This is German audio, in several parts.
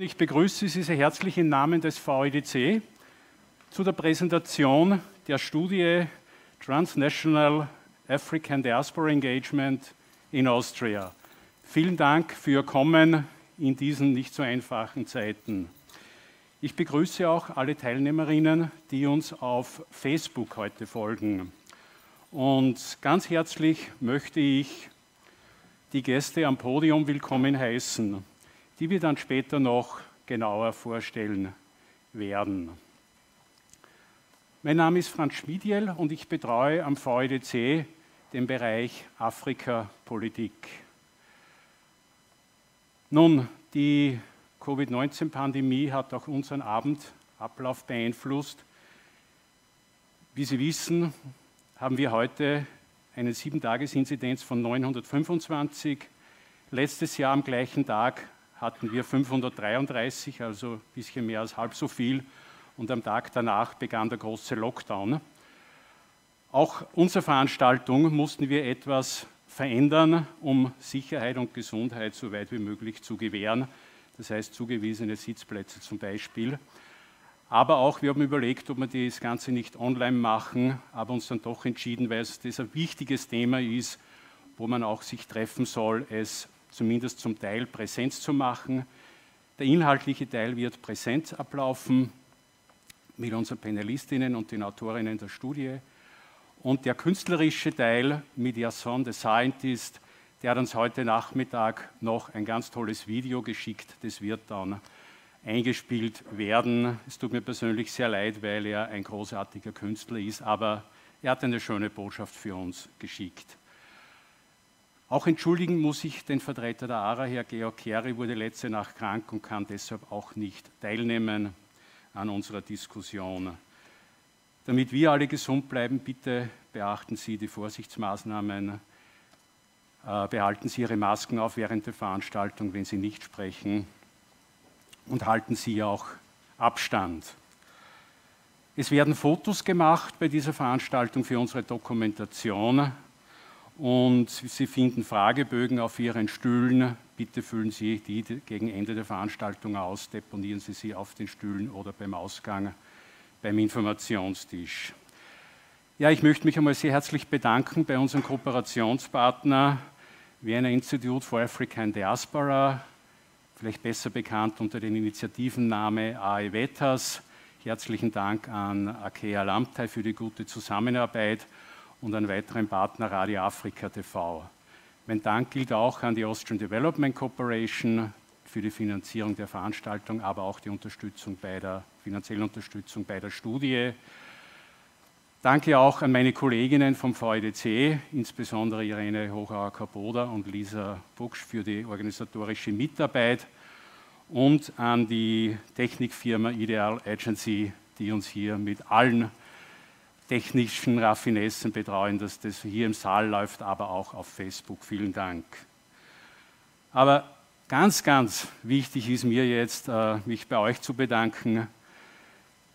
Ich begrüße Sie sehr herzlich im Namen des VIDC zu der Präsentation der Studie Transnational African Diaspora Engagement in Austria. Vielen Dank für Ihr Kommen in diesen nicht so einfachen Zeiten. Ich begrüße auch alle Teilnehmerinnen, die uns auf Facebook heute folgen. Und ganz herzlich möchte ich die Gäste am Podium willkommen heißen, die wir dann später noch genauer vorstellen werden. Mein Name ist Franz Schmidjell und ich betreue am VIDC den Bereich Afrika-Politik. Nun, die Covid-19-Pandemie hat auch unseren Abendablauf beeinflusst. Wie Sie wissen, haben wir heute eine 7-Tages-Inzidenz von 925. Letztes Jahr am gleichen Tag hatten wir 533, also ein bisschen mehr als halb so viel. Und am Tag danach begann der große Lockdown. Auch unsere Veranstaltung mussten wir etwas verändern, um Sicherheit und Gesundheit so weit wie möglich zu gewähren. Das heißt, zugewiesene Sitzplätze zum Beispiel. Aber auch, wir haben überlegt, ob wir das Ganze nicht online machen, aber uns dann doch entschieden, weil es das ein wichtiges Thema ist, wo man auch sich treffen soll, es zumindest zum Teil präsent zu machen. Der inhaltliche Teil wird präsent ablaufen mit unseren Panelistinnen und den Autorinnen der Studie. Und der künstlerische Teil mit Jahson the Scientist, der hat uns heute Nachmittag noch ein ganz tolles Video geschickt, das wird dann eingespielt werden. Es tut mir persönlich sehr leid, weil er ein großartiger Künstler ist, aber er hat eine schöne Botschaft für uns geschickt. Auch entschuldigen muss ich den Vertreter der ARA, Herr Georg Keri, wurde letzte Nacht krank und kann deshalb auch nicht teilnehmen an unserer Diskussion. Damit wir alle gesund bleiben, bitte beachten Sie die Vorsichtsmaßnahmen. Behalten Sie Ihre Masken auf während der Veranstaltung, wenn Sie nicht sprechen, und halten Sie auch Abstand. Es werden Fotos gemacht bei dieser Veranstaltung für unsere Dokumentation und Sie finden Fragebögen auf Ihren Stühlen. Bitte füllen Sie die gegen Ende der Veranstaltung aus, deponieren Sie sie auf den Stühlen oder beim Ausgang, beim Informationstisch. Ja, ich möchte mich einmal sehr herzlich bedanken bei unserem Kooperationspartner Vienna Institute for African Diaspora, vielleicht besser bekannt unter dem Initiativenname AEVETAS. Herzlichen Dank an Akea Lamptey für die gute Zusammenarbeit und an weiteren Partner Radio Afrika TV. Mein Dank gilt auch an die Austrian Development Cooperation für die Finanzierung der Veranstaltung, aber auch die Unterstützung bei der finanziellen Unterstützung bei der Studie. Danke auch an meine Kolleginnen vom VIDC, insbesondere Irene Hochauer-Karboda und Lisa Buchsch für die organisatorische Mitarbeit und an die Technikfirma Ideal Agency, die uns hier mit allen technischen Raffinessen betreuen, dass das hier im Saal läuft, aber auch auf Facebook. Vielen Dank. Aber ganz, ganz wichtig ist mir jetzt, mich bei euch zu bedanken.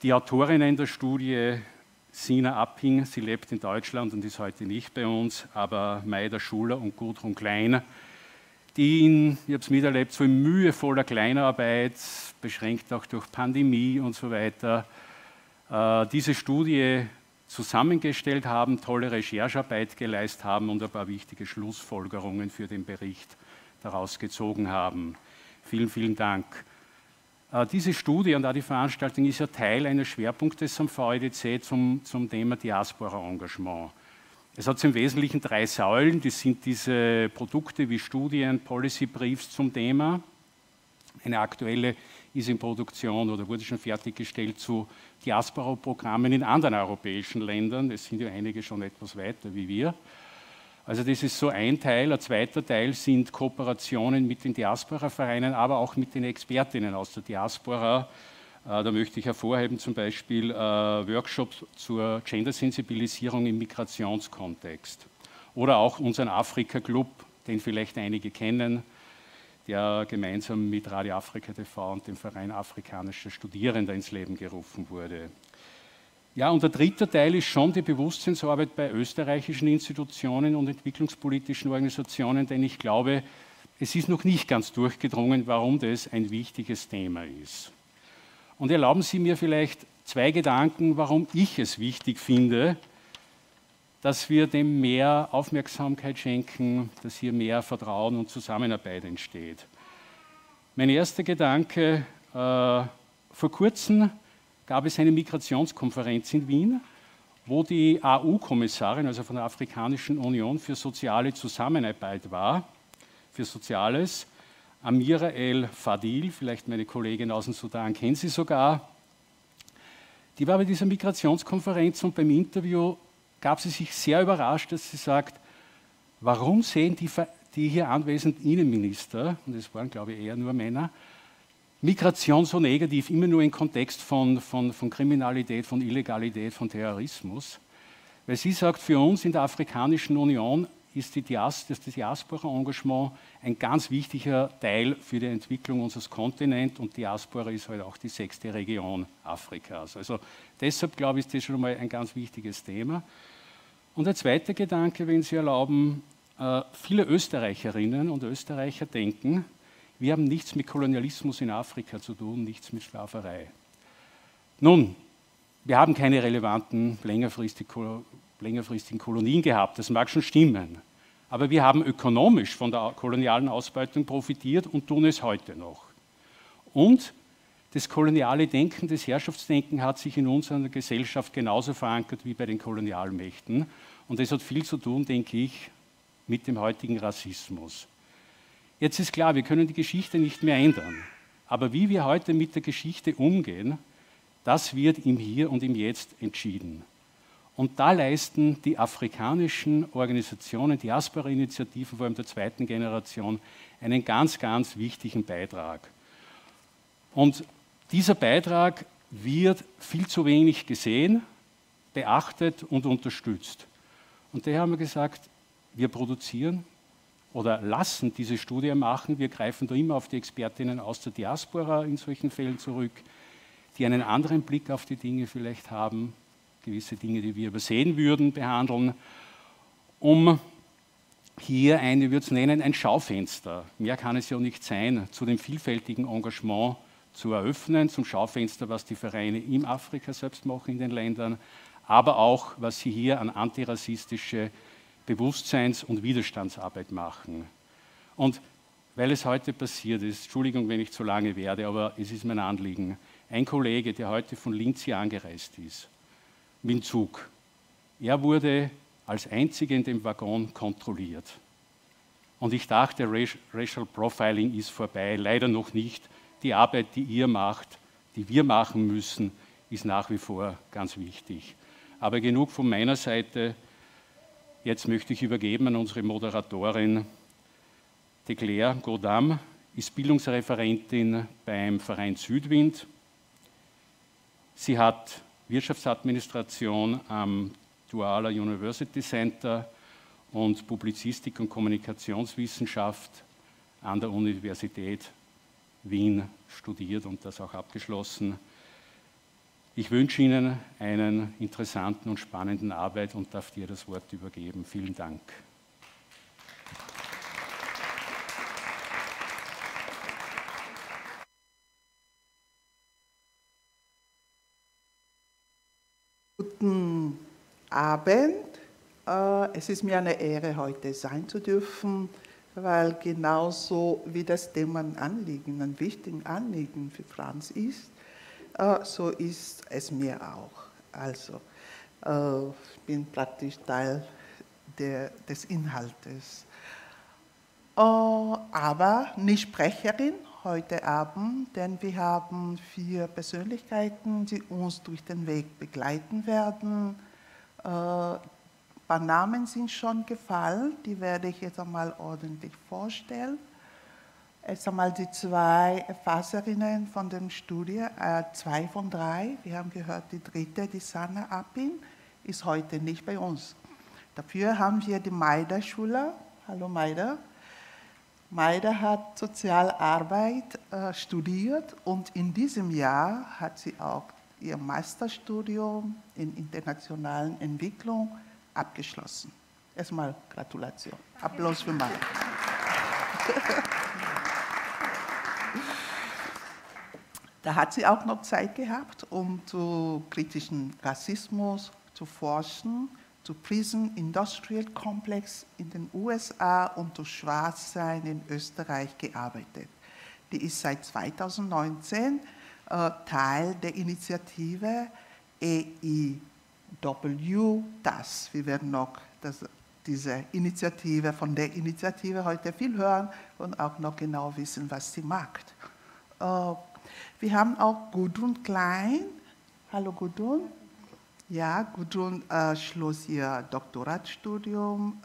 Die Autorinnen der Studie, Sina Arping, sie lebt in Deutschland und ist heute nicht bei uns, aber Maida Schuller und Gudrun Klein, die in, ich habe es miterlebt, so in mühevoller Kleinarbeit, beschränkt auch durch Pandemie und so weiter, diese Studie zusammengestellt haben, tolle Recherchearbeit geleistet haben und ein paar wichtige Schlussfolgerungen für den Bericht daraus gezogen haben. Vielen, vielen Dank. Diese Studie und auch die Veranstaltung ist ja Teil eines Schwerpunktes am VIDC zum Thema Diaspora-Engagement. Es hat im Wesentlichen 3 Säulen, das sind diese Produkte wie Studien, Policy-Briefs zum Thema. Eine aktuelle ist in Produktion oder wurde schon fertiggestellt zu Diaspora-Programmen in anderen europäischen Ländern. Es sind ja einige schon etwas weiter wie wir. Also das ist so ein Teil. Ein zweiter Teil sind Kooperationen mit den Diaspora-Vereinen, aber auch mit den Expertinnen aus der Diaspora. Da möchte ich hervorheben zum Beispiel Workshops zur Gendersensibilisierung im Migrationskontext. Oder auch unseren Afrika-Club, den vielleicht einige kennen, der gemeinsam mit Radio Afrika TV und dem Verein afrikanischer Studierender ins Leben gerufen wurde. Ja, und der dritte Teil ist schon die Bewusstseinsarbeit bei österreichischen Institutionen und entwicklungspolitischen Organisationen, denn ich glaube, es ist noch nicht ganz durchgedrungen, warum das ein wichtiges Thema ist. Und erlauben Sie mir vielleicht zwei Gedanken, warum ich es wichtig finde, dass wir dem mehr Aufmerksamkeit schenken, dass hier mehr Vertrauen und Zusammenarbeit entsteht. Mein erster Gedanke, vor kurzem gab es eine Migrationskonferenz in Wien, wo die AU-Kommissarin, also von der Afrikanischen Union, für soziale Zusammenarbeit war, für Soziales, Amira El-Fadil, vielleicht meine Kollegin aus dem Sudan, kennt sie sogar. Die war bei dieser Migrationskonferenz und beim Interview gab sie sich sehr überrascht, dass sie sagt, warum sehen die hier anwesenden Innenminister, und es waren glaube ich eher nur Männer, Migration so negativ, immer nur im Kontext von Kriminalität, von Illegalität, von Terrorismus. Weil sie sagt, für uns in der Afrikanischen Union ist das Diaspora-Engagement ein ganz wichtiger Teil für die Entwicklung unseres Kontinents und Diaspora ist halt auch die 6. Region Afrikas. Also deshalb glaube ich, ist das schon mal ein ganz wichtiges Thema. Und der zweite Gedanke, wenn Sie erlauben, viele Österreicherinnen und Österreicher denken, wir haben nichts mit Kolonialismus in Afrika zu tun, nichts mit Sklaverei. Nun, wir haben keine relevanten längerfristigen Kolonien gehabt, das mag schon stimmen. Aber wir haben ökonomisch von der kolonialen Ausbeutung profitiert und tun es heute noch. Und das koloniale Denken, das Herrschaftsdenken hat sich in unserer Gesellschaft genauso verankert wie bei den Kolonialmächten. Und das hat viel zu tun, denke ich, mit dem heutigen Rassismus. Jetzt ist klar, wir können die Geschichte nicht mehr ändern. Aber wie wir heute mit der Geschichte umgehen, das wird im Hier und im Jetzt entschieden. Und da leisten die afrikanischen Organisationen, Diaspora-Initiativen, vor allem der zweiten Generation, einen ganz, ganz wichtigen Beitrag. Und dieser Beitrag wird viel zu wenig gesehen, beachtet und unterstützt. Und daher haben wir gesagt, wir produzieren oder lassen diese Studie machen. Wir greifen da immer auf die Expertinnen aus der Diaspora in solchen Fällen zurück, die einen anderen Blick auf die Dinge vielleicht haben, gewisse Dinge, die wir übersehen würden, behandeln, um hier eine, ich würde es nennen, ein Schaufenster, mehr kann es ja nicht sein, zu dem vielfältigen Engagement zu eröffnen, zum Schaufenster, was die Vereine in Afrika selbst machen, in den Ländern, aber auch, was sie hier an antirassistische Bewusstseins- und Widerstandsarbeit machen. Und weil es heute passiert ist, Entschuldigung, wenn ich zu lange werde, aber es ist mein Anliegen, ein Kollege, der heute von Linz hier angereist ist, mit dem Zug, er wurde als einziger in dem Waggon kontrolliert. Und ich dachte, Racial Profiling ist vorbei, leider noch nicht. Die Arbeit, die ihr macht, die wir machen müssen, ist nach wie vor ganz wichtig. Aber genug von meiner Seite. Jetzt möchte ich übergeben an unsere Moderatorin Téclaire Ngo Tam, ist Bildungsreferentin beim Verein Südwind. Sie hat Wirtschaftsadministration am Douala University Center und Publizistik und Kommunikationswissenschaft an der Universität Wien studiert und das auch abgeschlossen. Ich wünsche Ihnen einen interessanten und spannenden Arbeit und darf dir das Wort übergeben. Vielen Dank. Guten Abend. Es ist mir eine Ehre, heute sein zu dürfen, weil genauso wie das Thema ein Anliegen, ein wichtiges Anliegen für Franz ist, so ist es mir auch. Also, ich bin praktisch Teil des Inhaltes. Aber nicht Sprecherin heute Abend, denn wir haben 4 Persönlichkeiten, die uns durch den Weg begleiten werden. Ein paar Namen sind schon gefallen, die werde ich jetzt einmal ordentlich vorstellen. Erst einmal die 2 Erfasserinnen von dem Studie, 2 von 3, wir haben gehört, die 3., die Sina Arping, ist heute nicht bei uns. Dafür haben wir die Maida Schuller. Hallo Maida. Maida hat Sozialarbeit studiert und in diesem Jahr hat sie auch ihr Masterstudium in internationalen Entwicklung abgeschlossen. Erstmal Gratulation. Applaus für Maida. Da hat sie auch noch Zeit gehabt, um zu kritischen Rassismus zu forschen, zu Prison Industrial Complex in den USA und zu Schwarzsein in Österreich gearbeitet. Die ist seit 2019 Teil der Initiative AEW-TAS. Wir werden noch diese Initiative, von der Initiative heute viel hören und auch noch genau wissen, was sie macht. Wir haben auch Gudrun Klein. Hallo Gudrun. Ja, Gudrun schloss ihr Doktoratstudium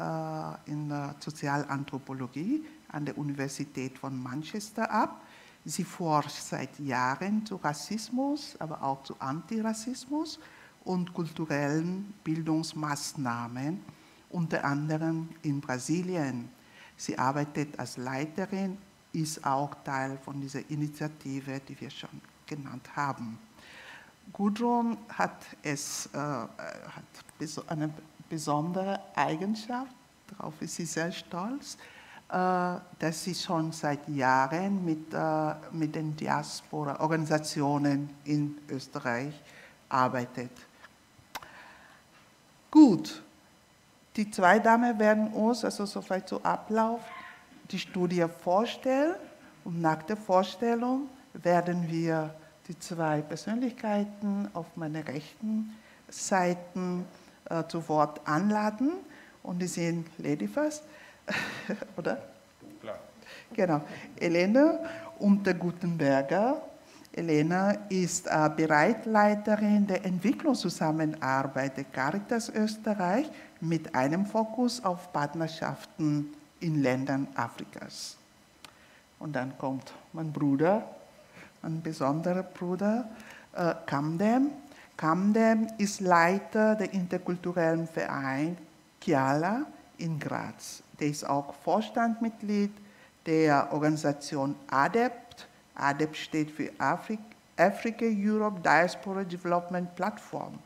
in Sozialanthropologie an der Universität von Manchester ab. Sie forscht seit Jahren zu Rassismus, aber auch zu Antirassismus und kulturellen Bildungsmaßnahmen, unter anderem in Brasilien. Sie arbeitet als Leiterin, ist auch Teil von dieser Initiative, die wir schon genannt haben. Gudrun hat eine besondere Eigenschaft, darauf ist sie sehr stolz, dass sie schon seit Jahren mit den Diaspora-Organisationen in Österreich arbeitet. Gut, die zwei Damen werden uns, also soweit so Ablauf, die Studie vorstellen und nach der Vorstellung werden wir die zwei Persönlichkeiten auf meiner rechten Seite zu Wort anladen und die sind Lady First, oder? Klar. Genau, Elena Unter-Gutenberger. Elena ist Bereichsleiterin der Entwicklungszusammenarbeit der Caritas Österreich mit einem Fokus auf Partnerschaften in Ländern Afrikas. Und dann kommt mein Bruder, ein besonderer Bruder, Kamdem. Kamdem ist Leiter der interkulturellen Verein Chiala in Graz. Der ist auch Vorstandsmitglied der Organisation ADEPT. ADEPT steht für Africa Europe Diaspora Development Platform.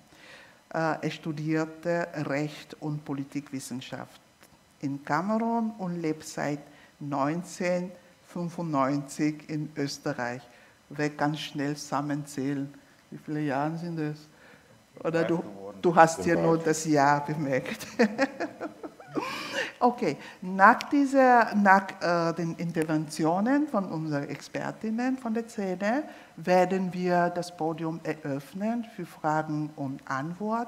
Er studierte Recht und Politikwissenschaft in Kamerun und lebt seit 1995 in Österreich. Wer kann schnell zusammenzählen? Wie viele Jahre sind das? Oder du hast ja nur das Jahr bemerkt. Okay, nach den Interventionen von unseren Expertinnen von der CEDE werden wir das Podium eröffnen für Fragen und Antwort.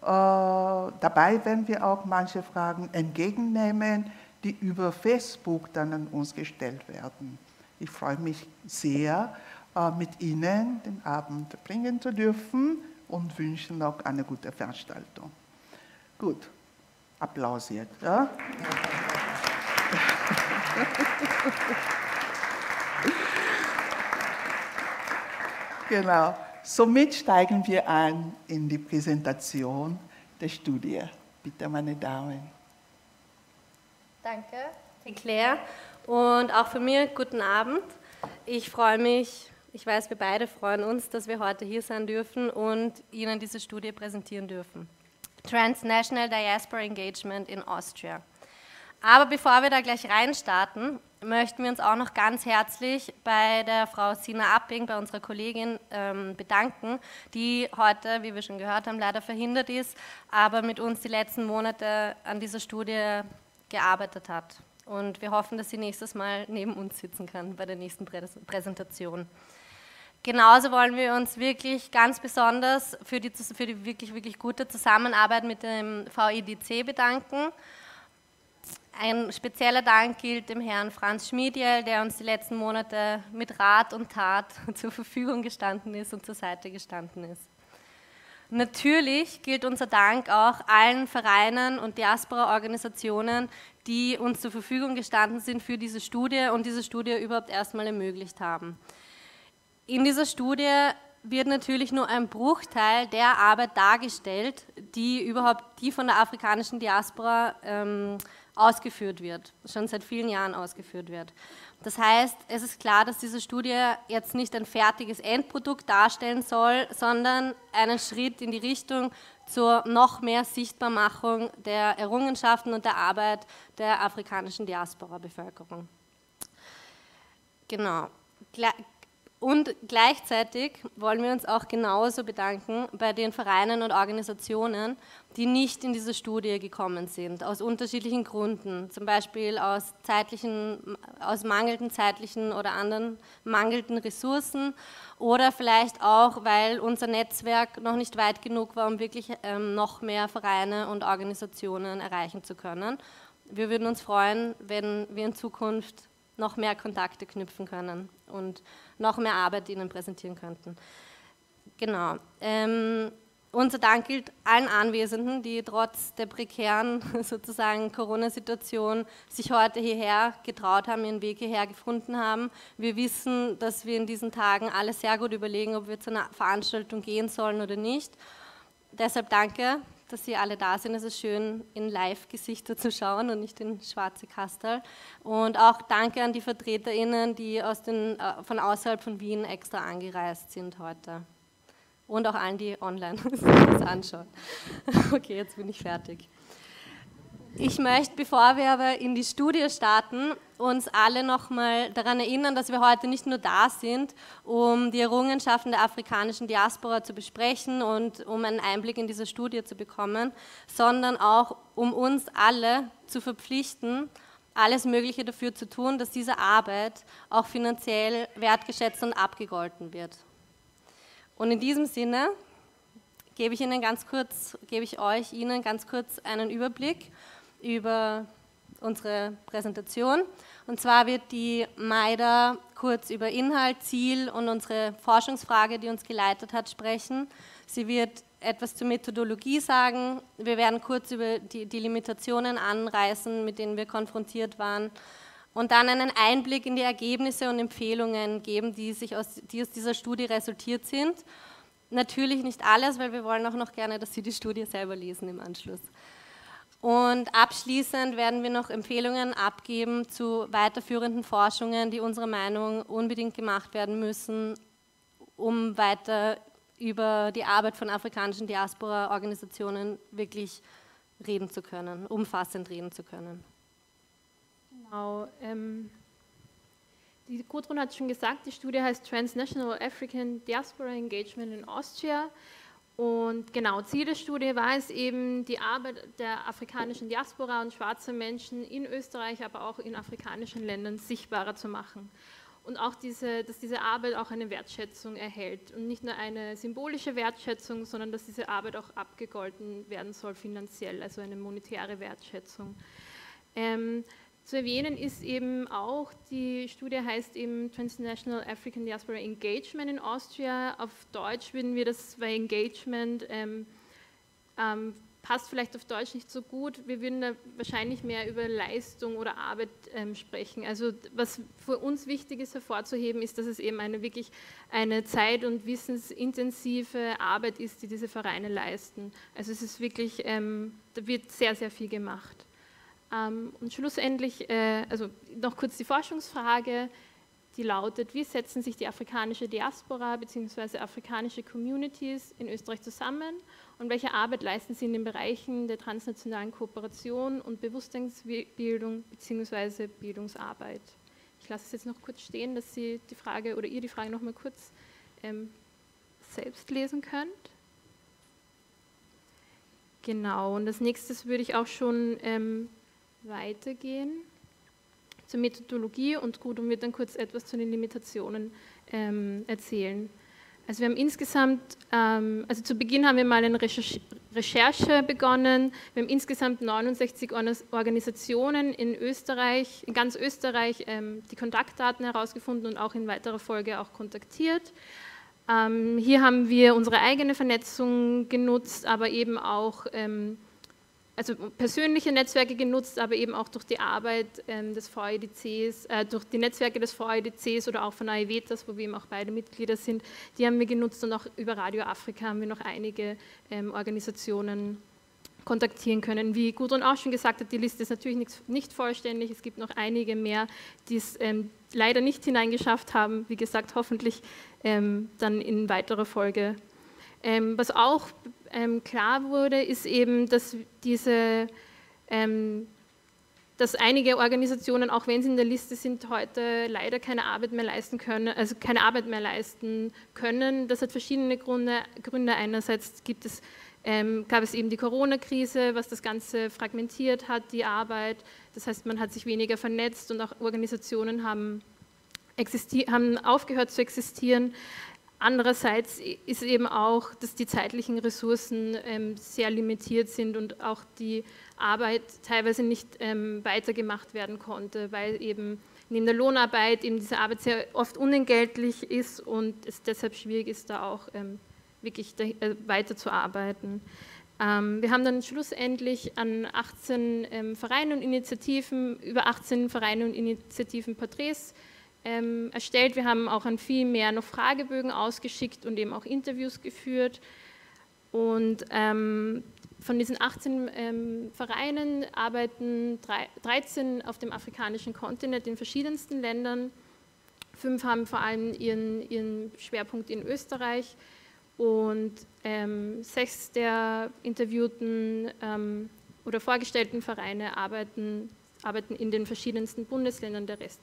Dabei werden wir auch manche Fragen entgegennehmen, die über Facebook dann an uns gestellt werden. Ich freue mich sehr, mit Ihnen den Abend verbringen zu dürfen und wünsche noch eine gute Veranstaltung. Gut, Applaus jetzt. Ja? Genau, somit steigen wir ein in die Präsentation der Studie. Bitte, meine Damen. Danke, Téclaire. Und auch von mir, guten Abend. Ich freue mich, ich weiß, wir beide freuen uns, dass wir heute hier sein dürfen und Ihnen diese Studie präsentieren dürfen. Transnational Diaspora Engagement in Austria. Aber bevor wir da gleich reinstarten, möchten wir uns auch noch ganz herzlich bei der Frau Sina Arping, bei unserer Kollegin, bedanken, die heute, wie wir schon gehört haben, leider verhindert ist, aber mit uns die letzten Monate an dieser Studie gearbeitet hat. Und wir hoffen, dass sie nächstes Mal neben uns sitzen kann bei der nächsten Präsentation. Genauso wollen wir uns wirklich ganz besonders für die wirklich gute Zusammenarbeit mit dem VIDC bedanken. Ein spezieller Dank gilt dem Herrn Franz Schmidjell, der uns die letzten Monate mit Rat und Tat zur Verfügung gestanden ist und zur Seite gestanden ist. Natürlich gilt unser Dank auch allen Vereinen und Diaspora-Organisationen, die uns zur Verfügung gestanden sind für diese Studie und diese Studie überhaupt erstmal ermöglicht haben. In dieser Studie wird natürlich nur ein Bruchteil der Arbeit dargestellt, die von der afrikanischen Diaspora ausgeführt wird, schon seit vielen Jahren ausgeführt wird. Das heißt, es ist klar, dass diese Studie jetzt nicht ein fertiges Endprodukt darstellen soll, sondern einen Schritt in die Richtung zur noch mehr Sichtbarmachung der Errungenschaften und der Arbeit der afrikanischen Diaspora-Bevölkerung. Genau. Und gleichzeitig wollen wir uns auch genauso bedanken bei den Vereinen und Organisationen, die nicht in diese Studie gekommen sind, aus unterschiedlichen Gründen, zum Beispiel aus mangelnden zeitlichen oder anderen mangelnden Ressourcen oder vielleicht auch, weil unser Netzwerk noch nicht weit genug war, um wirklich noch mehr Vereine und Organisationen erreichen zu können. Wir würden uns freuen, wenn wir in Zukunft noch mehr Kontakte knüpfen können und noch mehr Arbeit Ihnen präsentieren könnten. Genau. Unser Dank gilt allen Anwesenden, die trotz der prekären sozusagen Corona-Situation sich heute hierher getraut haben, ihren Weg hierher gefunden haben. Wir wissen, dass wir in diesen Tagen alle sehr gut überlegen, ob wir zu einer Veranstaltung gehen sollen oder nicht. Deshalb danke, dass Sie alle da sind. Es ist schön, in Live-Gesichter zu schauen und nicht in schwarze Kastel. Und auch danke an die VertreterInnen, die von außerhalb von Wien extra angereist sind heute. Und auch allen, die online das anschauen. Okay, jetzt bin ich fertig. Ich möchte, bevor wir aber in die Studie starten, uns alle nochmal daran erinnern, dass wir heute nicht nur da sind, um die Errungenschaften der afrikanischen Diaspora zu besprechen und um einen Einblick in diese Studie zu bekommen, sondern auch, um uns alle zu verpflichten, alles Mögliche dafür zu tun, dass diese Arbeit auch finanziell wertgeschätzt und abgegolten wird. Und in diesem Sinne gebe ich Ihnen ganz kurz einen Überblick über unsere Präsentation. Und zwar wird die Maida kurz über Inhalt, Ziel und unsere Forschungsfrage, die uns geleitet hat, sprechen. Sie wird etwas zur Methodologie sagen. Wir werden kurz über die Limitationen anreißen, mit denen wir konfrontiert waren. Und dann einen Einblick in die Ergebnisse und Empfehlungen geben, die aus dieser Studie resultiert sind. Natürlich nicht alles, weil wir wollen auch noch gerne, dass Sie die Studie selber lesen im Anschluss. Und abschließend werden wir noch Empfehlungen abgeben zu weiterführenden Forschungen, die unserer Meinung nach unbedingt gemacht werden müssen, um weiter über die Arbeit von afrikanischen Diaspora-Organisationen wirklich reden zu können, umfassend reden zu können. Genau. Die Gudrun hat schon gesagt, die Studie heißt Transnational African Diaspora Engagement in Austria. Und genau, Ziel der Studie war es eben, die Arbeit der afrikanischen Diaspora und schwarzer Menschen in Österreich, aber auch in afrikanischen Ländern sichtbarer zu machen. Und auch dass diese Arbeit auch eine Wertschätzung erhält. Und nicht nur eine symbolische Wertschätzung, sondern dass diese Arbeit auch abgegolten werden soll finanziell, also eine monetäre Wertschätzung. Zu erwähnen ist eben auch, die Studie heißt eben Transnational African Diaspora Engagement in Austria. Auf Deutsch würden wir das, weil Engagement passt vielleicht auf Deutsch nicht so gut, wir würden da wahrscheinlich mehr über Leistung oder Arbeit sprechen. Also was für uns wichtig ist hervorzuheben, ist, dass es eben wirklich eine zeit- und wissensintensive Arbeit ist, die diese Vereine leisten. Also es ist wirklich, da wird sehr, sehr viel gemacht. Und schlussendlich, also noch kurz die Forschungsfrage, die lautet, wie setzen sich die afrikanische Diaspora bzw. afrikanische Communities in Österreich zusammen und welche Arbeit leisten sie in den Bereichen der transnationalen Kooperation und Bewusstseinsbildung bzw. Bildungsarbeit? Ich lasse es jetzt noch kurz stehen, dass Sie die Frage oder ihr die Frage noch mal kurz selbst lesen könnt. Genau, und als nächstes würde ich auch schon weitergehen zur Methodologie und Gudrun wird dann kurz etwas zu den Limitationen erzählen. Also wir haben insgesamt, also zu Beginn haben wir mal eine Recherche begonnen. Wir haben insgesamt 69 Organisationen in Österreich, in ganz Österreich die Kontaktdaten herausgefunden und auch in weiterer Folge auch kontaktiert. Hier haben wir unsere eigene Vernetzung genutzt, aber eben auch also persönliche Netzwerke genutzt, aber eben auch durch die Arbeit des VIDCs, durch die Netzwerke des VIDCs oder auch von AEVETAS, wo wir eben auch beide Mitglieder sind, die haben wir genutzt und auch über Radio Afrika haben wir noch einige Organisationen kontaktieren können. Wie Gudrun auch schon gesagt hat, die Liste ist natürlich nicht vollständig, es gibt noch einige mehr, die es leider nicht hineingeschafft haben, wie gesagt, hoffentlich dann in weiterer Folge. Was auch klar wurde, ist eben, dass diese dass einige Organisationen, auch wenn sie in der Liste sind, heute leider keine Arbeit mehr leisten können. Das hat verschiedene Gründe. Einerseits gab es eben die Corona-Krise, was das Ganze fragmentiert hat, die Arbeit. Das heißt, man hat sich weniger vernetzt und auch Organisationen haben aufgehört zu existieren. Andererseits ist eben auch, dass die zeitlichen Ressourcen sehr limitiert sind und auch die Arbeit teilweise nicht weitergemacht werden konnte, weil eben neben der Lohnarbeit eben diese Arbeit sehr oft unentgeltlich ist und es deshalb schwierig ist, da auch wirklich weiterzuarbeiten. Wir haben dann schlussendlich an 18 über 18 Vereine und Initiativen Porträts erstellt. Wir haben auch an viel mehr noch Fragebögen ausgeschickt und eben auch Interviews geführt. Und von diesen 18 Vereinen arbeiten 13 auf dem afrikanischen Kontinent in verschiedensten Ländern. 5 haben vor allem ihren Schwerpunkt in Österreich. Und 6 der interviewten oder vorgestellten Vereine arbeiten in den verschiedensten Bundesländern, der Rest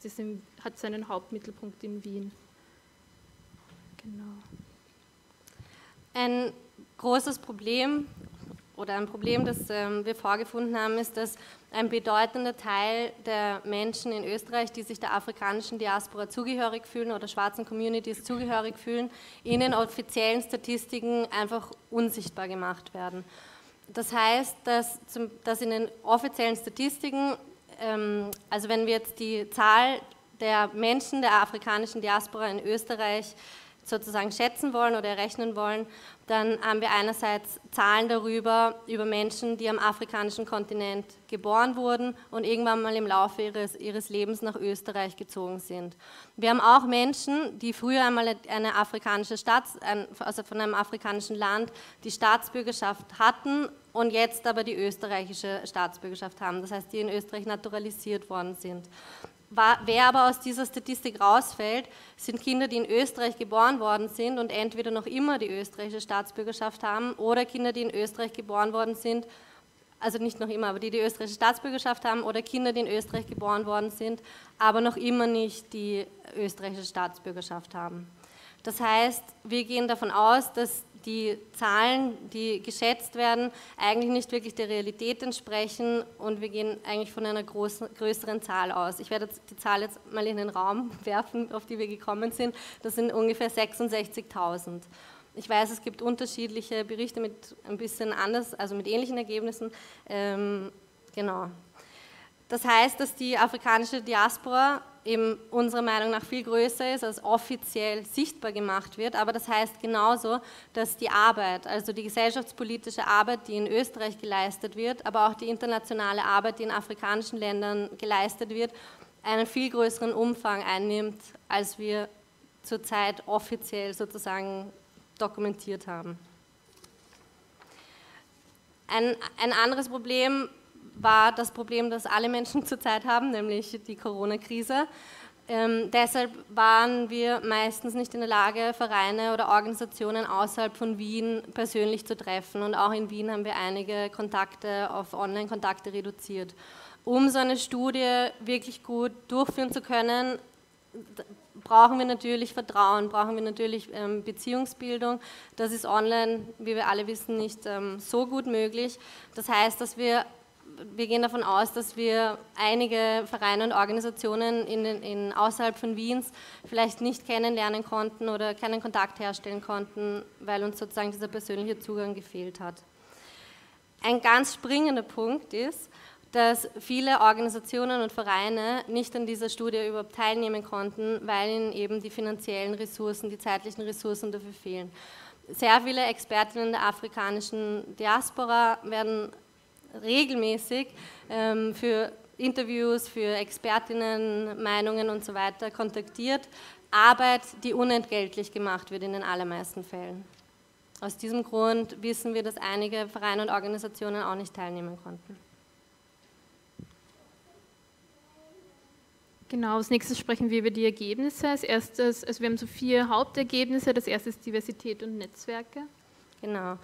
hat seinen Hauptmittelpunkt in Wien. Genau. Ein großes Problem oder ein Problem, das wir vorgefunden haben, ist, dass ein bedeutender Teil der Menschen in Österreich, die sich der afrikanischen Diaspora zugehörig fühlen oder schwarzen Communities zugehörig fühlen, in den offiziellen Statistiken einfach unsichtbar gemacht werden. Das heißt, dass in den offiziellen Statistiken, also wenn wir jetzt die Zahl der Menschen der afrikanischen Diaspora in Österreich sozusagen schätzen wollen oder errechnen wollen, dann haben wir einerseits Zahlen darüber, über Menschen, die am afrikanischen Kontinent geboren wurden und irgendwann mal im Laufe ihres Lebens nach Österreich gezogen sind. Wir haben auch Menschen, die früher einmal von einem afrikanischen Land die Staatsbürgerschaft hatten und jetzt aber die österreichische Staatsbürgerschaft haben, das heißt, die in Österreich naturalisiert worden sind. Wer aber aus dieser Statistik rausfällt, sind Kinder, die in Österreich geboren worden sind und entweder noch immer die österreichische Staatsbürgerschaft haben oder Kinder, die in Österreich geboren worden sind, also nicht noch immer, aber die österreichische Staatsbürgerschaft haben oder Kinder, die in Österreich geboren worden sind, aber noch immer nicht die österreichische Staatsbürgerschaft haben. Das heißt, wir gehen davon aus, dass die Zahlen, die geschätzt werden, eigentlich nicht wirklich der Realität entsprechen und wir gehen eigentlich von einer größeren Zahl aus. Ich werde die Zahl jetzt mal in den Raum werfen, auf die wir gekommen sind. Das sind ungefähr 66.000. Ich weiß, es gibt unterschiedliche Berichte mit ein bisschen anders, also mit ähnlichen Ergebnissen. Genau. Das heißt, dass die afrikanische Diaspora eben unserer Meinung nach viel größer ist, als offiziell sichtbar gemacht wird, aber das heißt genauso, dass die Arbeit, also die gesellschaftspolitische Arbeit, die in Österreich geleistet wird, aber auch die internationale Arbeit, die in afrikanischen Ländern geleistet wird, einen viel größeren Umfang einnimmt, als wir zurzeit offiziell sozusagen dokumentiert haben. Ein anderes Problem war das Problem, das alle Menschen zurzeit haben, nämlich die Corona-Krise. Deshalb waren wir meistens nicht in der Lage, Vereine oder Organisationen außerhalb von Wien persönlich zu treffen. Und auch in Wien haben wir einige Kontakte auf Online-Kontakte reduziert. Um so eine Studie wirklich gut durchführen zu können, brauchen wir natürlich Vertrauen, brauchen wir natürlich Beziehungsbildung. Das ist online, wie wir alle wissen, nicht so gut möglich. Das heißt, dass wir gehen davon aus, dass wir einige Vereine und Organisationen außerhalb von Wiens vielleicht nicht kennenlernen konnten oder keinen Kontakt herstellen konnten, weil uns sozusagen dieser persönliche Zugang gefehlt hat. Ein ganz springender Punkt ist, dass viele Organisationen und Vereine nicht an dieser Studie überhaupt teilnehmen konnten, weil ihnen eben die finanziellen Ressourcen, die zeitlichen Ressourcen dafür fehlen. Sehr viele Expertinnen der afrikanischen Diaspora werden regelmäßig für Interviews, für Expertinnen, Meinungen und so weiter kontaktiert. Arbeit, die unentgeltlich gemacht wird in den allermeisten Fällen. Aus diesem Grund wissen wir, dass einige Vereine und Organisationen auch nicht teilnehmen konnten. Genau, als nächstes sprechen wir über die Ergebnisse. Als erstes, also wir haben so 4 Hauptergebnisse. Das erste ist Diversität und Netzwerke. Genau.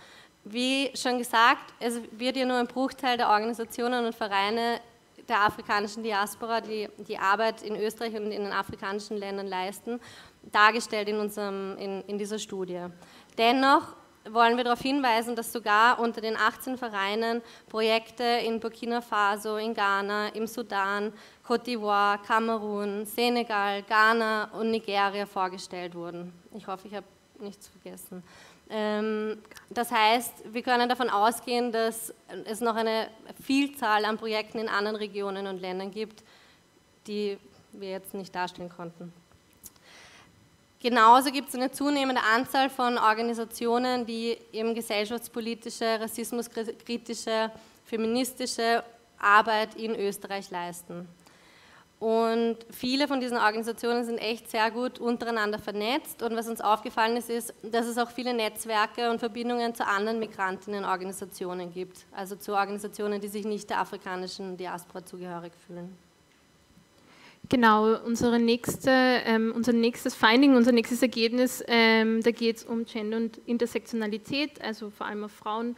Wie schon gesagt, es wird ja nur ein Bruchteil der Organisationen und Vereine der afrikanischen Diaspora, die die Arbeit in Österreich und in den afrikanischen Ländern leisten, dargestellt in dieser Studie. Dennoch wollen wir darauf hinweisen, dass sogar unter den 18 Vereinen Projekte in Burkina Faso, in Ghana, im Sudan, Côte d'Ivoire, Kamerun, Senegal, Ghana und Nigeria vorgestellt wurden. Ich hoffe, ich habe nichts vergessen. Das heißt, wir können davon ausgehen, dass es noch eine Vielzahl an Projekten in anderen Regionen und Ländern gibt, die wir jetzt nicht darstellen konnten. Genauso gibt es eine zunehmende Anzahl von Organisationen, die eben gesellschaftspolitische, rassismuskritische, feministische Arbeit in Österreich leisten. Und viele von diesen Organisationen sind echt sehr gut untereinander vernetzt. Und was uns aufgefallen ist, ist, dass es auch viele Netzwerke und Verbindungen zu anderen Migrantinnenorganisationen gibt. Also zu Organisationen, die sich nicht der afrikanischen Diaspora zugehörig fühlen. Genau, unser nächstes Finding, unser nächstes Ergebnis, da geht es um Gender und Intersektionalität, also vor allem auf Frauen,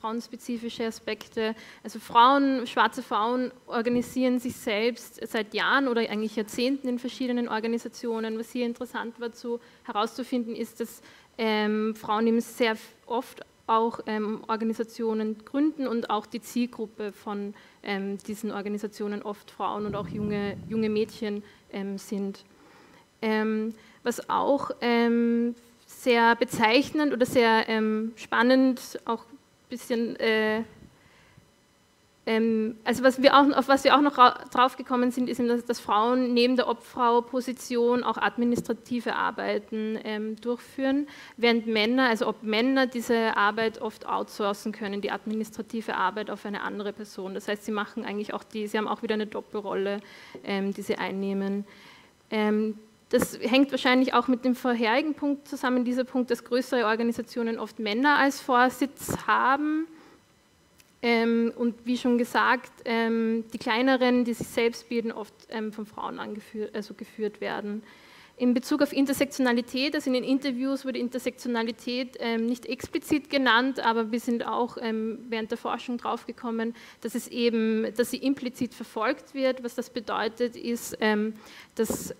frauenspezifische Aspekte. Also Frauen, schwarze Frauen organisieren sich selbst seit Jahren oder eigentlich Jahrzehnten in verschiedenen Organisationen. Was hier interessant war herauszufinden, ist, dass Frauen eben sehr oft auch Organisationen gründen und auch die Zielgruppe von diesen Organisationen oft Frauen und auch junge Mädchen sind. Was auch sehr bezeichnend oder sehr spannend, auch ein bisschen, also auf was wir auch noch drauf gekommen sind, ist, dass Frauen neben der Obfrau-Position auch administrative Arbeiten durchführen, während Männer, also ob Männer diese Arbeit oft outsourcen können, die administrative Arbeit auf eine andere Person. Das heißt, sie machen eigentlich auch die, sie haben auch wieder eine Doppelrolle, die sie einnehmen. Das hängt wahrscheinlich auch mit dem vorherigen Punkt zusammen, dieser Punkt, dass größere Organisationen oft Männer als Vorsitz haben und wie schon gesagt, die kleineren, die sich selbst bilden, oft von Frauen geführt werden. In Bezug auf Intersektionalität, also in den Interviews wurde Intersektionalität nicht explizit genannt, aber wir sind auch während der Forschung draufgekommen, dass es eben, dass sie implizit verfolgt wird. Was das bedeutet, ist, dass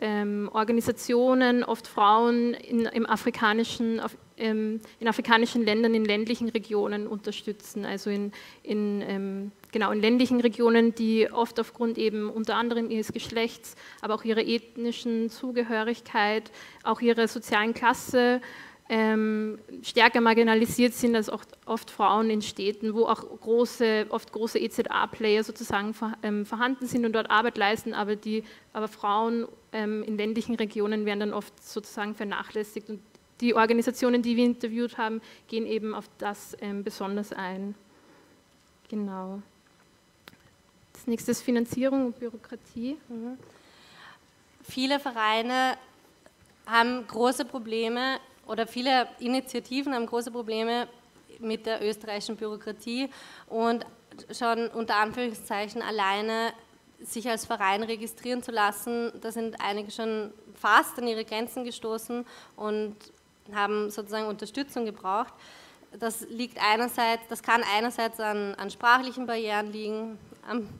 Organisationen, oft Frauen in afrikanischen Ländern, in ländlichen Regionen unterstützen, also in ländlichen Regionen, die oft aufgrund eben unter anderem ihres Geschlechts, aber auch ihrer ethnischen Zugehörigkeit, auch ihrer sozialen Klasse stärker marginalisiert sind als oft Frauen in Städten, wo auch oft große EZA-Player sozusagen vorhanden sind und dort Arbeit leisten, aber Frauen in ländlichen Regionen werden dann oft sozusagen vernachlässigt und die Organisationen, die wir interviewt haben, gehen eben auf das besonders ein. Genau. Das nächste ist Finanzierung und Bürokratie. Mhm. Viele Vereine haben große Probleme oder viele Initiativen haben große Probleme mit der österreichischen Bürokratie und schon unter Anführungszeichen alleine sich als Verein registrieren zu lassen, da sind einige schon fast an ihre Grenzen gestoßen und haben sozusagen Unterstützung gebraucht. Das kann einerseits an sprachlichen Barrieren liegen,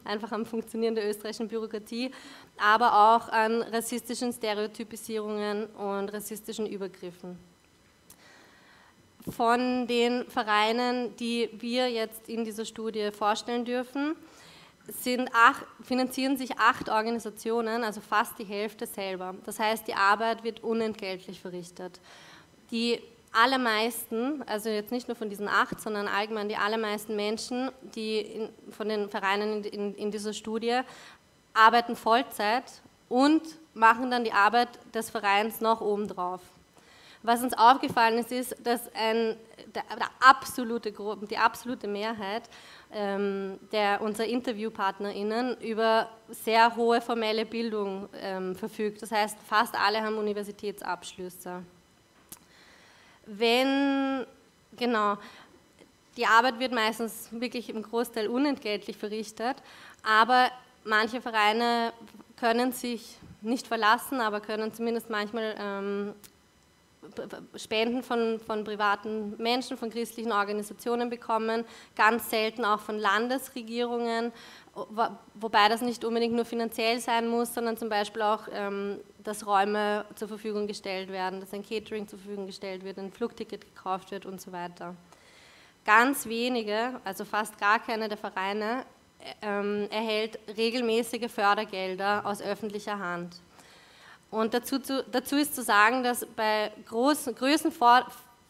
einfach am Funktionieren der österreichischen Bürokratie, aber auch an rassistischen Stereotypisierungen und rassistischen Übergriffen. Von den Vereinen, die wir jetzt in dieser Studie vorstellen dürfen, finanzieren sich 8 Organisationen, also fast die Hälfte selber. Das heißt, die Arbeit wird unentgeltlich verrichtet. Die allermeisten, also jetzt nicht nur von diesen 8, sondern allgemein die allermeisten Menschen, die von den Vereinen in dieser Studie arbeiten Vollzeit und machen dann die Arbeit des Vereins noch obendrauf. Was uns aufgefallen ist, ist, dass die absolute Mehrheit unserer InterviewpartnerInnen über sehr hohe formelle Bildung verfügt. Das heißt, fast alle haben Universitätsabschlüsse. Die Arbeit wird meistens wirklich im Großteil unentgeltlich verrichtet, aber manche Vereine können sich nicht verlassen, aber können zumindest manchmal Spenden von privaten Menschen, von christlichen Organisationen bekommen, ganz selten auch von Landesregierungen, wobei das nicht unbedingt nur finanziell sein muss, sondern zum Beispiel auch, dass Räume zur Verfügung gestellt werden, dass ein Catering zur Verfügung gestellt wird, ein Flugticket gekauft wird und so weiter. Ganz wenige, also fast gar keine der Vereine, erhält regelmäßige Fördergelder aus öffentlicher Hand. Und dazu ist zu sagen, dass bei großen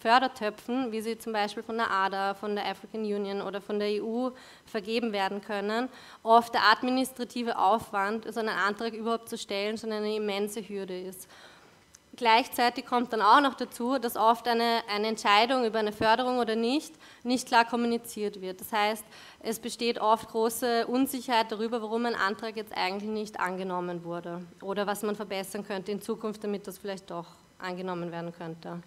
Fördertöpfen, wie sie zum Beispiel von der ADA, von der African Union oder von der EU vergeben werden können, oft der administrative Aufwand, so einen Antrag überhaupt zu stellen, schon eine immense Hürde ist. Gleichzeitig kommt dann auch noch dazu, dass oft eine Entscheidung über eine Förderung oder nicht klar kommuniziert wird. Das heißt, es besteht oft große Unsicherheit darüber, warum ein Antrag jetzt eigentlich nicht angenommen wurde oder was man verbessern könnte in Zukunft, damit das vielleicht doch angenommen werden könnte.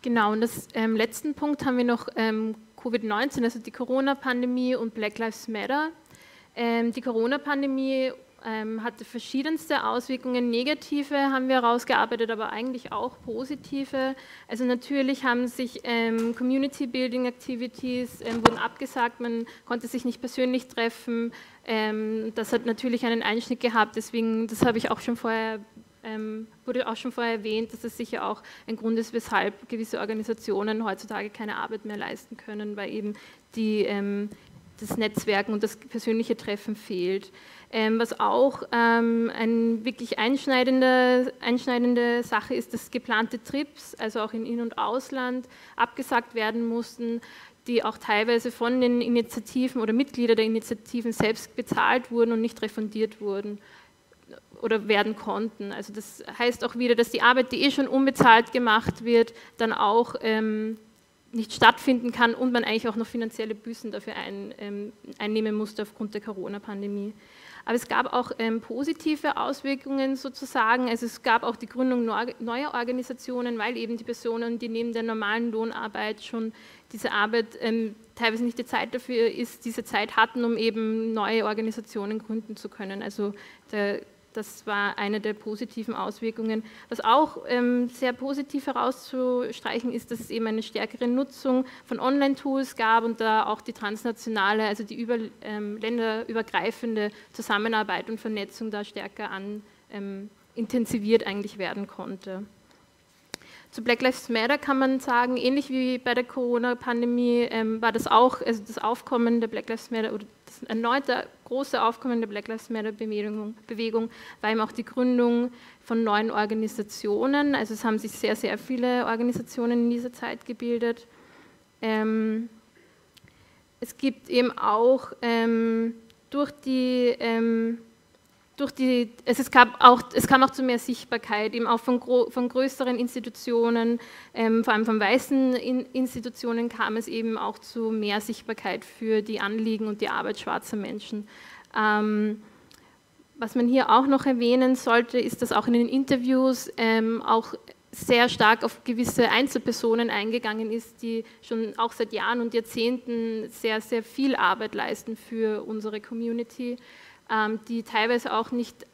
Genau, und das letzten Punkt haben wir noch Covid-19, also die Corona-Pandemie und Black Lives Matter. Die Corona-Pandemie hatte verschiedenste Auswirkungen, negative haben wir herausgearbeitet, aber eigentlich auch positive. Also natürlich haben sich Community-Building-Activities wurden abgesagt, man konnte sich nicht persönlich treffen. Das hat natürlich einen Einschnitt gehabt, deswegen, das habe ich auch schon vorher erwähnt, dass das sicher auch ein Grund ist, weshalb gewisse Organisationen heutzutage keine Arbeit mehr leisten können, weil eben das Netzwerken und das persönliche Treffen fehlt. Was auch eine wirklich einschneidende Sache ist, dass geplante Trips, also auch in und Ausland, abgesagt werden mussten, die auch teilweise von den Initiativen oder Mitgliedern der Initiativen selbst bezahlt wurden und nicht refundiert wurden oder werden konnten. Also das heißt auch wieder, dass die Arbeit, die eh schon unbezahlt gemacht wird, dann auch nicht stattfinden kann und man eigentlich auch noch finanzielle Büßen dafür einnehmen musste aufgrund der Corona-Pandemie. Aber es gab auch positive Auswirkungen sozusagen, also es gab auch die Gründung neuer Organisationen, weil eben die Personen, die neben der normalen Lohnarbeit schon diese Arbeit teilweise nicht die Zeit dafür ist, diese Zeit hatten, um eben neue Organisationen gründen zu können. Also das war eine der positiven Auswirkungen. Was auch sehr positiv herauszustreichen ist, dass es eben eine stärkere Nutzung von Online-Tools gab und da auch die transnationale, also die länderübergreifende Zusammenarbeit und Vernetzung da stärker intensiviert eigentlich werden konnte. Zu Black Lives Matter kann man sagen, ähnlich wie bei der Corona-Pandemie war das auch, also das Aufkommen der Black Lives Matter oder das erneute große Aufkommen der Black Lives Matter Bewegung war eben auch die Gründung von neuen Organisationen. Also es haben sich sehr, sehr viele Organisationen in dieser Zeit gebildet. Es gibt eben auch es kam auch zu mehr Sichtbarkeit, eben auch von größeren Institutionen, vor allem von weißen Institutionen kam es eben auch zu mehr Sichtbarkeit für die Anliegen und die Arbeit schwarzer Menschen. Was man hier auch noch erwähnen sollte, ist, dass auch in den Interviews auch sehr stark auf gewisse Einzelpersonen eingegangen ist, die schon auch seit Jahren und Jahrzehnten sehr, sehr viel Arbeit leisten für unsere Community, die teilweise auch nicht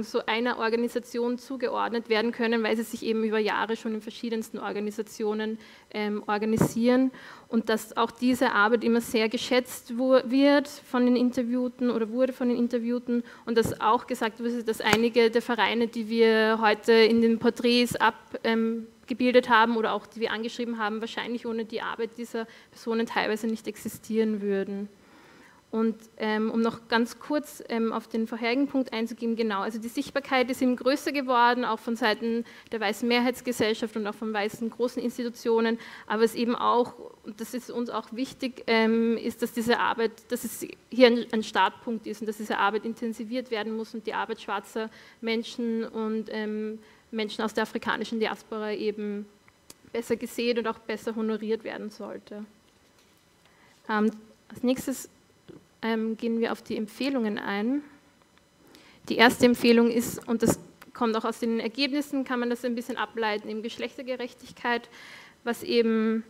so einer Organisation zugeordnet werden können, weil sie sich eben über Jahre schon in verschiedensten Organisationen organisieren und dass auch diese Arbeit immer sehr geschätzt wird von den Interviewten oder wurde von den Interviewten und dass auch gesagt wurde, dass einige der Vereine, die wir heute in den Porträts abgebildet haben oder auch die wir angeschrieben haben, wahrscheinlich ohne die Arbeit dieser Personen teilweise nicht existieren würden. Und um noch ganz kurz auf den vorherigen Punkt einzugehen, genau, also die Sichtbarkeit ist eben größer geworden, auch von Seiten der weißen Mehrheitsgesellschaft und auch von weißen großen Institutionen, aber es eben auch, und das ist uns auch wichtig, ist, dass diese Arbeit, dass es hier ein Startpunkt ist und dass diese Arbeit intensiviert werden muss und die Arbeit schwarzer Menschen und Menschen aus der afrikanischen Diaspora eben besser gesehen und auch besser honoriert werden sollte. Als nächstes gehen wir auf die Empfehlungen ein. Die erste Empfehlung ist, und das kommt auch aus den Ergebnissen, kann man das ein bisschen ableiten, eben Geschlechtergerechtigkeit. Was eben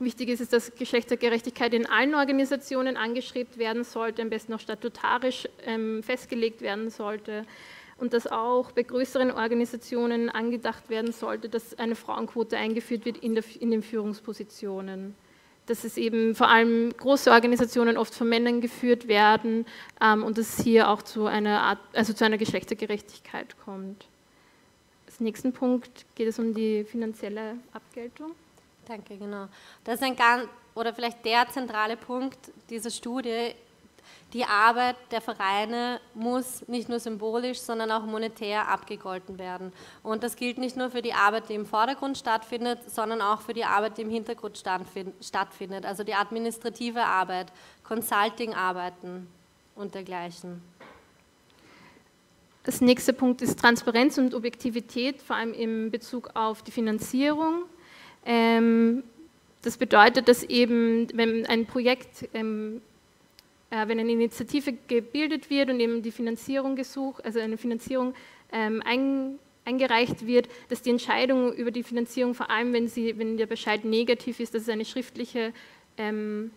wichtig ist, ist, dass Geschlechtergerechtigkeit in allen Organisationen angestrebt werden sollte, am besten auch statutarisch festgelegt werden sollte. und dass auch bei größeren Organisationen angedacht werden sollte, dass eine Frauenquote eingeführt wird in den Führungspositionen. Dass es eben vor allem große Organisationen oft von Männern geführt werden und dass es hier auch zu einer Art, also zu einer Geschlechtergerechtigkeit kommt. Als nächsten Punkt geht es um die finanzielle Abgeltung. Danke, genau. Das ist ein ganz, oder vielleicht der zentrale Punkt dieser Studie. Die Arbeit der Vereine muss nicht nur symbolisch, sondern auch monetär abgegolten werden. Und das gilt nicht nur für die Arbeit, die im Vordergrund stattfindet, sondern auch für die Arbeit, die im Hintergrund stattfindet. Also die administrative Arbeit, Consulting-Arbeiten und dergleichen. Das nächste Punkt ist Transparenz und Objektivität, vor allem in Bezug auf die Finanzierung. Das bedeutet, dass eben, wenn ein Projekt wenn eine Initiative gebildet wird und eben die Finanzierung gesucht, also eine Finanzierung eingereicht wird, dass die Entscheidung über die Finanzierung, vor allem wenn der Bescheid negativ ist, dass es eine schriftliche, ein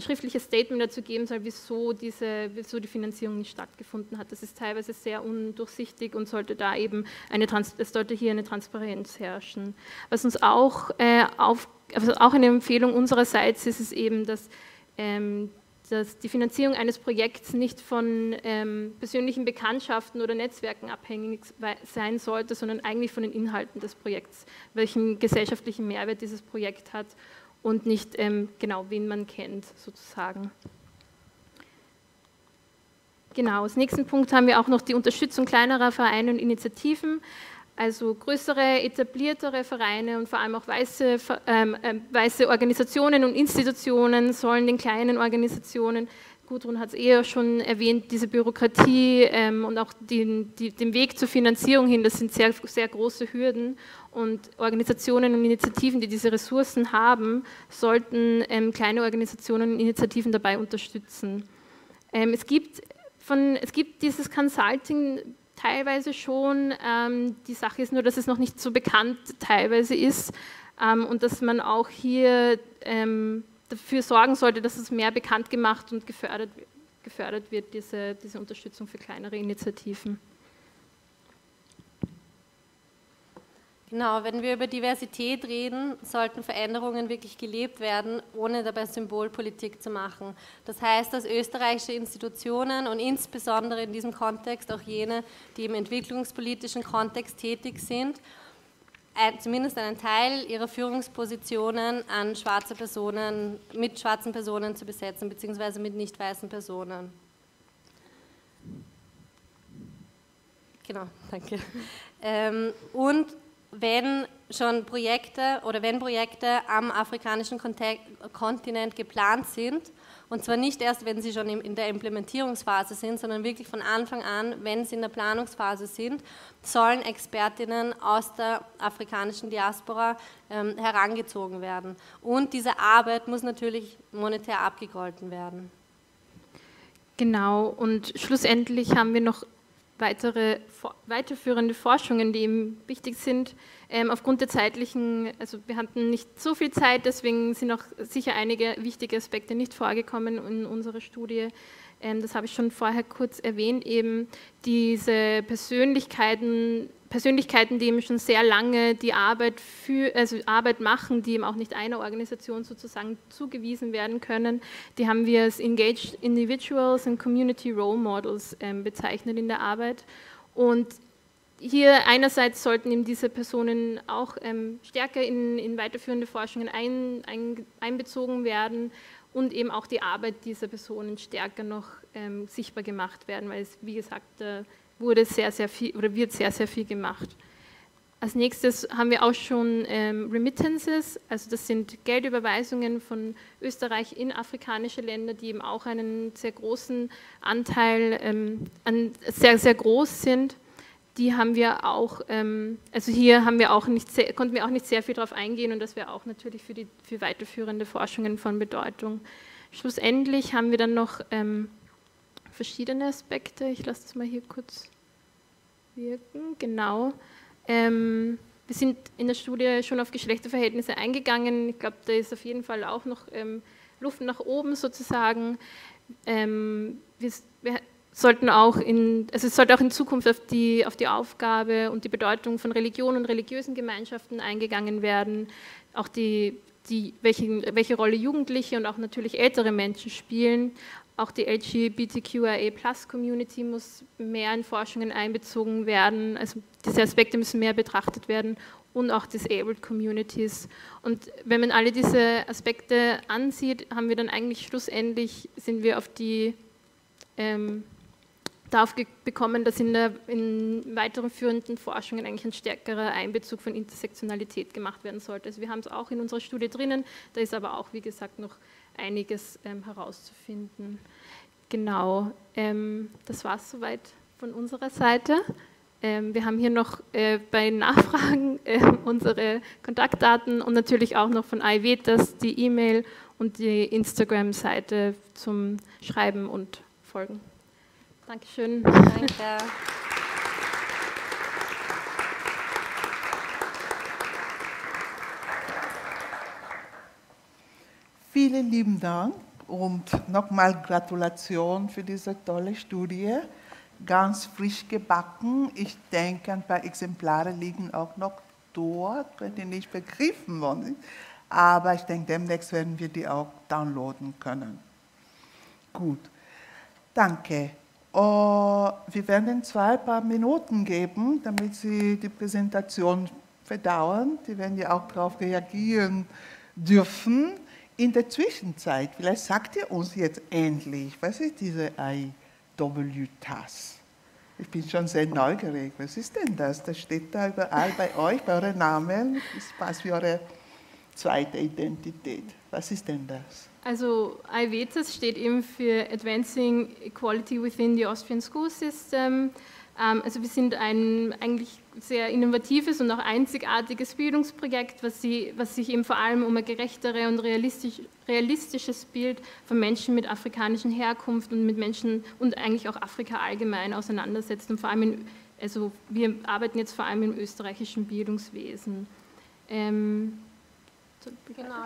schriftliches Statement dazu geben soll, wieso die Finanzierung nicht stattgefunden hat. Das ist teilweise sehr undurchsichtig und sollte da eben eine Transparenz herrschen. Was uns auch, also auch eine Empfehlung unsererseits ist, ist eben, dass die Finanzierung eines Projekts nicht von persönlichen Bekanntschaften oder Netzwerken abhängig sein sollte, sondern eigentlich von den Inhalten des Projekts, welchen gesellschaftlichen Mehrwert dieses Projekt hat und nicht genau, wen man kennt, sozusagen. Genau, als nächsten Punkt haben wir auch noch die Unterstützung kleinerer Vereine und Initiativen. Also größere, etabliertere Vereine und vor allem auch weiße Organisationen und Institutionen sollen den kleinen Organisationen, Gudrun hat es eher schon erwähnt, diese Bürokratie und auch den Weg zur Finanzierung hin, das sind sehr, sehr große Hürden. Und Organisationen und Initiativen, die diese Ressourcen haben, sollten kleine Organisationen und Initiativen dabei unterstützen. Es gibt dieses Consulting teilweise schon, die Sache ist nur, dass es noch nicht so bekannt teilweise ist und dass man auch hier dafür sorgen sollte, dass es mehr bekannt gemacht und gefördert wird, diese Unterstützung für kleinere Initiativen. Genau, wenn wir über Diversität reden, sollten Veränderungen wirklich gelebt werden, ohne dabei Symbolpolitik zu machen. Das heißt, dass österreichische Institutionen und insbesondere in diesem Kontext auch jene, die im entwicklungspolitischen Kontext tätig sind, zumindest einen Teil ihrer Führungspositionen an schwarze Personen, mit schwarzen Personen zu besetzen, beziehungsweise mit nicht weißen Personen. Genau, danke. Und wenn schon Projekte oder wenn Projekte am afrikanischen Kontinent geplant sind, und zwar nicht erst, wenn sie schon in der Implementierungsphase sind, sondern wirklich von Anfang an, wenn sie in der Planungsphase sind, sollen Expertinnen aus der afrikanischen Diaspora herangezogen werden. Und diese Arbeit muss natürlich monetär abgegolten werden. Genau, und schlussendlich haben wir noch weiterführende Forschungen, die eben wichtig sind. Aufgrund der zeitlichen, also wir hatten nicht so viel Zeit, deswegen sind auch sicher einige wichtige Aspekte nicht vorgekommen in unserer Studie. Das habe ich schon vorher kurz erwähnt, eben diese Persönlichkeiten, die eben schon sehr lange die Arbeit machen, die eben auch nicht einer Organisation sozusagen zugewiesen werden können, die haben wir als Engaged Individuals and Community Role Models bezeichnet in der Arbeit. Und hier einerseits sollten eben diese Personen auch stärker in weiterführende Forschungen einbezogen werden und eben auch die Arbeit dieser Personen stärker noch sichtbar gemacht werden, weil es, wie gesagt, wird sehr, sehr viel gemacht. Als nächstes haben wir auch schon Remittances, also das sind Geldüberweisungen von Österreich in afrikanische Länder, die eben auch einen sehr großen Anteil, sehr, sehr groß sind. Die haben wir auch, also hier haben wir auch konnten wir auch nicht sehr viel drauf eingehen und das wäre auch natürlich für weiterführende Forschungen von Bedeutung. Schlussendlich haben wir dann noch verschiedene Aspekte, ich lasse das mal hier kurz wirken, genau. Wir sind in der Studie schon auf Geschlechterverhältnisse eingegangen, ich glaube, da ist auf jeden Fall auch noch Luft nach oben sozusagen. Wir sollten auch es sollte auch in Zukunft auf die Aufgabe und die Bedeutung von Religion und religiösen Gemeinschaften eingegangen werden, auch welche Rolle Jugendliche und auch natürlich ältere Menschen spielen. Auch die LGBTQIA+-Community muss mehr in Forschungen einbezogen werden, also diese Aspekte müssen mehr betrachtet werden und auch Disabled Communities. Und wenn man alle diese Aspekte ansieht, haben wir dann eigentlich schlussendlich, sind wir auf die darauf bekommen, dass in weiteren führenden Forschungen eigentlich ein stärkerer Einbezug von Intersektionalität gemacht werden sollte. Also wir haben es auch in unserer Studie drinnen, da ist aber auch, wie gesagt, noch einiges herauszufinden. Genau, das war es soweit von unserer Seite. Wir haben hier noch bei Nachfragen unsere Kontaktdaten und natürlich auch noch von AIVETAS die E-Mail und die Instagram-Seite zum Schreiben und Folgen. Dankeschön. Danke. Vielen lieben Dank und nochmal Gratulation für diese tolle Studie. Ganz frisch gebacken. Ich denke, ein paar Exemplare liegen auch noch dort, wenn die nicht begriffen wurden. Aber ich denke, demnächst werden wir die auch downloaden können. Gut, danke. Wir werden zwei paar Minuten geben, damit Sie die Präsentation verdauen. Die werden ja auch darauf reagieren dürfen. In der Zwischenzeit, vielleicht sagt ihr uns jetzt endlich, was ist diese AW-TAS? Ich bin schon sehr neugierig. Was ist denn das? Das steht da überall bei euch, bei euren Namen. Das ist fast wie eure zweite Identität. Was ist denn das? Also AIVETAS steht eben für Advancing Equality within the Austrian School System. Also wir sind ein eigentlich sehr innovatives und auch einzigartiges Bildungsprojekt, was sich eben vor allem um ein gerechtere und realistisches Bild von Menschen mit afrikanischen Herkunft und mit Menschen und eigentlich auch Afrika allgemein auseinandersetzt. Und vor allem, also wir arbeiten jetzt vor allem im österreichischen Bildungswesen. Genau,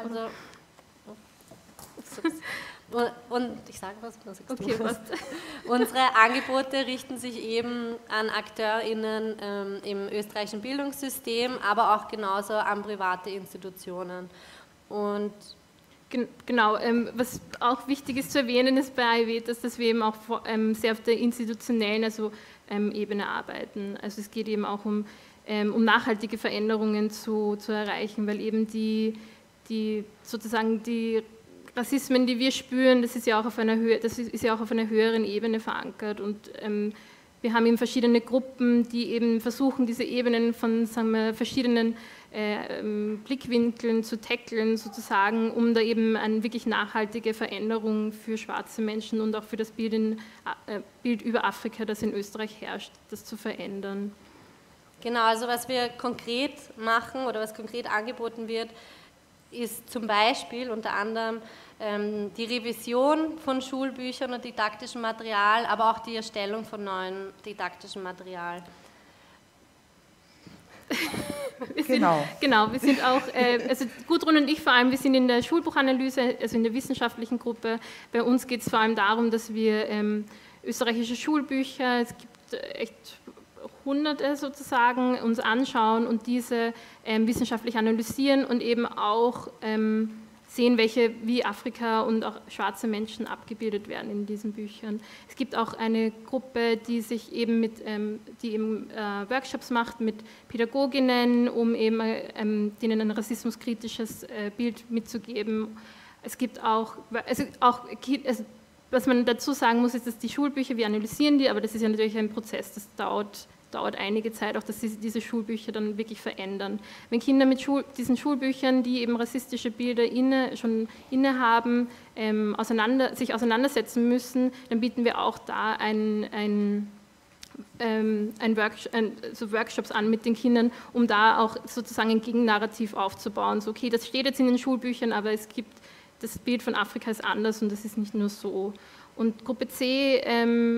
also... Und ich sage was, okay, was. Unsere Angebote richten sich eben an AkteurInnen im österreichischen Bildungssystem, aber auch genauso an private Institutionen. Und genau, was auch wichtig ist zu erwähnen ist bei AIVETAS, dass wir eben auch sehr auf der institutionellen Ebene arbeiten. Also es geht eben auch um nachhaltige Veränderungen zu erreichen, weil eben die Rassismen, die wir spüren, das ist ja auch auf einer höheren Ebene verankert. Und wir haben eben verschiedene Gruppen, die eben versuchen, diese Ebenen von, sagen wir, verschiedenen Blickwinkeln zu tacklen, sozusagen, um da eben eine wirklich nachhaltige Veränderung für schwarze Menschen und auch für das Bild über Afrika, das in Österreich herrscht, das zu verändern. Genau, also was wir konkret machen oder was konkret angeboten wird, ist zum Beispiel unter anderem die Revision von Schulbüchern und didaktischem Material, aber auch die Erstellung von neuem didaktischem Material. Genau, wir sind auch, also Gudrun und ich vor allem, wir sind in der Schulbuchanalyse, also in der wissenschaftlichen Gruppe. Bei uns geht es vor allem darum, dass wir österreichische Schulbücher, es gibt echt Hunderte sozusagen, uns anschauen und diese wissenschaftlich analysieren und eben auch sehen, wie Afrika und auch schwarze Menschen abgebildet werden in diesen Büchern. Es gibt auch eine Gruppe, die sich eben die Workshops macht mit Pädagoginnen, um eben denen ein rassismuskritisches Bild mitzugeben. Es gibt auch, was man dazu sagen muss, ist, dass die Schulbücher, wir analysieren die, aber das ist ja natürlich ein Prozess, das dauert einige Zeit, auch dass diese Schulbücher dann wirklich verändern. Wenn Kinder mit diesen Schulbüchern, die eben rassistische Bilder schon innehaben, sich auseinandersetzen müssen, dann bieten wir auch da Workshops an mit den Kindern, um da auch sozusagen ein Gegennarrativ aufzubauen. So, okay, das steht jetzt in den Schulbüchern, aber das Bild von Afrika ist anders und das ist nicht nur so. Und Gruppe C,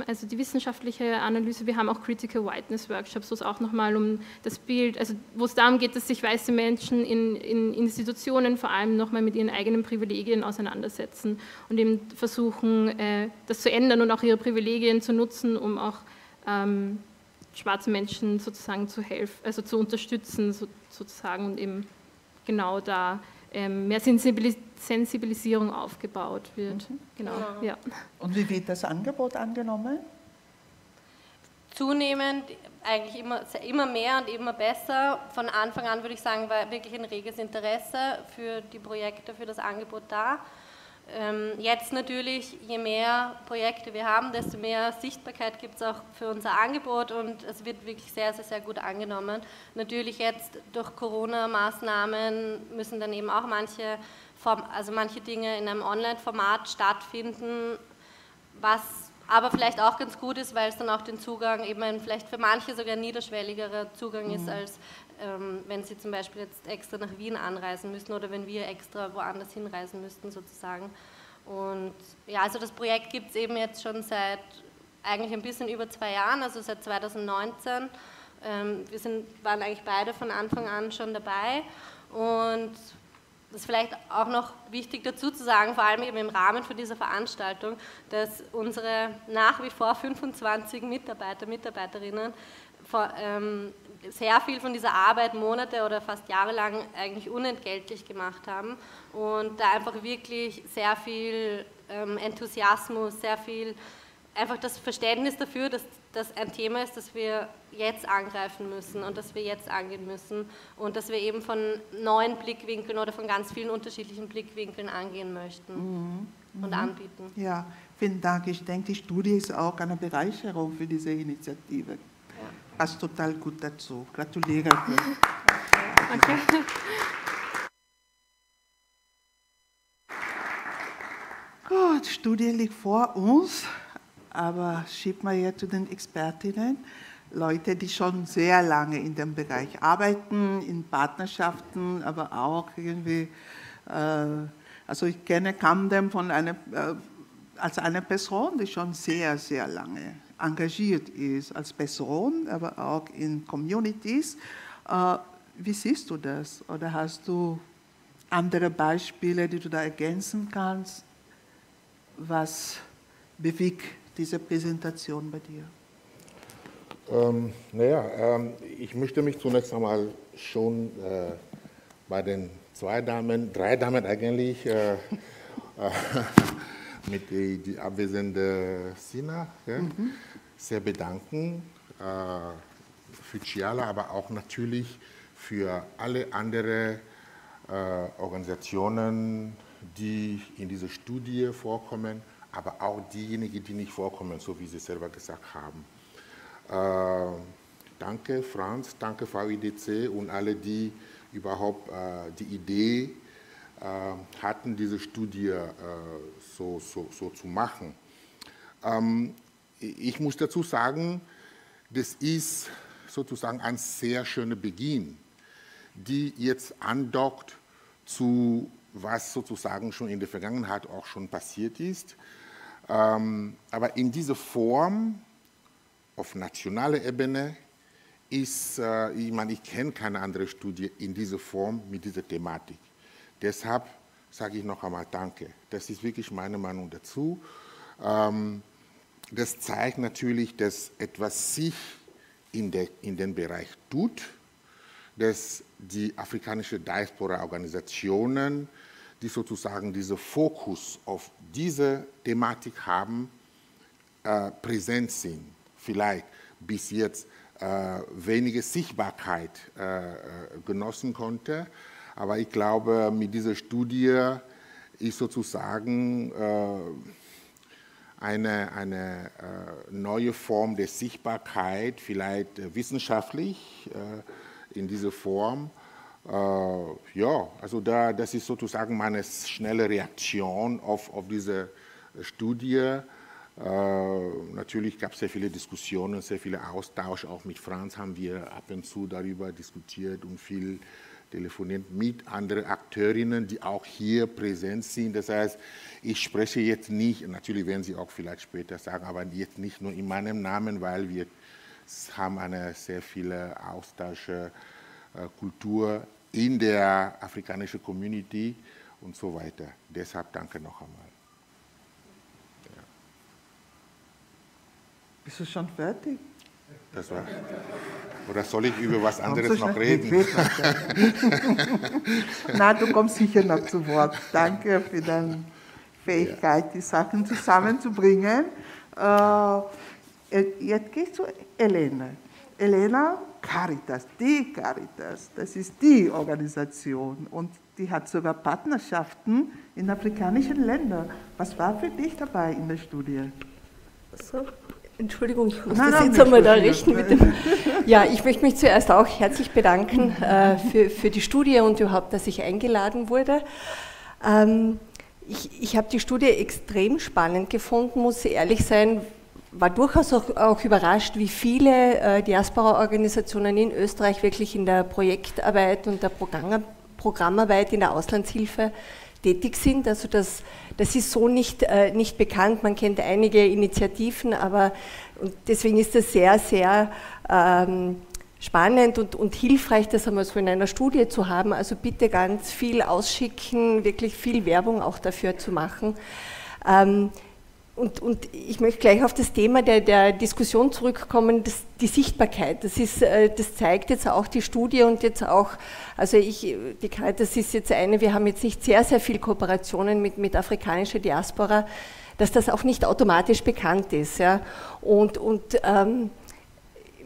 also die wissenschaftliche Analyse, wir haben auch Critical Whiteness Workshops, wo es auch nochmal um das Bild, also wo es darum geht, dass sich weiße Menschen in Institutionen vor allem nochmal mit ihren eigenen Privilegien auseinandersetzen und eben versuchen, das zu ändern und auch ihre Privilegien zu nutzen, um auch schwarze Menschen sozusagen zu helfen, also zu unterstützen sozusagen und eben genau da mehr Sensibilisierung aufgebaut wird. Mhm. Genau. Ja. Und wie wird das Angebot angenommen? Zunehmend, eigentlich immer mehr und immer besser. Von Anfang an würde ich sagen, war wirklich ein reges Interesse für die Projekte, für das Angebot da. Jetzt natürlich, je mehr Projekte wir haben, desto mehr Sichtbarkeit gibt es auch für unser Angebot und es wird wirklich sehr, sehr, sehr gut angenommen. Natürlich jetzt durch Corona-Maßnahmen müssen dann eben auch manche Dinge in einem Online-Format stattfinden, was aber vielleicht auch ganz gut ist, weil es dann auch den Zugang eben vielleicht für manche sogar ein niederschwelligerer Zugang ist, als wenn sie zum Beispiel jetzt extra nach Wien anreisen müssen oder wenn wir extra woanders hinreisen müssten sozusagen. Und ja, also das Projekt gibt es eben jetzt schon seit eigentlich ein bisschen über 2 Jahren, also seit 2019. Wir waren eigentlich beide von Anfang an schon dabei und das ist vielleicht auch noch wichtig dazu zu sagen, vor allem eben im Rahmen von dieser Veranstaltung, dass unsere nach wie vor 25 Mitarbeiter, Mitarbeiterinnen sehr viel von dieser Arbeit Monate oder fast jahrelang eigentlich unentgeltlich gemacht haben und da einfach wirklich sehr viel Enthusiasmus, sehr viel einfach das Verständnis dafür, dass das ein Thema ist, das wir jetzt angreifen müssen und das wir jetzt angehen müssen und dass wir eben von neuen Blickwinkeln oder von ganz vielen unterschiedlichen Blickwinkeln angehen möchten und anbieten. Ja, vielen Dank. Ich denke, die Studie ist auch eine Bereicherung für diese Initiative. Ja. Passt total gut dazu. Gratuliere. Okay. Okay. Gut, die Studie liegt vor uns. Aber schiebt man jetzt zu den Expertinnen, Leute, die schon sehr lange in dem Bereich arbeiten, in Partnerschaften, aber auch irgendwie, also ich kenne Kamdem als eine Person, die schon sehr, sehr lange engagiert ist, als Person, aber auch in Communities. Wie siehst du das? Oder hast du andere Beispiele, die du da ergänzen kannst? Was bewegt diese Präsentation bei dir? Ich möchte mich zunächst einmal schon bei den drei Damen eigentlich, mit die abwesende Sina, ja, sehr bedanken für Chiala, aber auch natürlich für alle anderen Organisationen, die in dieser Studie vorkommen, aber auch diejenigen, die nicht vorkommen, so wie Sie selber gesagt haben. Danke Franz, danke VIDC und alle, die überhaupt die Idee hatten, diese Studie so zu machen. Ich muss dazu sagen, das ist sozusagen ein sehr schöner Beginn, die jetzt andockt zu, was sozusagen schon in der Vergangenheit auch schon passiert ist. Aber in dieser Form auf nationaler Ebene ist, ich kenne keine andere Studie in dieser Form mit dieser Thematik. Deshalb sage ich noch einmal Danke. Das ist wirklich meine Meinung dazu. Das zeigt natürlich, dass etwas sich in den Bereich tut, dass die afrikanische Diaspora-Organisationen, die sozusagen diesen Fokus auf diese Thematik haben, präsent sind. Vielleicht bis jetzt weniger Sichtbarkeit genossen konnte, aber ich glaube, mit dieser Studie ist sozusagen eine neue Form der Sichtbarkeit, vielleicht wissenschaftlich, in dieser Form. Ja, also das ist sozusagen meine schnelle Reaktion auf diese Studie. Natürlich gab es sehr viele Diskussionen, sehr viele Austausch, auch mit Franz haben wir ab und zu darüber diskutiert und viel telefoniert mit anderen Akteurinnen, die auch hier präsent sind. Das heißt, ich spreche jetzt nicht, natürlich werden Sie auch vielleicht später sagen, aber jetzt nicht nur in meinem Namen, weil wir haben eine sehr viele Austauschkultur in der afrikanischen Community und so weiter. Deshalb danke noch einmal. Ja. Bist du schon fertig? Das war. Oder soll ich über was anderes noch reden? Na, du kommst sicher noch zu Wort. Danke für deine Fähigkeit, ja, die Sachen zusammenzubringen. Jetzt geht's zu Elena. Elena, Caritas, die Caritas, das ist die Organisation und die hat sogar Partnerschaften in afrikanischen Ländern. Was war für dich dabei in der Studie? So. Entschuldigung, ich muss das jetzt einmal da richten. Mit dem ja, ich möchte mich zuerst auch herzlich bedanken für die Studie und überhaupt, dass ich eingeladen wurde. Ich habe die Studie extrem spannend gefunden, muss ehrlich sein, war durchaus auch überrascht, wie viele Diaspora-Organisationen in Österreich wirklich in der Projektarbeit und der Programmarbeit in der Auslandshilfe tätig sind. Also das ist so nicht bekannt. Man kennt einige Initiativen, aber und deswegen ist das sehr, sehr spannend und hilfreich, das einmal so in einer Studie zu haben. Also bitte ganz viel ausschicken, wirklich viel Werbung auch dafür zu machen. Und ich möchte gleich auf das Thema der Diskussion zurückkommen, die Sichtbarkeit. Das zeigt jetzt auch die Studie und jetzt auch, also die Caritas ist jetzt eine, wir haben jetzt nicht sehr, sehr viel Kooperationen mit afrikanischer Diaspora, dass das auch nicht automatisch bekannt ist. Ja. Und im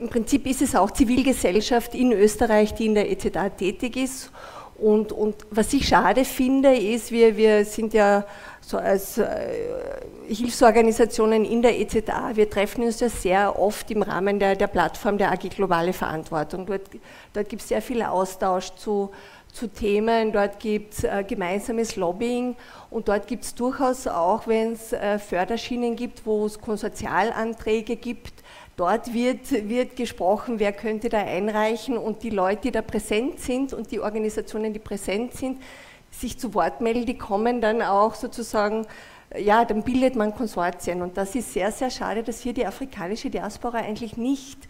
Prinzip ist es auch Zivilgesellschaft in Österreich, die in der EZA tätig ist. Und was ich schade finde, ist, wir sind ja so als Hilfsorganisationen in der EZA, wir treffen uns ja sehr oft im Rahmen der Plattform der AG Globale Verantwortung. Dort gibt es sehr viel Austausch zu Themen, dort gibt es gemeinsames Lobbying und dort gibt es durchaus auch, wenn es Förderschienen gibt, wo es Konsortialanträge gibt, dort wird gesprochen, wer könnte da einreichen und die Leute, die da präsent sind und die Organisationen, die präsent sind, sich zu Wort melden, die kommen dann auch sozusagen, ja, dann bildet man Konsortien und das ist sehr, sehr schade, dass hier die afrikanische Diaspora eigentlich nicht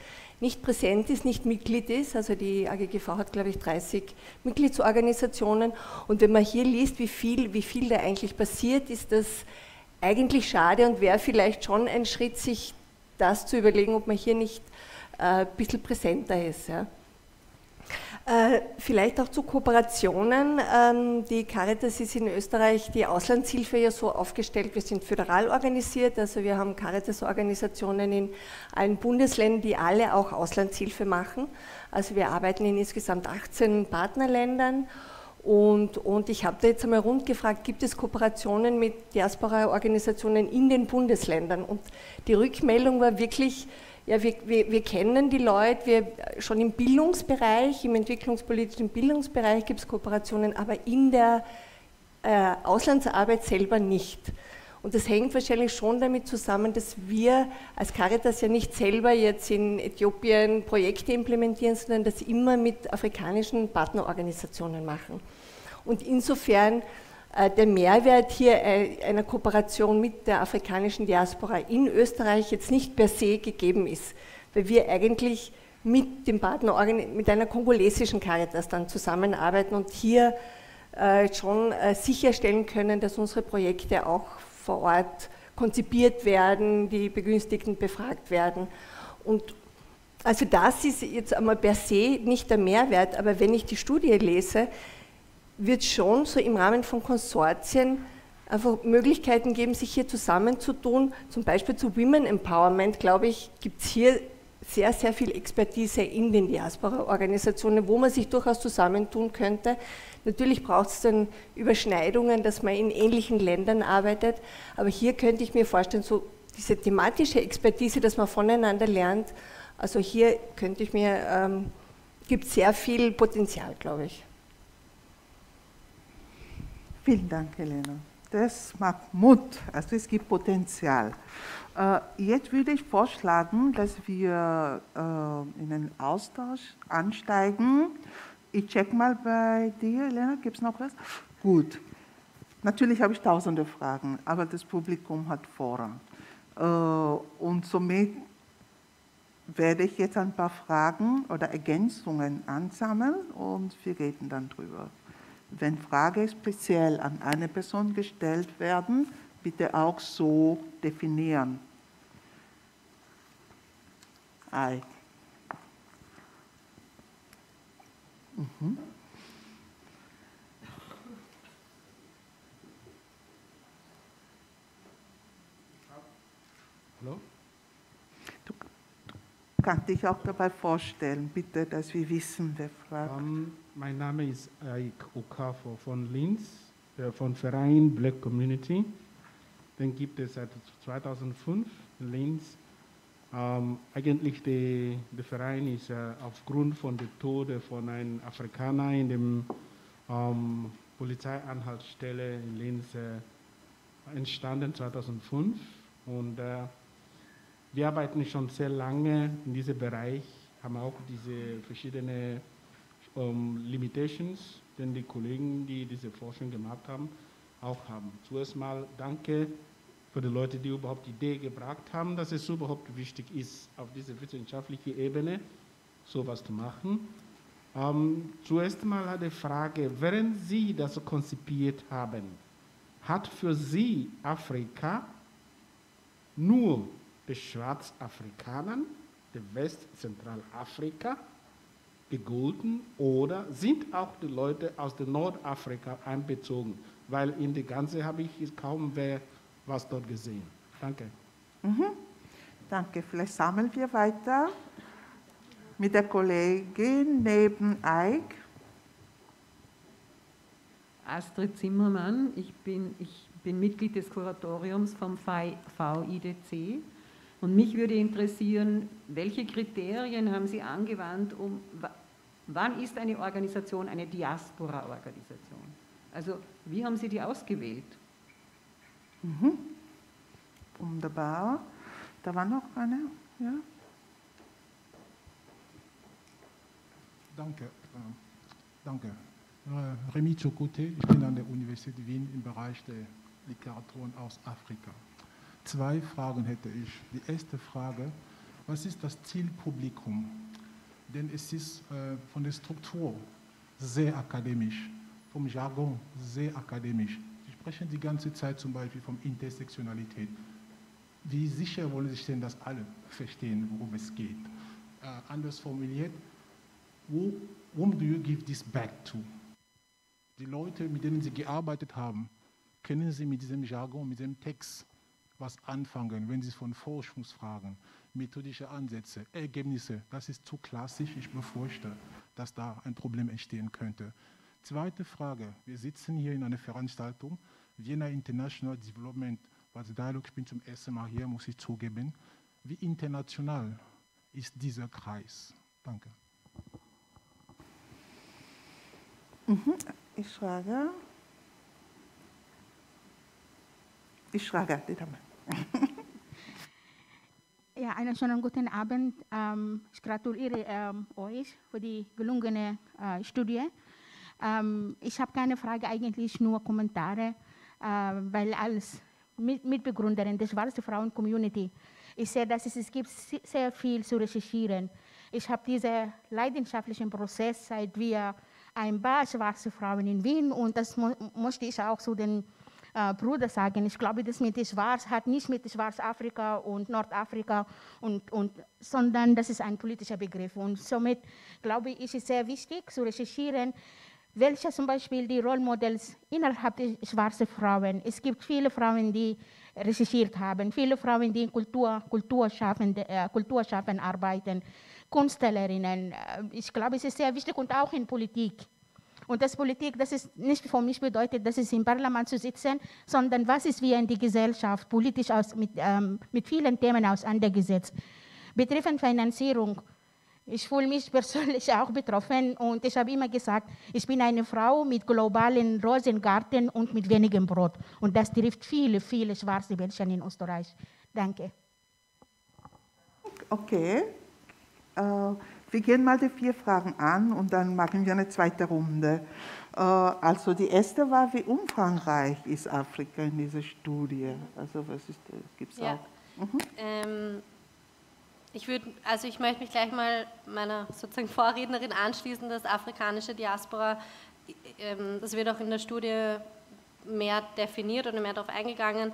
präsent ist, nicht Mitglied ist, also die AGGV hat, glaube ich, 30 Mitgliedsorganisationen und wenn man hier liest, wie viel da eigentlich passiert, ist das eigentlich schade und wäre vielleicht schon ein Schritt, sich das zu überlegen, ob man hier nicht ein bisschen präsenter ist. Ja. Vielleicht auch zu Kooperationen. Die Caritas ist in Österreich die Auslandshilfe ja so aufgestellt, wir sind föderal organisiert, also wir haben Caritas-Organisationen in allen Bundesländern, die alle auch Auslandshilfe machen. Also wir arbeiten in insgesamt 18 Partnerländern. Und ich habe da jetzt einmal rund gefragt, gibt es Kooperationen mit Diaspora-Organisationen in den Bundesländern? Und die Rückmeldung war wirklich, ja, wir kennen die Leute, schon im Bildungsbereich, im entwicklungspolitischen Bildungsbereich gibt es Kooperationen, aber in der Auslandsarbeit selber nicht. Und das hängt wahrscheinlich schon damit zusammen, dass wir als Caritas ja nicht selber jetzt in Äthiopien Projekte implementieren, sondern das immer mit afrikanischen Partnerorganisationen machen. Und insofern der Mehrwert hier einer Kooperation mit der afrikanischen Diaspora in Österreich jetzt nicht per se gegeben ist, weil wir eigentlich mit dem Partner, mit einer kongolesischen Caritas dann zusammenarbeiten und hier schon sicherstellen können, dass unsere Projekte auch vor Ort konzipiert werden, die Begünstigten befragt werden. Und also das ist jetzt einmal per se nicht der Mehrwert, aber wenn ich die Studie lese, wird schon so im Rahmen von Konsortien einfach Möglichkeiten geben, sich hier zusammenzutun. Zum Beispiel zu Women Empowerment, glaube ich, gibt es hier sehr, sehr viel Expertise in den Diaspora-Organisationen, wo man sich durchaus zusammentun könnte. Natürlich braucht es dann Überschneidungen, dass man in ähnlichen Ländern arbeitet, aber hier könnte ich mir vorstellen, so diese thematische Expertise, dass man voneinander lernt, also hier könnte ich mir, gibt es sehr viel Potenzial, glaube ich. Vielen Dank, Elena. Das macht Mut, also es gibt Potenzial. Jetzt würde ich vorschlagen, dass wir in einen Austausch ansteigen Ich check mal bei dir, Elena, gibt es noch was? Gut. Natürlich habe ich tausende Fragen, aber das Publikum hat Vorrang. Und somit werde ich jetzt ein paar Fragen oder Ergänzungen ansammeln und wir reden dann drüber. Wenn Fragen speziell an eine Person gestellt werden, bitte auch so definieren. Mhm. Hallo? Du kannst dich auch dabei vorstellen, bitte, dass wir wissen, wer fragt. Mein Name ist Aik Okafo von Linz, von Verein Black Community. Den gibt es seit 2005 in Linz. Eigentlich der Verein ist aufgrund von dem Tode von einem Afrikaner in dem Polizeianhaltstelle in Linz entstanden 2005 und wir arbeiten schon sehr lange in diesem Bereich, haben auch diese verschiedenen Limitations, denn die Kollegen, die diese Forschung gemacht haben, auch haben. Zuerst mal danke für die Leute, die überhaupt die Idee gebracht haben, dass es überhaupt wichtig ist, auf dieser wissenschaftlichen Ebene sowas zu machen. Zuerst mal eine Frage, während Sie das konzipiert haben, hat für Sie Afrika nur die Schwarzafrikaner, die Westzentralafrika gegolten oder sind auch die Leute aus der Nordafrika einbezogen? Weil in der Ganze habe ich kaum wer was dort gesehen. Danke. Mhm. Danke. Vielleicht sammeln wir weiter mit der Kollegin neben Eik. Astrid Zimmermann. Ich bin Mitglied des Kuratoriums vom VIDC. Und mich würde interessieren, welche Kriterien haben Sie angewandt, wann ist eine Organisation eine Diaspora-Organisation? Also, wie haben Sie die ausgewählt? Mhm. Wunderbar. Da war noch eine. Ja. Danke. Danke. Remy Chokute, ich bin an der Universität Wien im Bereich der Literaturen aus Afrika. Zwei Fragen hätte ich. Die erste Frage, was ist das Zielpublikum? Denn es ist von der Struktur sehr akademisch, vom Jargon sehr akademisch. Sie sprechen die ganze Zeit zum Beispiel von Intersektionalität. Wie sicher wollen Sie sich denn, dass alle verstehen, worum es geht? Anders formuliert, whom do you give this back to? Die Leute, mit denen Sie gearbeitet haben, können Sie mit diesem Jargon, mit diesem Text was anfangen, wenn Sie von Forschungsfragen, methodische Ansätze, Ergebnisse, das ist zu klassisch, ich befürchte, dass da ein Problem entstehen könnte. Zweite Frage, wir sitzen hier in einer Veranstaltung, Vienna International Development, was Dialog, ich bin zum ersten Mal hier, muss ich zugeben. Wie international ist dieser Kreis? Danke. Ich frage. Ja, einen schönen guten Abend. Ich gratuliere euch für die gelungene Studie. Ich habe keine Frage, eigentlich nur Kommentare, weil als Mitbegründerin der Schwarzen Frauen-Community, ich sehe, dass es gibt sehr viel zu recherchieren. Ich habe diesen leidenschaftlichen Prozess, seit wir ein paar schwarze Frauen in Wien, und das möchte ich auch zu den Brüdern sagen. Ich glaube, das mit Schwarz hat nicht mit Schwarzafrika und Nordafrika, sondern das ist ein politischer Begriff. Und somit glaube ich, ist es sehr wichtig zu recherchieren, welche zum Beispiel die Rollmodels innerhalb der schwarzen Frauen. Es gibt viele Frauen, die recherchiert haben, viele Frauen, die in Kulturschaffen arbeiten, Künstlerinnen. Ich glaube, es ist sehr wichtig und auch in Politik. Und das Politik, das ist nicht für mich bedeutet, dass es im Parlament zu sitzen, sondern was ist wir in die Gesellschaft politisch mit vielen Themen auseinandergesetzt. Betreffend Finanzierung. Ich fühle mich persönlich auch betroffen und ich habe immer gesagt, ich bin eine Frau mit globalen Rosengarten und mit wenigem Brot. Und das trifft viele, viele schwarze Menschen in Österreich. Danke. Okay. Wir gehen mal die 4 Fragen an und dann machen wir eine zweite Runde. Also die erste war, wie umfangreich ist Afrika in dieser Studie? Also was gibt es ja auch? Mhm. Ich möchte mich gleich mal meiner sozusagen Vorrednerin anschließen, dass afrikanische Diaspora, das wird auch in der Studie mehr definiert oder mehr darauf eingegangen,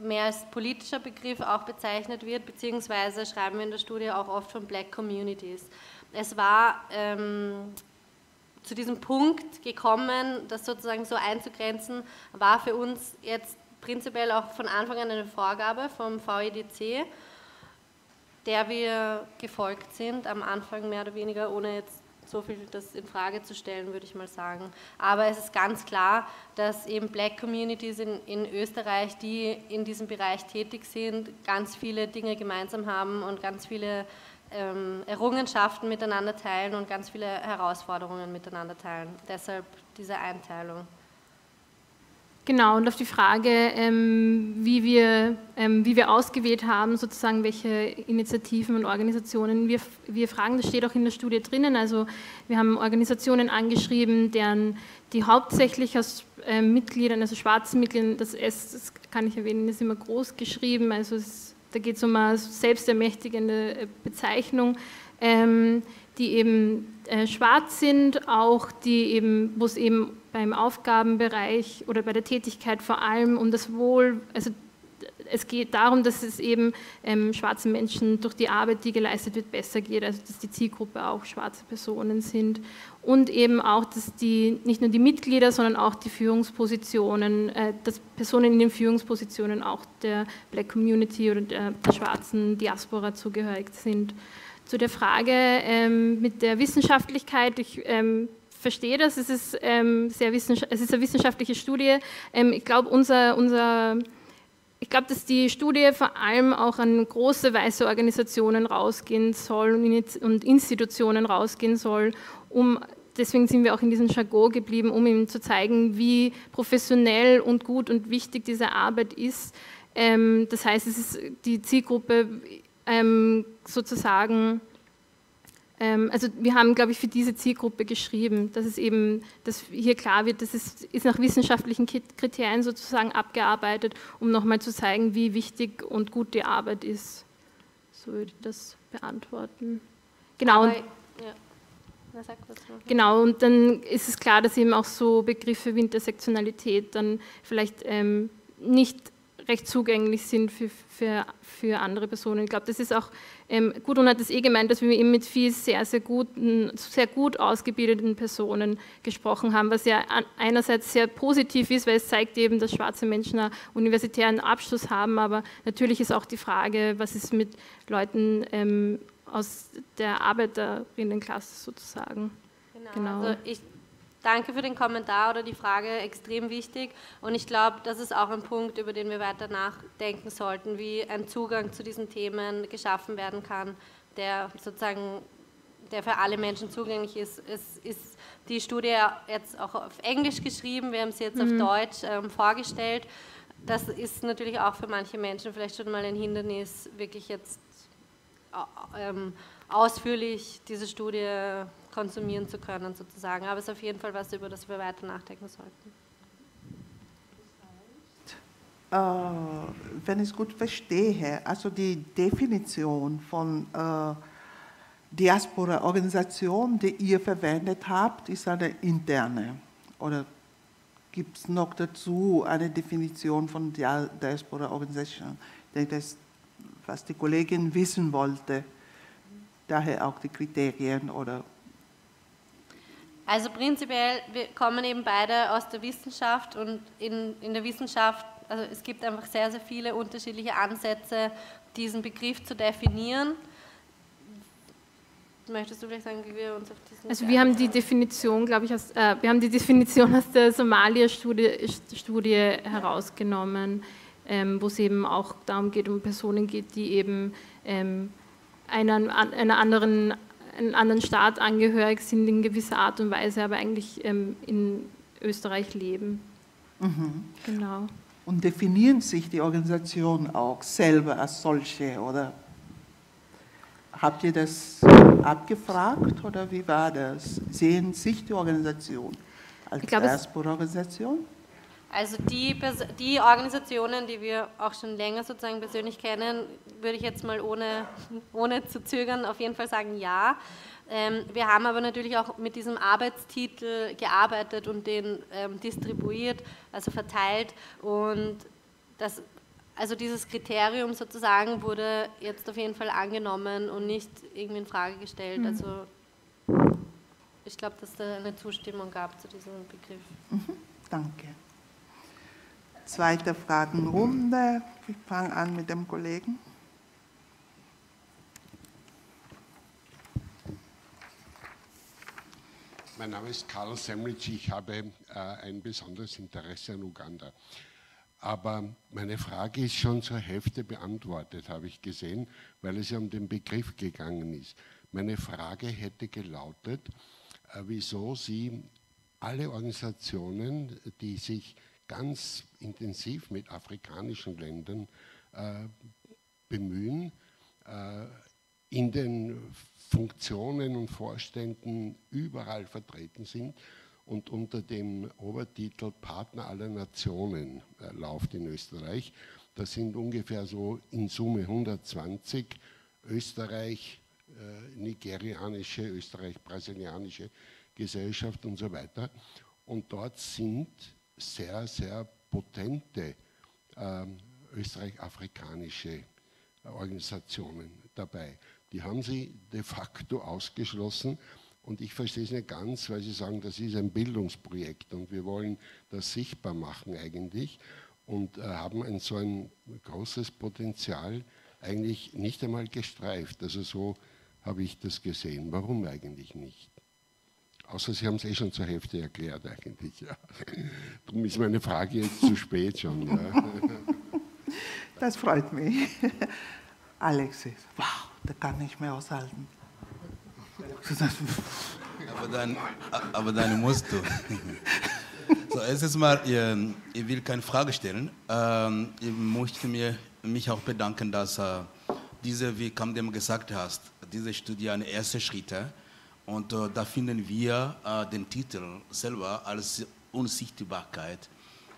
mehr als politischer Begriff auch bezeichnet wird, beziehungsweise schreiben wir in der Studie auch oft von Black Communities. Es war zu diesem Punkt gekommen, das sozusagen so einzugrenzen, war für uns jetzt prinzipiell auch von Anfang an eine Vorgabe vom VIDC, der wir gefolgt sind, am Anfang mehr oder weniger, ohne jetzt so viel das in Frage zu stellen, würde ich mal sagen. Aber es ist ganz klar, dass eben Black Communities in Österreich, die in diesem Bereich tätig sind, ganz viele Dinge gemeinsam haben und ganz viele Errungenschaften miteinander teilen und ganz viele Herausforderungen miteinander teilen. Deshalb diese Einteilung. Genau, und auf die Frage, wie wir ausgewählt haben, sozusagen welche Initiativen und Organisationen wir fragen, das steht auch in der Studie drinnen. Also wir haben Organisationen angeschrieben, die hauptsächlich aus Mitgliedern, also schwarzen Mitgliedern, das kann ich erwähnen, ist immer groß geschrieben, also da geht es um eine selbstermächtigende Bezeichnung, die eben schwarz sind, auch die eben, wo es eben beim Aufgabenbereich oder bei der Tätigkeit vor allem um das Wohl, also es geht darum, dass es eben schwarzen Menschen durch die Arbeit, die geleistet wird, besser geht, also dass die Zielgruppe auch schwarze Personen sind und eben auch, dass nicht nur die Mitglieder, sondern auch die Führungspositionen, dass Personen in den Führungspositionen auch der Black Community oder der schwarzen Diaspora zugehörig sind. Zu der Frage mit der Wissenschaftlichkeit, ich verstehe das, es ist eine wissenschaftliche Studie. Ich glaube, dass die Studie vor allem auch an große weiße Organisationen rausgehen soll und Institutionen rausgehen soll, deswegen sind wir auch in diesem Jargon geblieben, um eben zu zeigen, wie professionell und gut und wichtig diese Arbeit ist. Das heißt, es ist die Zielgruppe sozusagen. Also wir haben, glaube ich, für diese Zielgruppe geschrieben, dass hier klar wird, das ist nach wissenschaftlichen Kriterien sozusagen abgearbeitet, um nochmal zu zeigen, wie wichtig und gut die Arbeit ist. So würde ich das beantworten. Genau. Aber, ja. Na, sag kurz mal. Genau, und dann ist es klar, dass eben auch so Begriffe wie Intersektionalität dann vielleicht nicht recht zugänglich sind für andere Personen. Ich glaube, das ist auch, Gudrun hat es gemeint, dass wir eben mit vielen sehr gut ausgebildeten Personen gesprochen haben, was ja einerseits sehr positiv ist, weil es zeigt eben, dass schwarze Menschen einen universitären Abschluss haben, aber natürlich ist auch die Frage, was ist mit Leuten aus der Arbeiterinnenklasse sozusagen. Genau. Also danke für den Kommentar oder die Frage, extrem wichtig. Und ich glaube, das ist auch ein Punkt, über den wir weiter nachdenken sollten, wie ein Zugang zu diesen Themen geschaffen werden kann, der für alle Menschen zugänglich ist. Es ist die Studie jetzt auch auf Englisch geschrieben, wir haben sie jetzt auf Deutsch vorgestellt. Das ist natürlich auch für manche Menschen vielleicht schon mal ein Hindernis, wirklich jetzt ausführlich diese Studie konsumieren zu können, sozusagen. Aber es ist auf jeden Fall was, über das wir weiter nachdenken sollten. Wenn ich es gut verstehe, also die Definition von Diaspora-Organisation, die ihr verwendet habt, ist eine interne. Oder gibt es noch dazu eine Definition von Diaspora-Organisation? Ich denke, das ist, was die Kollegin wissen wollte. Daher auch die Kriterien oder... Also prinzipiell, wir kommen eben beide aus der Wissenschaft und in der Wissenschaft, also es gibt einfach sehr, sehr viele unterschiedliche Ansätze, diesen Begriff zu definieren. Möchtest du vielleicht sagen, wie wir uns auf diesen... Also wir haben die Definition, glaube ich, aus der Somalia-Studie herausgenommen, wo es eben auch darum geht, um Personen geht, die eben einem anderen Staat angehörig sind in gewisser Art und Weise, aber eigentlich in Österreich leben. Mhm. Genau. Und definieren sich die Organisationen auch selber als solche, oder? Habt ihr das abgefragt oder wie war das? Sehen sich die Organisation als Diaspora-Organisation? Also die Organisationen, die wir auch schon länger sozusagen persönlich kennen, würde ich jetzt mal ohne zu zögern auf jeden Fall sagen, ja. Wir haben aber natürlich auch mit diesem Arbeitstitel gearbeitet und den distribuiert, also verteilt. Und das, also dieses Kriterium sozusagen wurde jetzt auf jeden Fall angenommen und nicht irgendwie in Frage gestellt. Mhm. Also ich glaube, dass da eine Zustimmung gab zu diesem Begriff. Mhm. Danke. Zweite Fragenrunde. Ich fange an mit dem Kollegen. Mein Name ist Karl Semlitsch. Ich habe ein besonderes Interesse an Uganda. Aber meine Frage ist schon zur Hälfte beantwortet, habe ich gesehen, weil es ja um den Begriff gegangen ist. Meine Frage hätte gelautet, wieso Sie alle Organisationen, die sich ganz intensiv mit afrikanischen Ländern bemühen, in den Funktionen und Vorständen überall vertreten sind und unter dem Obertitel Partner aller Nationen läuft in Österreich. Das sind ungefähr so in Summe 120 nigerianische, österreich-brasilianische Gesellschaft und so weiter. Und dort sind sehr, sehr potente österreich-afrikanische Organisationen dabei. Die haben sie de facto ausgeschlossen und ich verstehe es nicht ganz, weil sie sagen, das ist ein Bildungsprojekt und wir wollen das sichtbar machen eigentlich und haben so ein großes Potenzial eigentlich nicht einmal gestreift. Also so habe ich das gesehen. Warum eigentlich nicht? Außer Sie haben es eh schon zur Hälfte erklärt eigentlich. Ja. Darum ist meine Frage jetzt zu spät schon. Ja. Das freut mich. Alexis, wow, da kann ich mehr aushalten. Aber dann musst du. So, erstens mal, ich will keine Frage stellen. Ich möchte mich auch bedanken, dass diese, wie Kamdem gesagt hast, diese Studie ein erster Schritt ist. Und da finden wir den Titel selber als Unsichtbarkeit.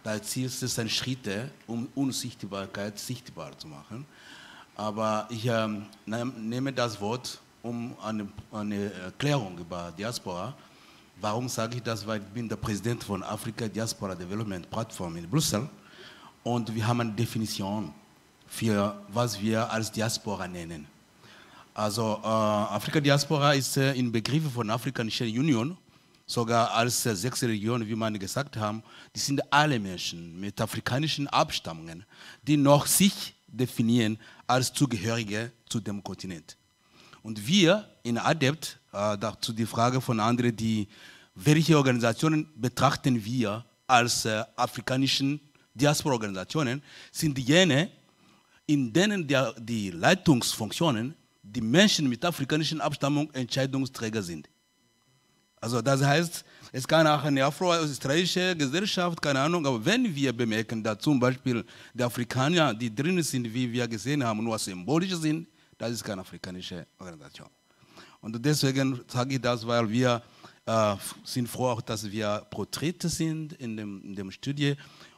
Das Ziel ist ein Schritt, um Unsichtbarkeit sichtbar zu machen. Aber ich nehme das Wort um eine Erklärung über Diaspora. Warum sage ich das? Weil ich bin der Präsident von Afrika Diaspora Development Plattform in Brüssel. Und wir haben eine Definition für, was wir als Diaspora nennen. Also Afrika Diaspora ist in Begriffen von Afrikanische Union, sogar als sechs Regionen, wie man gesagt haben, die sind alle Menschen mit afrikanischen Abstammungen, die noch sich definieren als Zugehörige zu dem Kontinent. Und wir in ADEPT, dazu die Frage von anderen, die, welche Organisationen betrachten wir als afrikanischen Diaspora-Organisationen, sind jene, in denen die Leitungsfunktionen die Menschen mit afrikanischen Abstammung Entscheidungsträger sind. Also das heißt, es kann auch eine afro-österreichische Gesellschaft, keine Ahnung, aber wenn wir bemerken, dass zum Beispiel die Afrikaner, die drin sind, wie wir gesehen haben, nur symbolisch sind, das ist keine afrikanische Organisation. Und deswegen sage ich das, weil wir sind froh, auch, dass wir Porträte sind in dem Studie.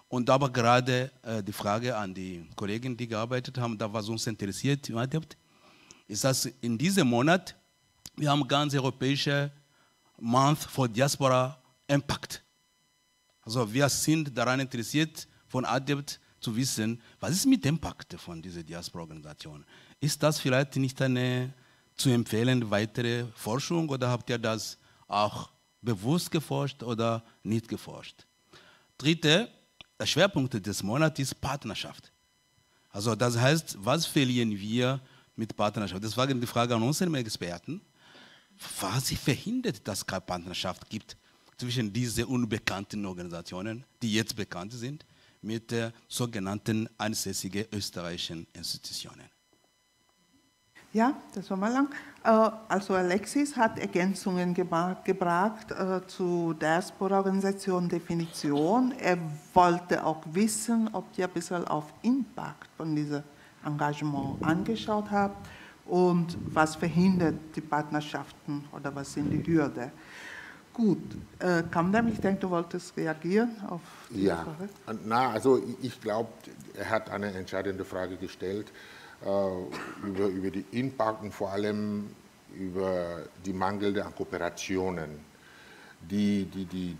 Und aber gerade die Frage an die Kollegen, die gearbeitet haben, da was uns interessiert, ist das in diesem Monat, wir haben ganz europäische Month for Diaspora Impact. Also wir sind daran interessiert, von ADEPT zu wissen, was ist mit Impact von dieser Diaspora-Organisation? Ist das vielleicht nicht eine zu empfehlen weitere Forschung oder habt ihr das auch bewusst geforscht oder nicht geforscht? Dritte, der Schwerpunkt des Monats ist Partnerschaft. Also das heißt, was verlieren wir mit Partnerschaft? Das war die Frage an unseren Experten. Was verhindert, dass es keine Partnerschaft gibt zwischen diesen unbekannten Organisationen, die jetzt bekannt sind, mit sogenannten ansässigen österreichischen Institutionen? Ja, das war mal lang. Also Alexis hat Ergänzungen gebracht zu Diaspora-Organisation Definition. Er wollte auch wissen, ob ihr ein bisschen auf Impact von diesem Engagement angeschaut habt und was verhindert die Partnerschaften oder was sind die Hürden. Gut, Kamdem, ich denke, du wolltest reagieren auf die Frage. Na, also ich glaube, er hat eine entscheidende Frage gestellt über die Impact und vor allem über die mangelnde Kooperationen, die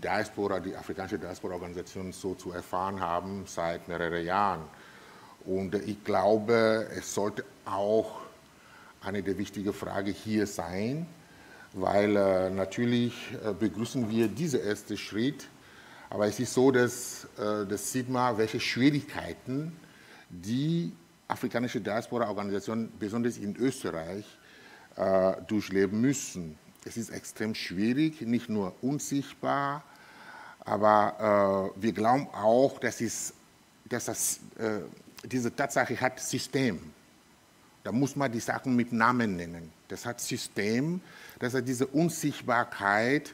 Diaspora, die afrikanische Diaspora-Organisationen so zu erfahren haben seit mehreren Jahren. Und ich glaube, es sollte auch eine der wichtigen Fragen hier sein, weil natürlich begrüßen wir diesen ersten Schritt, aber es ist so, dass das sieht man, welche Schwierigkeiten die afrikanische Diaspora-Organisationen, besonders in Österreich, durchleben müssen. Es ist extrem schwierig, nicht nur unsichtbar, aber wir glauben auch, dass diese Tatsache hat System. Da muss man die Sachen mit Namen nennen. Das hat System, das hat diese Unsichtbarkeit,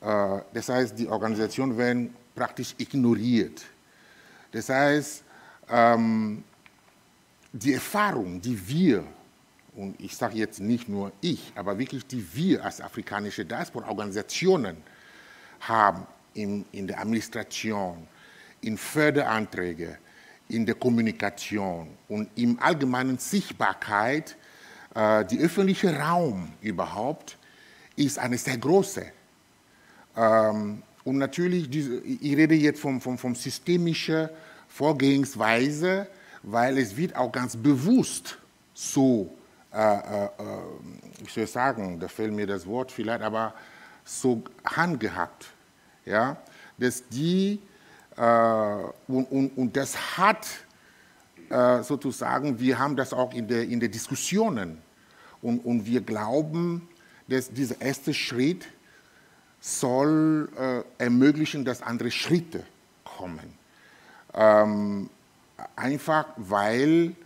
das heißt, die Organisationen werden praktisch ignoriert. Das heißt, die Erfahrung, die wir, und ich sage jetzt nicht nur ich, aber wirklich die wir als afrikanische Diaspora-Organisationen haben in der Administration, in Förderanträgen, in der Kommunikation und im allgemeinen Sichtbarkeit, der öffentliche Raum überhaupt ist eine sehr große. Und natürlich, ich rede jetzt von systemischer Vorgehensweise, weil es wird auch ganz bewusst so, ich soll sagen, da fällt mir das Wort vielleicht, aber so handgehabt, ja, dass die und das hat sozusagen, wir haben das auch in der Diskussionen und wir glauben, dass dieser erste Schritt soll ermöglichen, dass andere Schritte kommen. Einfach weil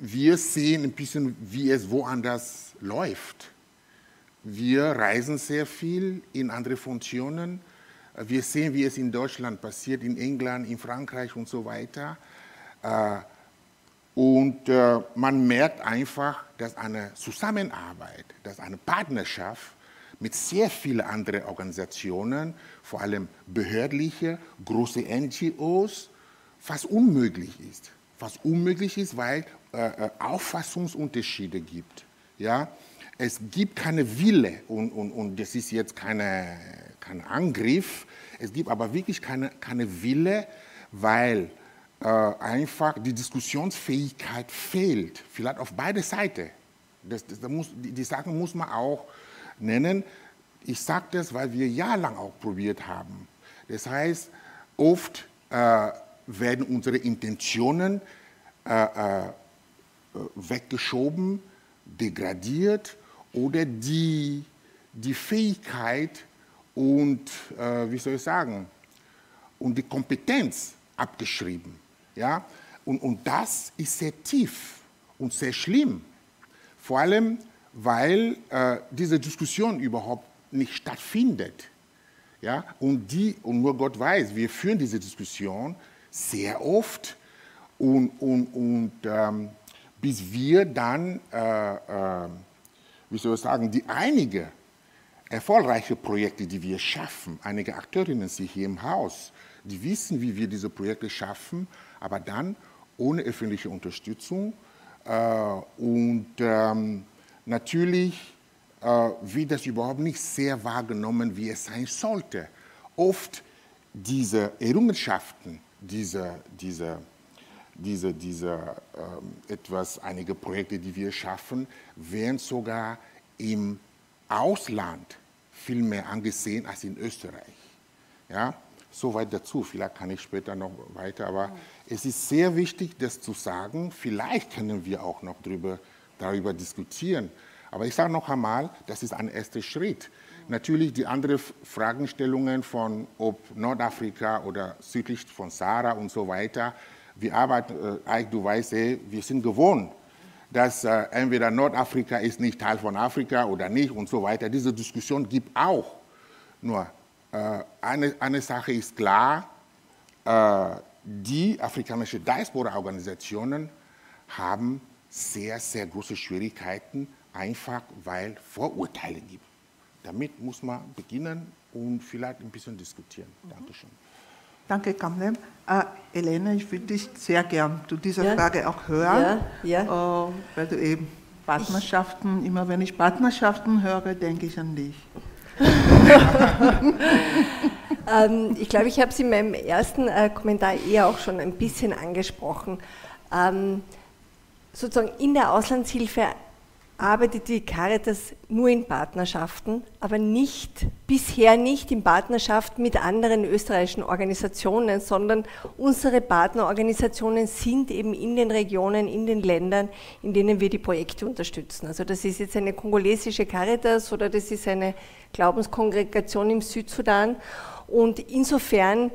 wir sehen ein bisschen, wie es woanders läuft. Wir reisen sehr viel in andere Funktionen. Wir sehen, wie es in Deutschland passiert, in England, in Frankreich und so weiter. Und man merkt einfach, dass eine Zusammenarbeit, dass eine Partnerschaft mit sehr vielen anderen Organisationen, vor allem behördliche, große NGOs, fast unmöglich ist. Fast unmöglich ist, weil Auffassungsunterschiede gibt. Ja? Es gibt keine Wille und das ist jetzt kein Angriff, es gibt aber wirklich keine Wille, weil einfach die Diskussionsfähigkeit fehlt, vielleicht auf beide Seiten. Die Sachen muss man auch nennen. Ich sage das, weil wir jahrelang auch probiert haben. Das heißt, oft werden unsere Intentionen weggeschoben, degradiert oder die Fähigkeit und, wie soll ich sagen, und die Kompetenz abgeschrieben. Ja? Und das ist sehr tief und sehr schlimm. Vor allem, weil diese Diskussion überhaupt nicht stattfindet. Ja? Und nur Gott weiß, wir führen diese Diskussion sehr oft und bis wir dann, wie soll ich sagen, die einige erfolgreiche Projekte, die wir schaffen, einige Akteurinnen sind hier im Haus, die wissen, wie wir diese Projekte schaffen, aber dann ohne öffentliche Unterstützung und natürlich wird das überhaupt nicht sehr wahrgenommen, wie es sein sollte. Oft diese Errungenschaften, einige Projekte, die wir schaffen, werden sogar im Ausland viel mehr angesehen als in Österreich. Ja, soweit dazu, vielleicht kann ich später noch weiter, aber es ist sehr wichtig, das zu sagen, vielleicht können wir auch noch darüber diskutieren, aber ich sage noch einmal, das ist ein erster Schritt. Natürlich die anderen Fragestellungen von ob Nordafrika oder südlich von Sahara und so weiter, wir arbeiten, du weißt, wir sind gewohnt, dass entweder Nordafrika ist nicht Teil von Afrika oder nicht und so weiter. Diese Diskussion gibt auch. Nur eine Sache ist klar, die afrikanischen Diaspora-Organisationen haben sehr, sehr große Schwierigkeiten, einfach weil Vorurteile gibt. Damit muss man beginnen und vielleicht ein bisschen diskutieren. Dankeschön. Danke, Kamdem. Elena, ich will dich sehr gern zu dieser Frage auch hören, weil du eben Partnerschaften, immer wenn ich Partnerschaften höre, denke ich an dich. Ich glaube, ich habe es in meinem ersten Kommentar eher auch schon ein bisschen angesprochen. Sozusagen in der Auslandshilfe arbeitet die Caritas nur in Partnerschaften, aber nicht, bisher nicht in Partnerschaft mit anderen österreichischen Organisationen, sondern unsere Partnerorganisationen sind eben in den Regionen, in den Ländern, in denen wir die Projekte unterstützen. Also das ist jetzt eine kongolesische Caritas oder das ist eine Glaubenskongregation im Südsudan und insofern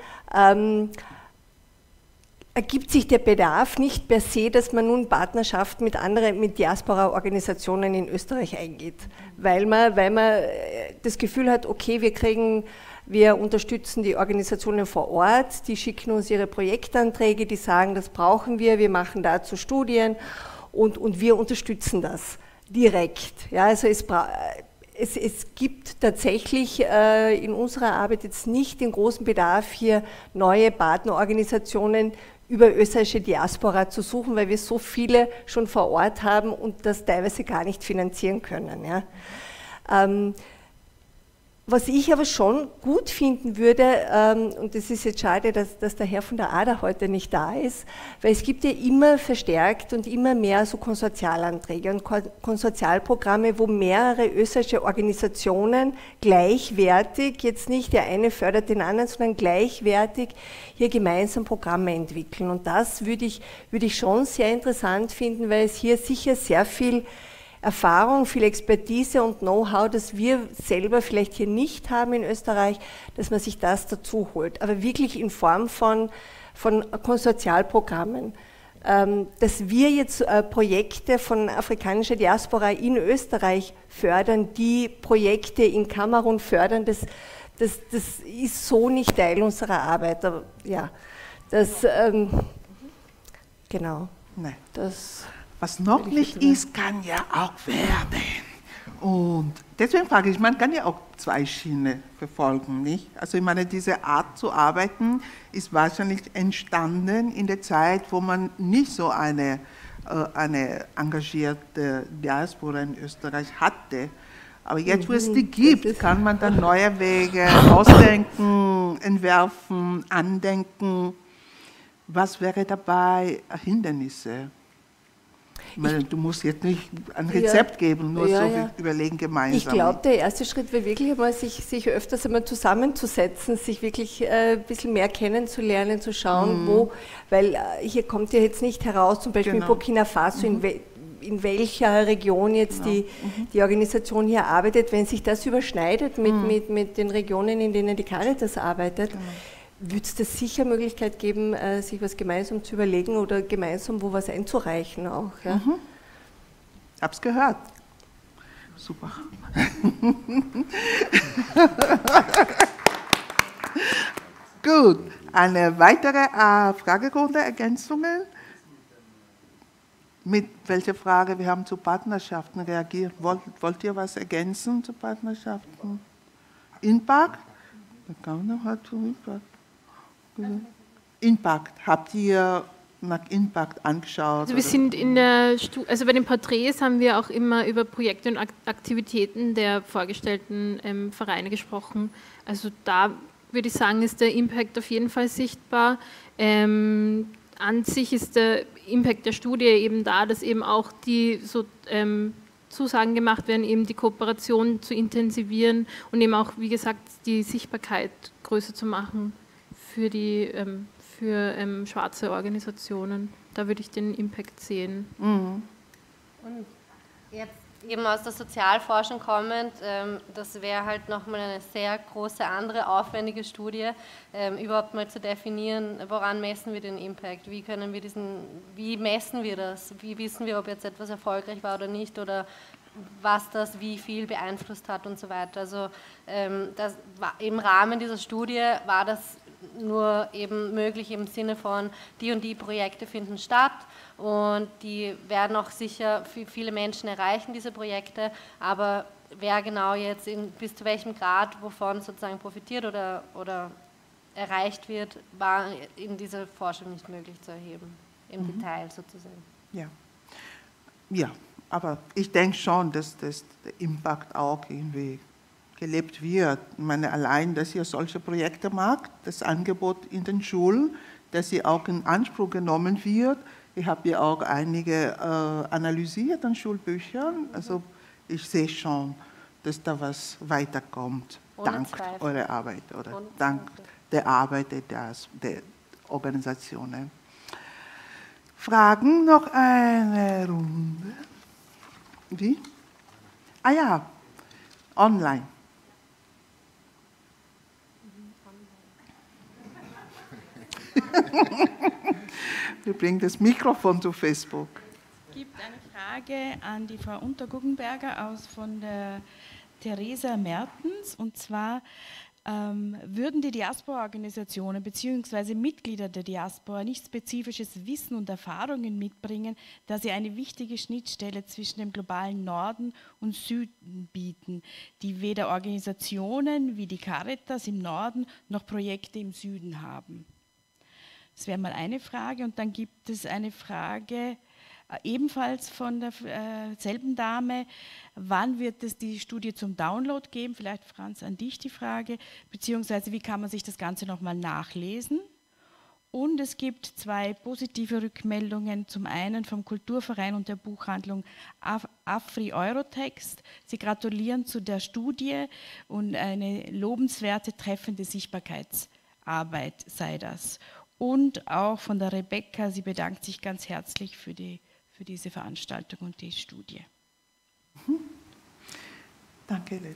ergibt sich der Bedarf nicht per se, dass man nun Partnerschaft mit anderen, mit Diaspora-Organisationen in Österreich eingeht, weil man das Gefühl hat, okay, wir unterstützen die Organisationen vor Ort, die schicken uns ihre Projektanträge, die sagen, das brauchen wir machen dazu Studien und wir unterstützen das direkt. Ja, also es gibt tatsächlich in unserer Arbeit jetzt nicht den großen Bedarf, hier neue Partnerorganisationen über österreichische Diaspora zu suchen, weil wir so viele schon vor Ort haben und das teilweise gar nicht finanzieren können. Ja. Was ich aber schon gut finden würde, und es ist jetzt schade, dass der Herr von der ADA heute nicht da ist, weil es gibt ja immer verstärkt und immer mehr so Konsortialanträge und Konsortialprogramme, wo mehrere österreichische Organisationen gleichwertig, jetzt nicht der eine fördert den anderen, sondern gleichwertig hier gemeinsam Programme entwickeln. Und das würde ich schon sehr interessant finden, weil es hier sicher sehr viel Erfahrung, viel Expertise und Know-how, das wir selber vielleicht hier nicht haben in Österreich, dass man sich das dazu holt, aber wirklich in Form von Konsortialprogrammen. Dass wir jetzt Projekte von afrikanischer Diaspora in Österreich fördern, die Projekte in Kamerun fördern, das ist so nicht Teil unserer Arbeit. Aber, ja, genau. Nein. Das was noch nicht ist, kann ja auch werden. Und deswegen frage ich, man kann ja auch zwei Schienen verfolgen, nicht? Also ich meine, diese Art zu arbeiten ist wahrscheinlich entstanden in der Zeit, wo man nicht so eine engagierte Diaspora in Österreich hatte. Aber jetzt, wo es die gibt, kann man dann neue Wege ausdenken, entwerfen, andenken. Was wäre dabei Hindernisse? Du musst jetzt nicht ein Rezept geben, nur überlegen gemeinsam. Ich glaube, der erste Schritt wäre wirklich einmal, sich öfters einmal zusammenzusetzen, sich wirklich ein bisschen mehr kennenzulernen, zu schauen, wo, weil hier kommt ja jetzt nicht heraus, zum Beispiel in Burkina Faso, in welcher Region jetzt die Organisation hier arbeitet, wenn sich das überschneidet mit den Regionen, in denen die Caritas arbeitet. Genau. Würde es da sicher Möglichkeit geben, sich was gemeinsam zu überlegen oder gemeinsam wo was einzureichen auch? Ja? Mhm. Hab's gehört. Super. Gut, eine weitere Fragerunde, Ergänzungen? Mit welcher Frage wir haben zu Partnerschaften reagiert? Wollt ihr was ergänzen zu Partnerschaften? Impact? Da kam noch halt zu Impact. Impact, habt ihr nach Impact angeschaut? Also wir sind in der also bei den Porträts haben wir auch immer über Projekte und Aktivitäten der vorgestellten Vereine gesprochen. Also da würde ich sagen, ist der Impact auf jeden Fall sichtbar. An sich ist der Impact der Studie eben da, dass eben auch die Zusagen gemacht werden, eben die Kooperation zu intensivieren und eben auch, wie gesagt, die Sichtbarkeit größer zu machen für schwarze Organisationen. Da würde ich den Impact sehen. Mhm. Und jetzt eben aus der Sozialforschung kommend, das wäre halt nochmal eine sehr große andere aufwendige Studie, überhaupt mal zu definieren, woran messen wir den Impact, wie können wir wie messen wir das, wie wissen wir, ob jetzt etwas erfolgreich war oder nicht oder was das wie viel beeinflusst hat und so weiter. Also im Rahmen dieser Studie war das nur eben möglich im Sinne von, die und die Projekte finden statt und die werden auch sicher viele Menschen erreichen, diese Projekte, aber wer genau jetzt bis zu welchem Grad wovon sozusagen profitiert oder erreicht wird, war in dieser Forschung nicht möglich zu erheben, im Detail sozusagen. Ja. Ja, aber ich denke schon, dass das der Impact auch irgendwie gelebt wird. Ich meine, allein, dass ihr solche Projekte macht, das Angebot in den Schulen, dass sie auch in Anspruch genommen wird. Ich habe ja auch einige analysiert an Schulbüchern. Also ich sehe schon, dass da was weiterkommt. Ohne dank Zweifel. Eurer Arbeit oder ohne dank Zweifel. Der Arbeit der Organisationen. Fragen? Noch eine Runde. Wie? Ah ja, online. Wir bringen das Mikrofon zu Facebook. Es gibt eine Frage an die Frau Unterguggenberger von der Theresa Mertens, und zwar würden die Diaspora-Organisationen bzw. Mitglieder der Diaspora nicht spezifisches Wissen und Erfahrungen mitbringen, da sie eine wichtige Schnittstelle zwischen dem globalen Norden und Süden bieten, die weder Organisationen wie die Caritas im Norden noch Projekte im Süden haben? Das wäre mal eine Frage. Und dann gibt es eine Frage ebenfalls von der selben Dame: Wann wird es die Studie zum Download geben? Vielleicht, Franz, an dich die Frage, beziehungsweise wie kann man sich das Ganze nochmal nachlesen? Und es gibt zwei positive Rückmeldungen, zum einen vom Kulturverein und der Buchhandlung Afri Eurotext. Sie gratulieren zu der Studie und eine lobenswerte, treffende Sichtbarkeitsarbeit sei das. Und auch von der Rebecca, sie bedankt sich ganz herzlich für diese Veranstaltung und die Studie. Danke, Elena.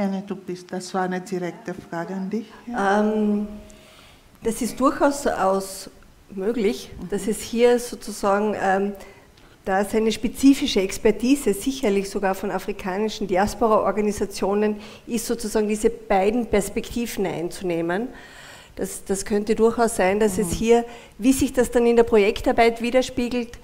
Elena, du bist, das war eine direkte Frage an dich. Ja. Das ist durchaus möglich, dass es hier sozusagen, da es eine spezifische Expertise sicherlich sogar von afrikanischen Diaspora-Organisationen ist, sozusagen diese beiden Perspektiven einzunehmen. Das könnte durchaus sein, dass es hier, wie sich das dann in der Projektarbeit widerspiegelt,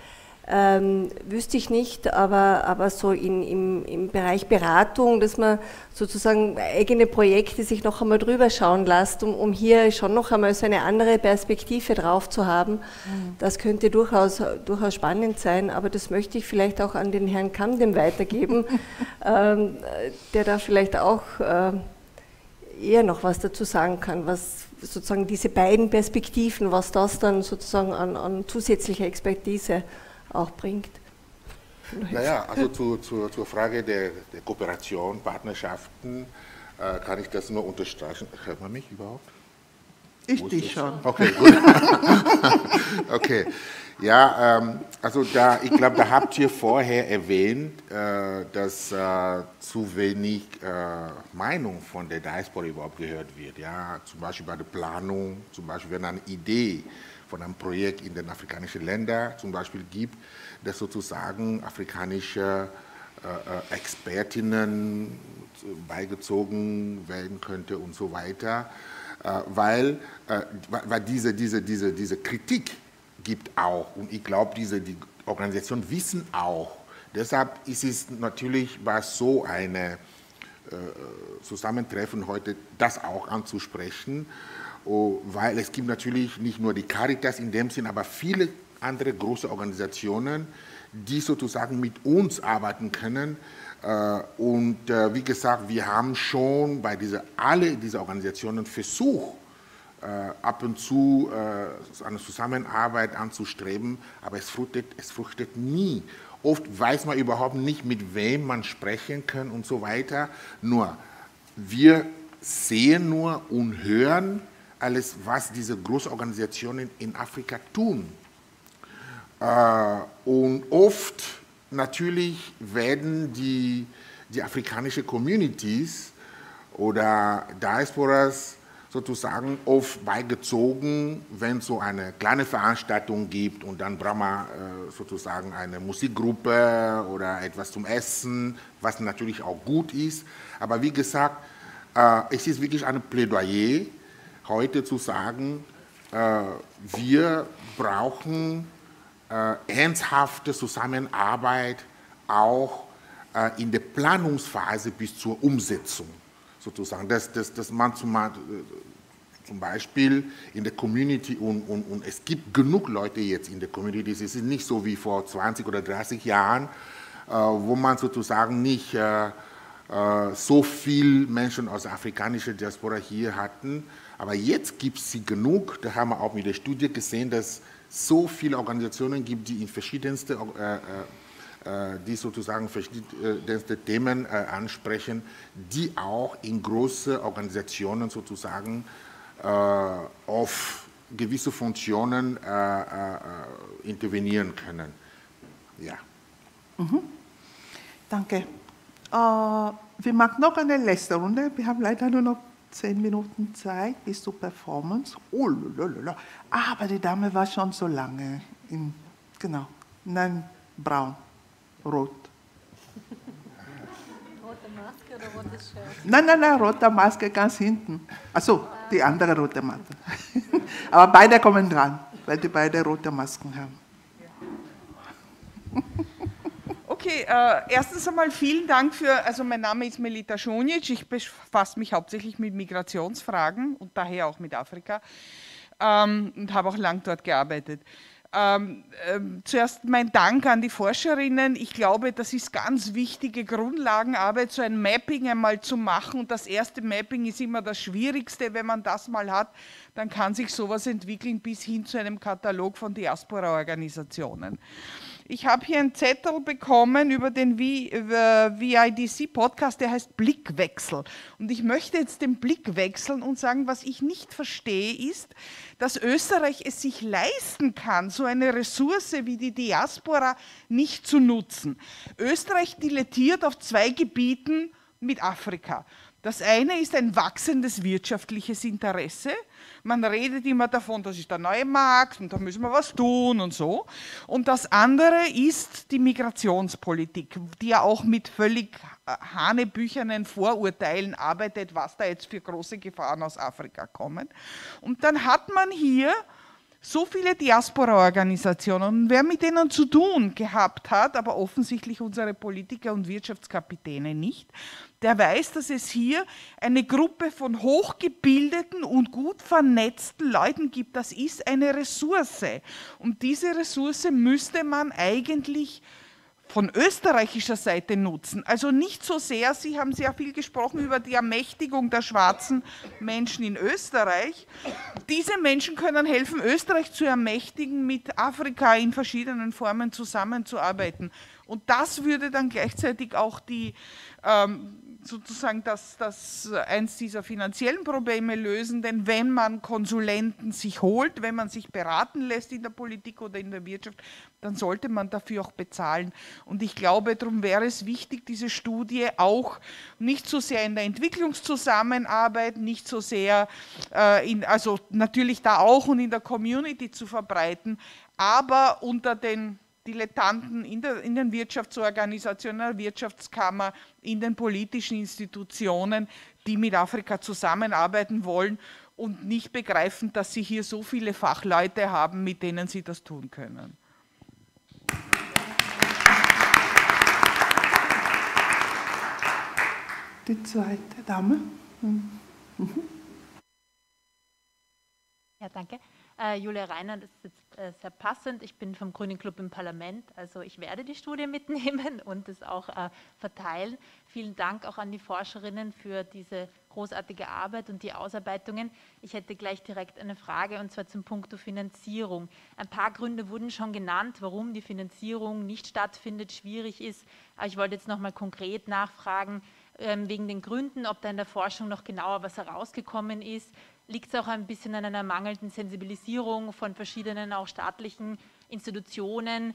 wüsste ich nicht, aber so im Bereich Beratung, dass man sozusagen eigene Projekte sich noch einmal drüber schauen lässt, um hier schon noch einmal so eine andere Perspektive drauf zu haben, das könnte durchaus spannend sein, aber das möchte ich vielleicht auch an den Herrn Kamdem weitergeben, der da vielleicht auch eher noch was dazu sagen kann, was sozusagen diese beiden Perspektiven, was das dann sozusagen an zusätzlicher Expertise auch bringt. Naja, also zur Frage der Kooperation, Partnerschaften, kann ich das nur unterstreichen. Hört man mich überhaupt? Ich muss dich schon. Okay, gut. Okay. Ja, also da, ich glaube, da habt ihr vorher erwähnt, dass zu wenig Meinung von der Diaspora überhaupt gehört wird. Ja, zum Beispiel bei der Planung, zum Beispiel wenn eine Idee von einem Projekt in den afrikanischen Ländern zum Beispiel gibt, dass sozusagen afrikanische Expertinnen beigezogen werden könnte und so weiter, weil diese Kritik gibt auch, und ich glaube, die Organisationen wissen auch. Deshalb ist es natürlich, war so ein Zusammentreffen heute, das auch anzusprechen, weil es gibt natürlich nicht nur die Caritas in dem Sinn, aber viele andere große Organisationen, die sozusagen mit uns arbeiten können. Und wie gesagt, wir haben schon bei alle dieser Organisationen versucht, ab und zu eine Zusammenarbeit anzustreben, aber es fruchtet nie. Oft weiß man überhaupt nicht, mit wem man sprechen kann und so weiter. Nur, wir sehen nur und hören alles, was diese Großorganisationen in Afrika tun. Und oft natürlich werden die afrikanischen Communities oder Diasporas sozusagen oft beigezogen, wenn es so eine kleine Veranstaltung gibt und dann braucht man sozusagen eine Musikgruppe oder etwas zum Essen, was natürlich auch gut ist. Aber wie gesagt, Es ist wirklich ein Plädoyer, heute zu sagen, wir brauchen ernsthafte Zusammenarbeit auch in der Planungsphase bis zur Umsetzung, sozusagen, dass man zum Beispiel in der Community und es gibt genug Leute jetzt in der Community, es ist nicht so wie vor 20 oder 30 Jahren, wo man sozusagen nicht so viele Menschen aus afrikanischer Diaspora hier hatten, aber jetzt gibt es sie genug, da haben wir auch mit der Studie gesehen, dass es so viele Organisationen gibt, die in verschiedenste die sozusagen verschiedenste Themen ansprechen, die auch in große Organisationen sozusagen auf gewisse Funktionen intervenieren können. Ja. Mhm. Danke. Wir machen noch eine letzte Runde. Wir haben leider nur noch 10 Minuten Zeit bis zur Performance. Oh, lalalala. Aber die Dame war schon so lange. Genau. Nein, braun. Rot. Rote Maske oder rotes Shirt? Nein, rote Maske ganz hinten. Achso, die andere rote Maske. Aber beide kommen dran, weil die beide rote Masken haben. Okay, erstens einmal vielen Dank also mein Name ist Melita Šunjić, ich befasse mich hauptsächlich mit Migrationsfragen und daher auch mit Afrika und habe auch lang dort gearbeitet. Zuerst mein Dank an die Forscherinnen. Ich glaube, das ist ganz wichtige Grundlagenarbeit, so ein Mapping einmal zu machen. Und das erste Mapping ist immer das Schwierigste. Wenn man das mal hat, dann kann sich sowas entwickeln bis hin zu einem Katalog von Diaspora-Organisationen. Ich habe hier einen Zettel bekommen über den VIDC-Podcast, der heißt Blickwechsel. Und ich möchte jetzt den Blick wechseln und sagen, was ich nicht verstehe, ist, dass Österreich es sich leisten kann, so eine Ressource wie die Diaspora nicht zu nutzen. Österreich dilettiert auf 2 Gebieten mit Afrika. Das eine ist ein wachsendes wirtschaftliches Interesse. Man redet immer davon, das ist der neue Markt und da müssen wir was tun und so. Und das andere ist die Migrationspolitik, die ja auch mit völlig hanebüchernen Vorurteilen arbeitet, was da jetzt für große Gefahren aus Afrika kommen. Und dann hat man hier so viele Diaspora-Organisationen und wer mit denen zu tun gehabt hat, aber offensichtlich unsere Politiker und Wirtschaftskapitäne nicht, der weiß, dass es hier eine Gruppe von hochgebildeten und gut vernetzten Leuten gibt. Das ist eine Ressource. Und diese Ressource müsste man eigentlich von österreichischer Seite nutzen. Also nicht so sehr, Sie haben sehr viel gesprochen über die Ermächtigung der schwarzen Menschen in Österreich. Diese Menschen können helfen, Österreich zu ermächtigen, mit Afrika in verschiedenen Formen zusammenzuarbeiten. Und das würde dann gleichzeitig auch die, sozusagen das eins dieser finanziellen Probleme lösen, denn wenn man Konsulenten sich holt, wenn man sich beraten lässt in der Politik oder in der Wirtschaft, dann sollte man dafür auch bezahlen. Und ich glaube, darum wäre es wichtig, diese Studie auch nicht so sehr in der Entwicklungszusammenarbeit, nicht so sehr, also natürlich da auch und in der Community zu verbreiten, aber unter den Dilettanten in den Wirtschaftsorganisationen, der Wirtschaftskammer, in den politischen Institutionen, die mit Afrika zusammenarbeiten wollen und nicht begreifen, dass sie hier so viele Fachleute haben, mit denen sie das tun können. Die zweite Dame. Ja, danke. Julia Reiner, das ist jetzt sehr passend. Ich bin vom Grünen Club im Parlament, also ich werde die Studie mitnehmen und es auch verteilen. Vielen Dank auch an die Forscherinnen für diese großartige Arbeit und die Ausarbeitungen. Ich hätte gleich direkt eine Frage und zwar zum Punkt Finanzierung. Ein paar Gründe wurden schon genannt, warum die Finanzierung nicht stattfindet, schwierig ist. Aber ich wollte jetzt nochmal konkret nachfragen, wegen den Gründen, ob da in der Forschung noch genauer was herausgekommen ist. Liegt es auch ein bisschen an einer mangelnden Sensibilisierung von verschiedenen auch staatlichen Institutionen,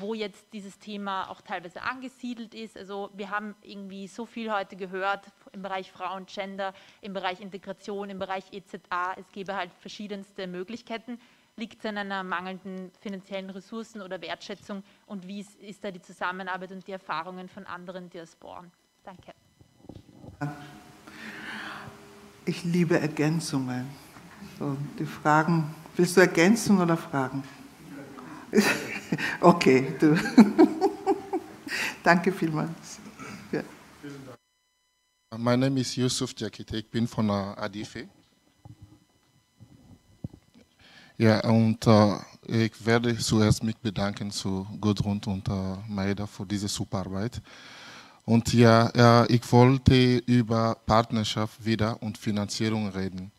wo jetzt dieses Thema auch teilweise angesiedelt ist? Also wir haben irgendwie so viel heute gehört im Bereich Frauen, Gender, im Bereich Integration, im Bereich EZA. Es gäbe halt verschiedenste Möglichkeiten. Liegt es an einer mangelnden finanziellen Ressourcen oder Wertschätzung? Und wie ist da die Zusammenarbeit und die Erfahrungen von anderen Diasporen? Danke. Ich liebe Ergänzungen. So, die Fragen, willst du ergänzen oder fragen? Okay, du. Danke vielmals. Ja. My name is Yusuf Jakite, ich bin von ADF. Ja, und ich werde zuerst mich bedanken zu Gudrun und Maida für diese super Arbeit. Und ja, ich wollte über Partnerschaft wieder und Finanzierung reden,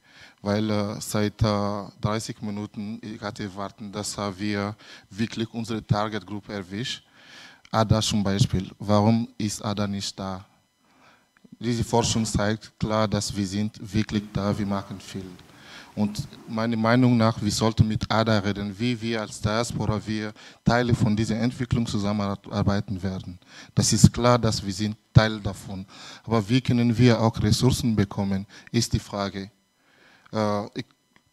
weil seit 30 Minuten ich hatte warten, dass wir wirklich unsere Targetgruppe erwischt. ADA zum Beispiel. Warum ist ADA nicht da? Diese Forschung zeigt klar, dass wir sind wirklich da, wir machen viel. Und meiner Meinung nach, wir sollten mit ADA reden, wie wir als Diaspora, wir Teile von dieser Entwicklung zusammenarbeiten werden. Das ist klar, dass wir sind Teil davon. Aber wie können wir auch Ressourcen bekommen, ist die Frage.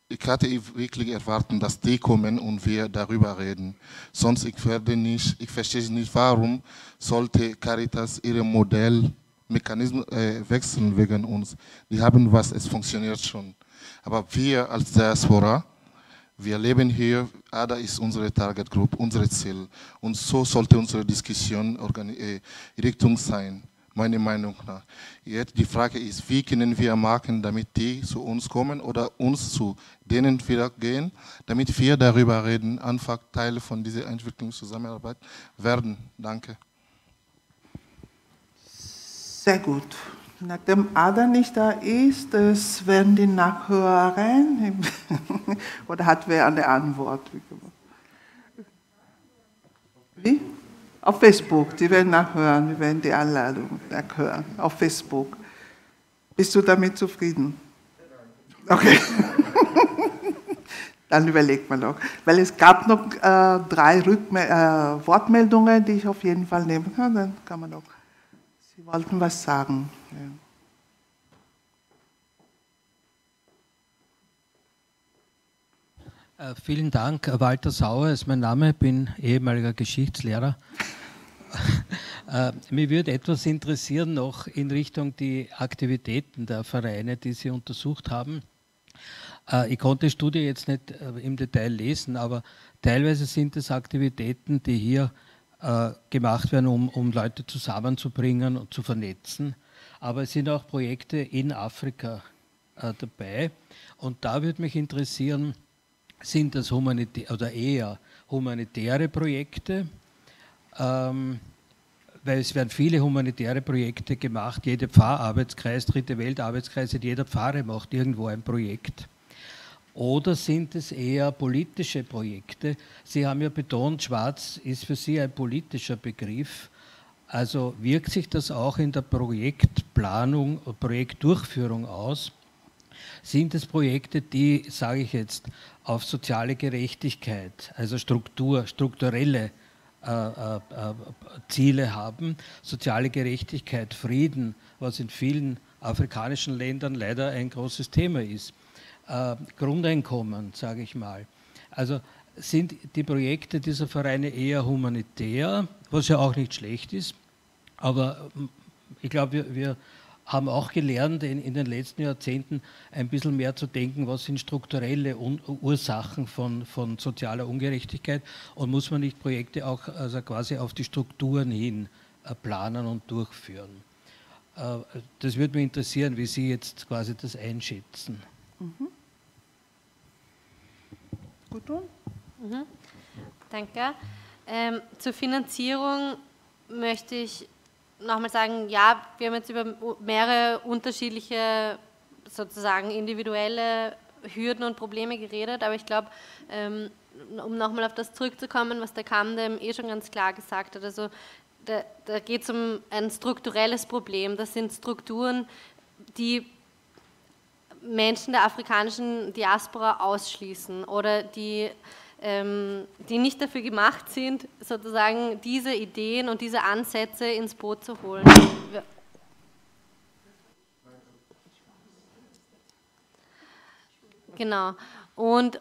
Ich hatte wirklich erwartet, dass die kommen und wir darüber reden. Sonst ich verstehe nicht, warum sollte Caritas ihre Modellmechanismen wechseln wegen uns. Die haben was, es funktioniert schon. Aber wir als Diaspora, wir leben hier, ADA ist unsere Targetgruppe, unser Ziel. Und so sollte unsere Diskussion Richtung sein, meiner Meinung nach. Jetzt die Frage ist, wie können wir machen, damit die zu uns kommen oder uns zu denen wieder gehen, damit wir darüber reden, einfach Teil von dieser Entwicklungszusammenarbeit werden. Danke. Sehr gut. Nachdem Ada nicht da ist, werden die Nachhörerin oder hat wer eine Antwort? Wie? Auf Facebook, die werden nachhören, wir werden die Einladung nachhören, auf Facebook. Bist du damit zufrieden? Okay. Dann überlegt man noch. Weil es gab noch drei Wortmeldungen, die ich auf jeden Fall nehmen kann, dann kann man noch. Sie wollten was sagen. Ja. Vielen Dank, Walter Sauer ist mein Name, ich bin ehemaliger Geschichtslehrer. Mir würde etwas interessieren noch in Richtung die Aktivitäten der Vereine, die Sie untersucht haben. Ich konnte die Studie jetzt nicht im Detail lesen, aber teilweise sind es Aktivitäten, die hier gemacht werden, um Leute zusammenzubringen und zu vernetzen. Aber es sind auch Projekte in Afrika dabei. Und da würde mich interessieren, sind das eher humanitäre Projekte, weil es werden viele humanitäre Projekte gemacht, jeder Pfarrarbeitskreis, Dritte Weltarbeitskreis, jeder Pfarrer macht irgendwo ein Projekt. Oder sind es eher politische Projekte? Sie haben ja betont, Schwarz ist für Sie ein politischer Begriff. Also wirkt sich das auch in der Projektplanung, Projektdurchführung aus? Sind es Projekte, die, sage ich jetzt, auf soziale Gerechtigkeit, also strukturelle Ziele haben, soziale Gerechtigkeit, Frieden, was in vielen afrikanischen Ländern leider ein großes Thema ist, Grundeinkommen, sage ich mal. Also sind die Projekte dieser Vereine eher humanitär, was ja auch nicht schlecht ist, aber ich glaube, wir haben auch gelernt, in den letzten Jahrzehnten ein bisschen mehr zu denken, was sind strukturelle Ursachen von sozialer Ungerechtigkeit und muss man nicht Projekte auch also quasi auf die Strukturen hin planen und durchführen. Das würde mich interessieren, wie Sie jetzt quasi das einschätzen. Mhm. Gudrun? Mhm. Danke. Zur Finanzierung möchte ich nochmal sagen, ja, wir haben jetzt über mehrere unterschiedliche, sozusagen individuelle Hürden und Probleme geredet, aber ich glaube, um nochmal auf das zurückzukommen, was der Kamdem schon ganz klar gesagt hat, also da geht es um ein strukturelles Problem, das sind Strukturen, die Menschen der afrikanischen Diaspora ausschließen oder die nicht dafür gemacht sind, sozusagen diese Ideen und diese Ansätze ins Boot zu holen. Genau. Und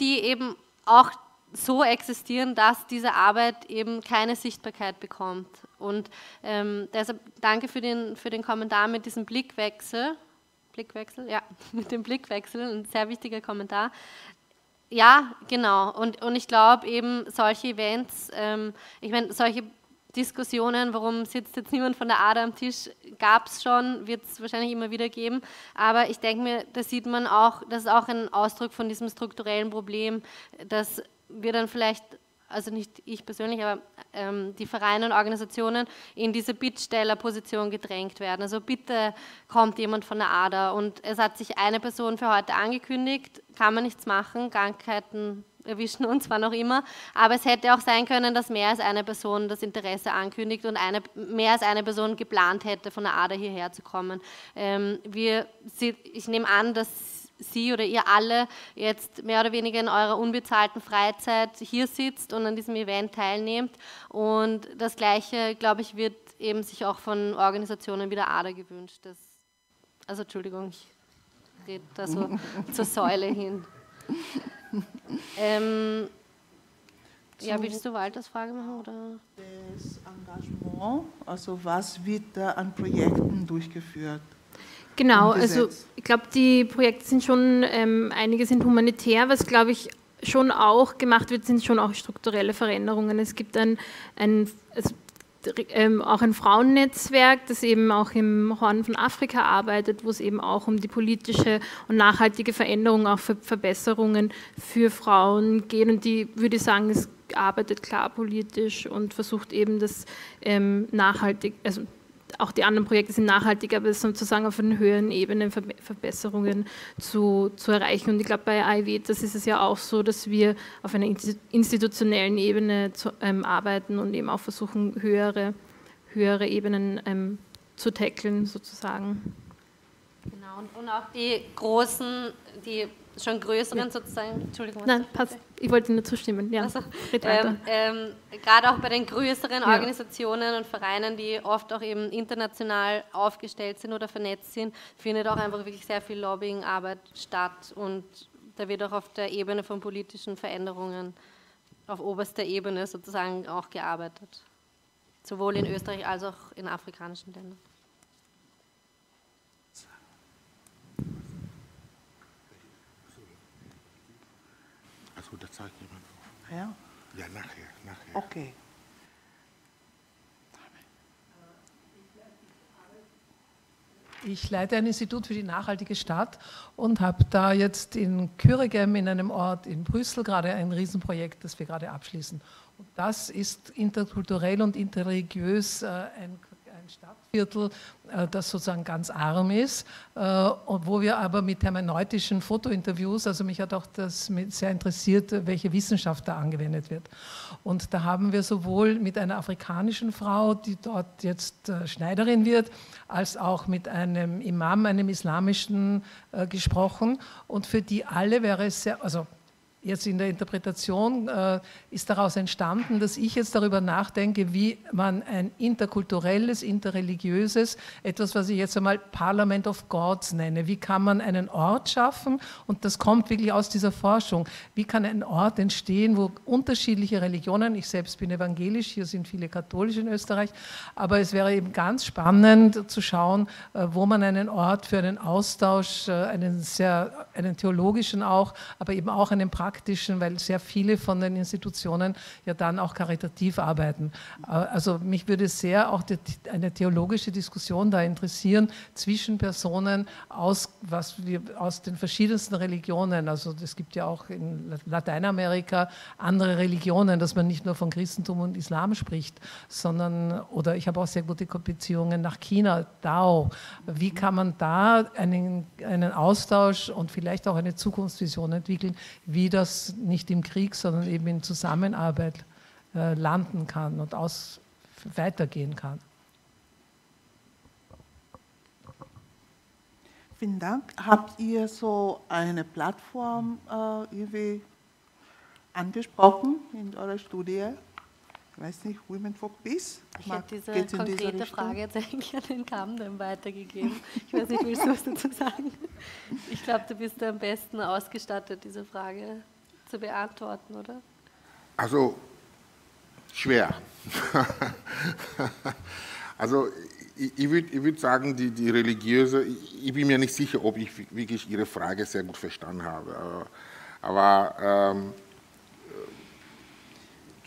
die eben auch so existieren, dass diese Arbeit eben keine Sichtbarkeit bekommt. Und deshalb danke für den Kommentar mit diesem Blickwechsel. Blickwechsel, ja, mit dem Blickwechsel, ein sehr wichtiger Kommentar. Ja, genau. Und ich glaube eben, solche Events, ich meine, solche Diskussionen, warum sitzt jetzt niemand von der ADA am Tisch, gab es schon, wird es wahrscheinlich immer wieder geben, aber ich denke mir, da sieht man auch, das ist auch ein Ausdruck von diesem strukturellen Problem, dass wir dann vielleicht, also nicht ich persönlich, aber die Vereine und Organisationen in diese Bittstellerposition gedrängt werden. Also bitte kommt jemand von der ADA und es hat sich eine Person für heute angekündigt, kann man nichts machen, Krankheiten erwischen uns zwar noch immer, aber es hätte auch sein können, dass mehr als eine Person das Interesse ankündigt und mehr als eine Person geplant hätte, von der ADA hierher zu kommen. Ich nehme an, dass Sie oder ihr alle jetzt mehr oder weniger in eurer unbezahlten Freizeit hier sitzt und an diesem Event teilnehmt. Und das Gleiche, glaube ich, wird eben sich auch von Organisationen wie der ADA gewünscht. Also Entschuldigung, ich rede da so zur Säule hin. Ja, willst du Waltersfrage machen? Oder? Das Engagement, also was wird da an Projekten durchgeführt? Genau, also ich glaube, die Projekte sind schon, einige sind humanitär, was glaube ich schon auch gemacht wird, sind schon auch strukturelle Veränderungen. Es gibt auch ein Frauennetzwerk, das eben auch im Horn von Afrika arbeitet, wo es eben auch um die politische und nachhaltige Veränderung, auch für Verbesserungen für Frauen geht. Und die, würde ich sagen, es arbeitet klar politisch und versucht eben das nachhaltig, also auch die anderen Projekte sind nachhaltiger, aber sozusagen auf einer höheren Ebene Verbesserungen zu erreichen. Und ich glaube, bei AIW, das ist es ja auch so, dass wir auf einer institutionellen Ebene arbeiten und eben auch versuchen, höhere Ebenen zu tackeln, sozusagen. Genau, und auch die großen, die schon größeren sozusagen, Entschuldigung. Nein, passt. Ich wollte nur zustimmen, ja. Also, gerade auch bei den größeren Organisationen und Vereinen, die oft auch eben international aufgestellt sind oder vernetzt sind, findet auch einfach wirklich sehr viel Lobbyingarbeit statt und da wird auch auf der Ebene von politischen Veränderungen, auf oberster Ebene sozusagen auch gearbeitet. Sowohl in Österreich als auch in afrikanischen Ländern. Da zeigt jemand auf. Ja? Ja, nachher. Okay. Ich leite ein Institut für die nachhaltige Stadt und habe da jetzt in Küregem, in einem Ort in Brüssel, gerade ein Riesenprojekt, das wir gerade abschließen. Und das ist interkulturell und interreligiös ein Stadtviertel, das sozusagen ganz arm ist, und wo wir aber mit hermeneutischen Fotointerviews, also mich hat auch das sehr interessiert, welche Wissenschaft da angewendet wird. Und da haben wir sowohl mit einer afrikanischen Frau, die dort jetzt Schneiderin wird, als auch mit einem Imam, einem Islamischen, gesprochen. Und für die alle wäre es sehr, also jetzt in der Interpretation ist daraus entstanden, dass ich jetzt darüber nachdenke, wie man ein interkulturelles, interreligiöses, etwas, was ich jetzt einmal Parliament of Gods nenne, wie kann man einen Ort schaffen, und das kommt wirklich aus dieser Forschung, wie kann ein Ort entstehen, wo unterschiedliche Religionen, ich selbst bin evangelisch, hier sind viele katholisch in Österreich, aber es wäre eben ganz spannend zu schauen, wo man einen Ort für einen Austausch, einen theologischen auch, aber eben auch einen praktischen, weil sehr viele von den Institutionen ja dann auch karitativ arbeiten. Also mich würde sehr auch eine theologische Diskussion da interessieren, zwischen Personen aus den verschiedensten Religionen. Also es gibt ja auch in Lateinamerika andere Religionen, dass man nicht nur von Christentum und Islam spricht, sondern, oder ich habe auch sehr gute Beziehungen nach China, Tao. Wie kann man da einen Austausch und vielleicht auch eine Zukunftsvision entwickeln, wie das nicht im Krieg, sondern eben in Zusammenarbeit landen kann und weitergehen kann. Vielen Dank. Habt ihr so eine Plattform irgendwie angesprochen in eurer Studie? Ich weiß nicht, Women for Peace? Ich habe diese konkrete Frage jetzt eigentlich an den Kamdem weitergegeben. Ich weiß nicht, willst du was dazu sagen? Ich glaube, du bist am besten ausgestattet, diese Frage zu beantworten, oder? Also, schwer. Also, Ich würde sagen, die religiöse, ich bin mir nicht sicher, ob ich wirklich Ihre Frage sehr gut verstanden habe, aber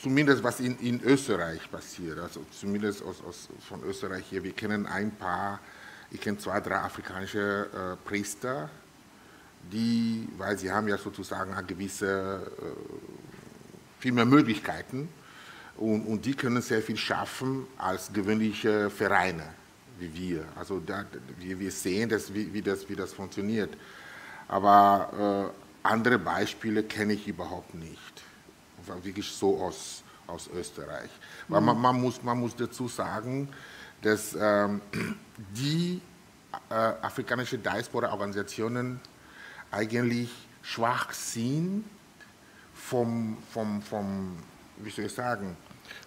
zumindest was in Österreich passiert, also zumindest von Österreich hier, wir kennen ich kenne zwei, drei afrikanische Priester, die, weil sie haben ja sozusagen gewisse, viel mehr Möglichkeiten, und die können sehr viel schaffen als gewöhnliche Vereine wie wir. Also wir sehen, wie das funktioniert. Aber andere Beispiele kenne ich überhaupt nicht. Wirklich so aus Österreich. Weil man muss dazu sagen, dass die afrikanische Diaspora-Organisationen eigentlich schwach sind vom, wie soll ich sagen,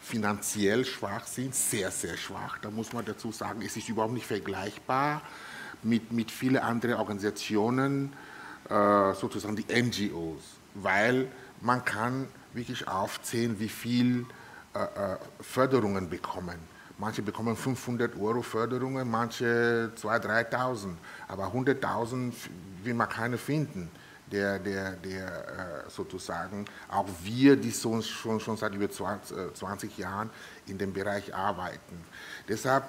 finanziell schwach sind, sehr, sehr schwach. Da muss man dazu sagen, es ist überhaupt nicht vergleichbar mit vielen anderen Organisationen, sozusagen die NGOs, weil man kann wirklich aufzählen, wie viel Förderungen bekommen. Manche bekommen 500 € Förderungen, manche 2.000, 3.000, aber 100.000 will man keine finden. Der sozusagen, auch wir, die schon seit über 20 Jahren in dem Bereich arbeiten. Deshalb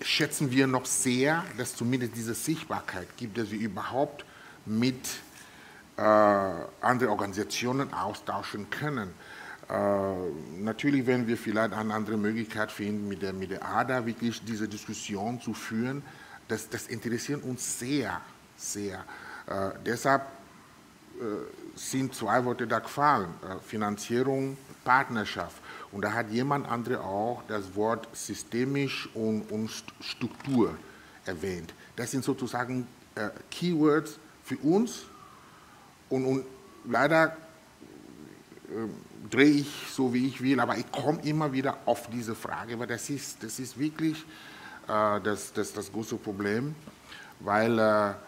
schätzen wir noch sehr, dass zumindest diese Sichtbarkeit gibt, dass wir überhaupt mit anderen Organisationen austauschen können. Natürlich werden wir vielleicht eine andere Möglichkeit finden, mit der ADA wirklich diese Diskussion zu führen. Das interessiert uns sehr. Deshalb sind zwei Worte da gefallen, Finanzierung, Partnerschaft. Und da hat jemand andere auch das Wort systemisch und Struktur erwähnt. Das sind sozusagen Keywords für uns und leider drehe ich so, wie ich will, aber ich komme immer wieder auf diese Frage, weil das ist wirklich das große Problem, weil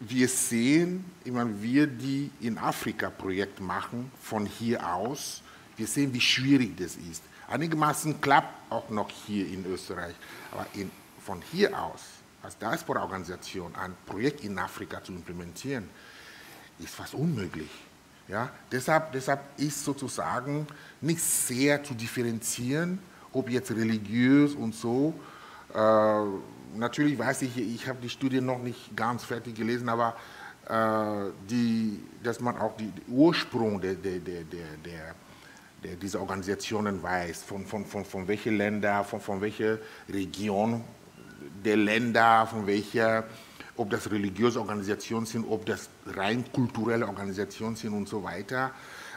wir sehen, ich meine, wir, die in Afrika Projekt machen, von hier aus, wir sehen, wie schwierig das ist. Einigermaßen klappt auch noch hier in Österreich, aber von hier aus, als Diaspora-Organisation, ein Projekt in Afrika zu implementieren, ist fast unmöglich. Ja? Deshalb ist sozusagen nicht sehr zu differenzieren, ob jetzt religiös und so, natürlich weiß ich habe die Studie noch nicht ganz fertig gelesen, aber dass man auch den Ursprung dieser Organisationen weiß, von welchen Ländern, von welcher Region der Länder, ob das religiöse Organisationen sind, ob das rein kulturelle Organisationen sind und so weiter.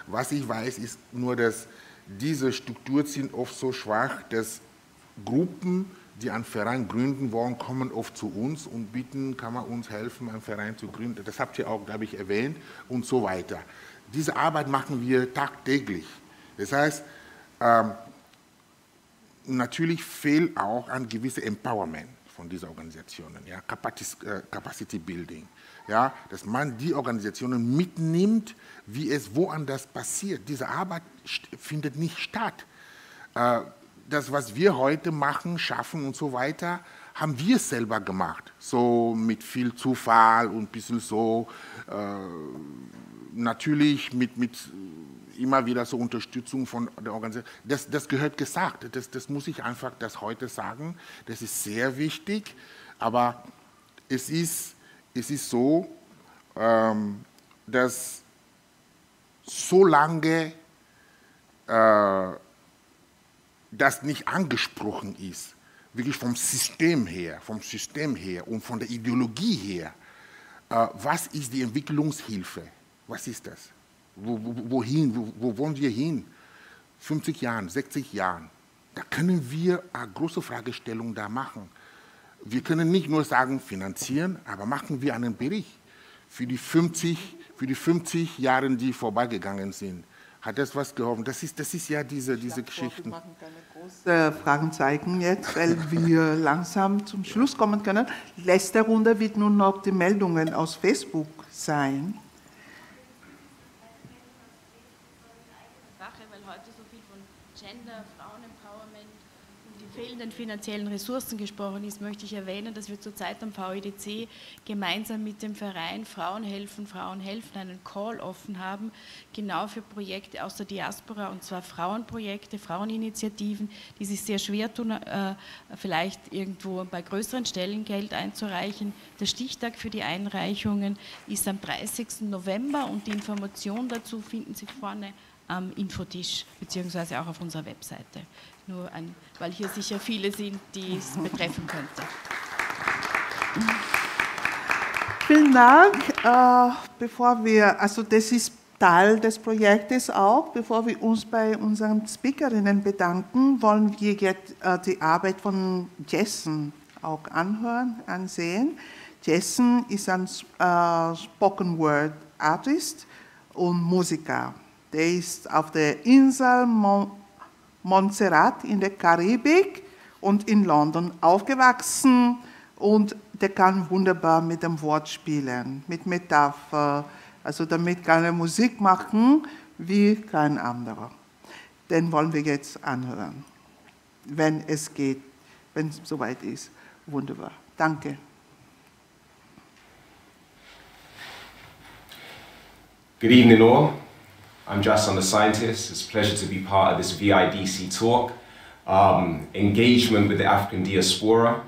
Was ich weiß, ist nur, dass diese Strukturen sind oft so schwach, dass Gruppen, die einen Verein gründen wollen, kommen oft zu uns und bitten, kann man uns helfen, einen Verein zu gründen. Das habt ihr auch, glaube ich, erwähnt und so weiter. Diese Arbeit machen wir tagtäglich. Das heißt, natürlich fehlt auch ein gewisses Empowerment von diesen Organisationen, ja? Capacity Building, ja? Dass man die Organisationen mitnimmt, wie es woanders passiert. Diese Arbeit findet nicht statt. Das, was wir heute machen, schaffen und so weiter, haben wir selber gemacht. So mit viel Zufall und ein bisschen so, natürlich mit immer wieder so Unterstützung von der Organisation. Das gehört gesagt, das muss ich einfach heute sagen, das ist sehr wichtig, aber es ist so, dass solange das nicht angesprochen ist, wirklich vom System her und von der Ideologie her, was ist die Entwicklungshilfe? Was ist das? Wohin wollen wir hin? 50 Jahren, 60 Jahren? Da können wir eine große Fragestellung da machen. Wir können nicht nur sagen, finanzieren, aber machen wir einen Bericht für die 50 Jahre, die vorbeigegangen sind. Hat das was geholfen? Das ist ja diese Geschichten. Wir machen keine großen Fragenzeichen jetzt, weil wir langsam zum Schluss kommen können. Letzte Runde wird nun noch die Meldungen aus Facebook sein. Sache, weil heute so viel von Gender, Frauenempowerment und die fehlenden finanziellen Ressourcen gesprochen ist, möchte ich erwähnen, dass wir zurzeit am VIDC gemeinsam mit dem Verein Frauen helfen einen Call offen haben, genau für Projekte aus der Diaspora, und zwar Frauenprojekte, Fraueninitiativen, die sich sehr schwer tun, vielleicht irgendwo bei größeren Stellen Geld einzureichen. Der Stichtag für die Einreichungen ist am 30. November und die Information dazu finden Sie vorne am Infotisch, beziehungsweise auch auf unserer Webseite. Nur an, weil hier sicher viele sind, die es betreffen könnte. Vielen Dank. Bevor wir, also das ist Teil des Projektes auch, bevor wir uns bei unseren Speakerinnen bedanken, wollen wir jetzt die Arbeit von Jahson auch anhören, ansehen. Jahson ist ein Spoken Word Artist und Musiker. Der ist auf der Insel Montserrat in der Karibik und in London aufgewachsen, und der kann wunderbar mit dem Wort spielen, mit Metapher, also damit kann er Musik machen wie kein anderer. Den wollen wir jetzt anhören, wenn es geht, wenn es soweit ist. Wunderbar, danke. Good evening all. I'm Jahson the Scientist. It's a pleasure to be part of this VIDC talk, engagement with the African diaspora.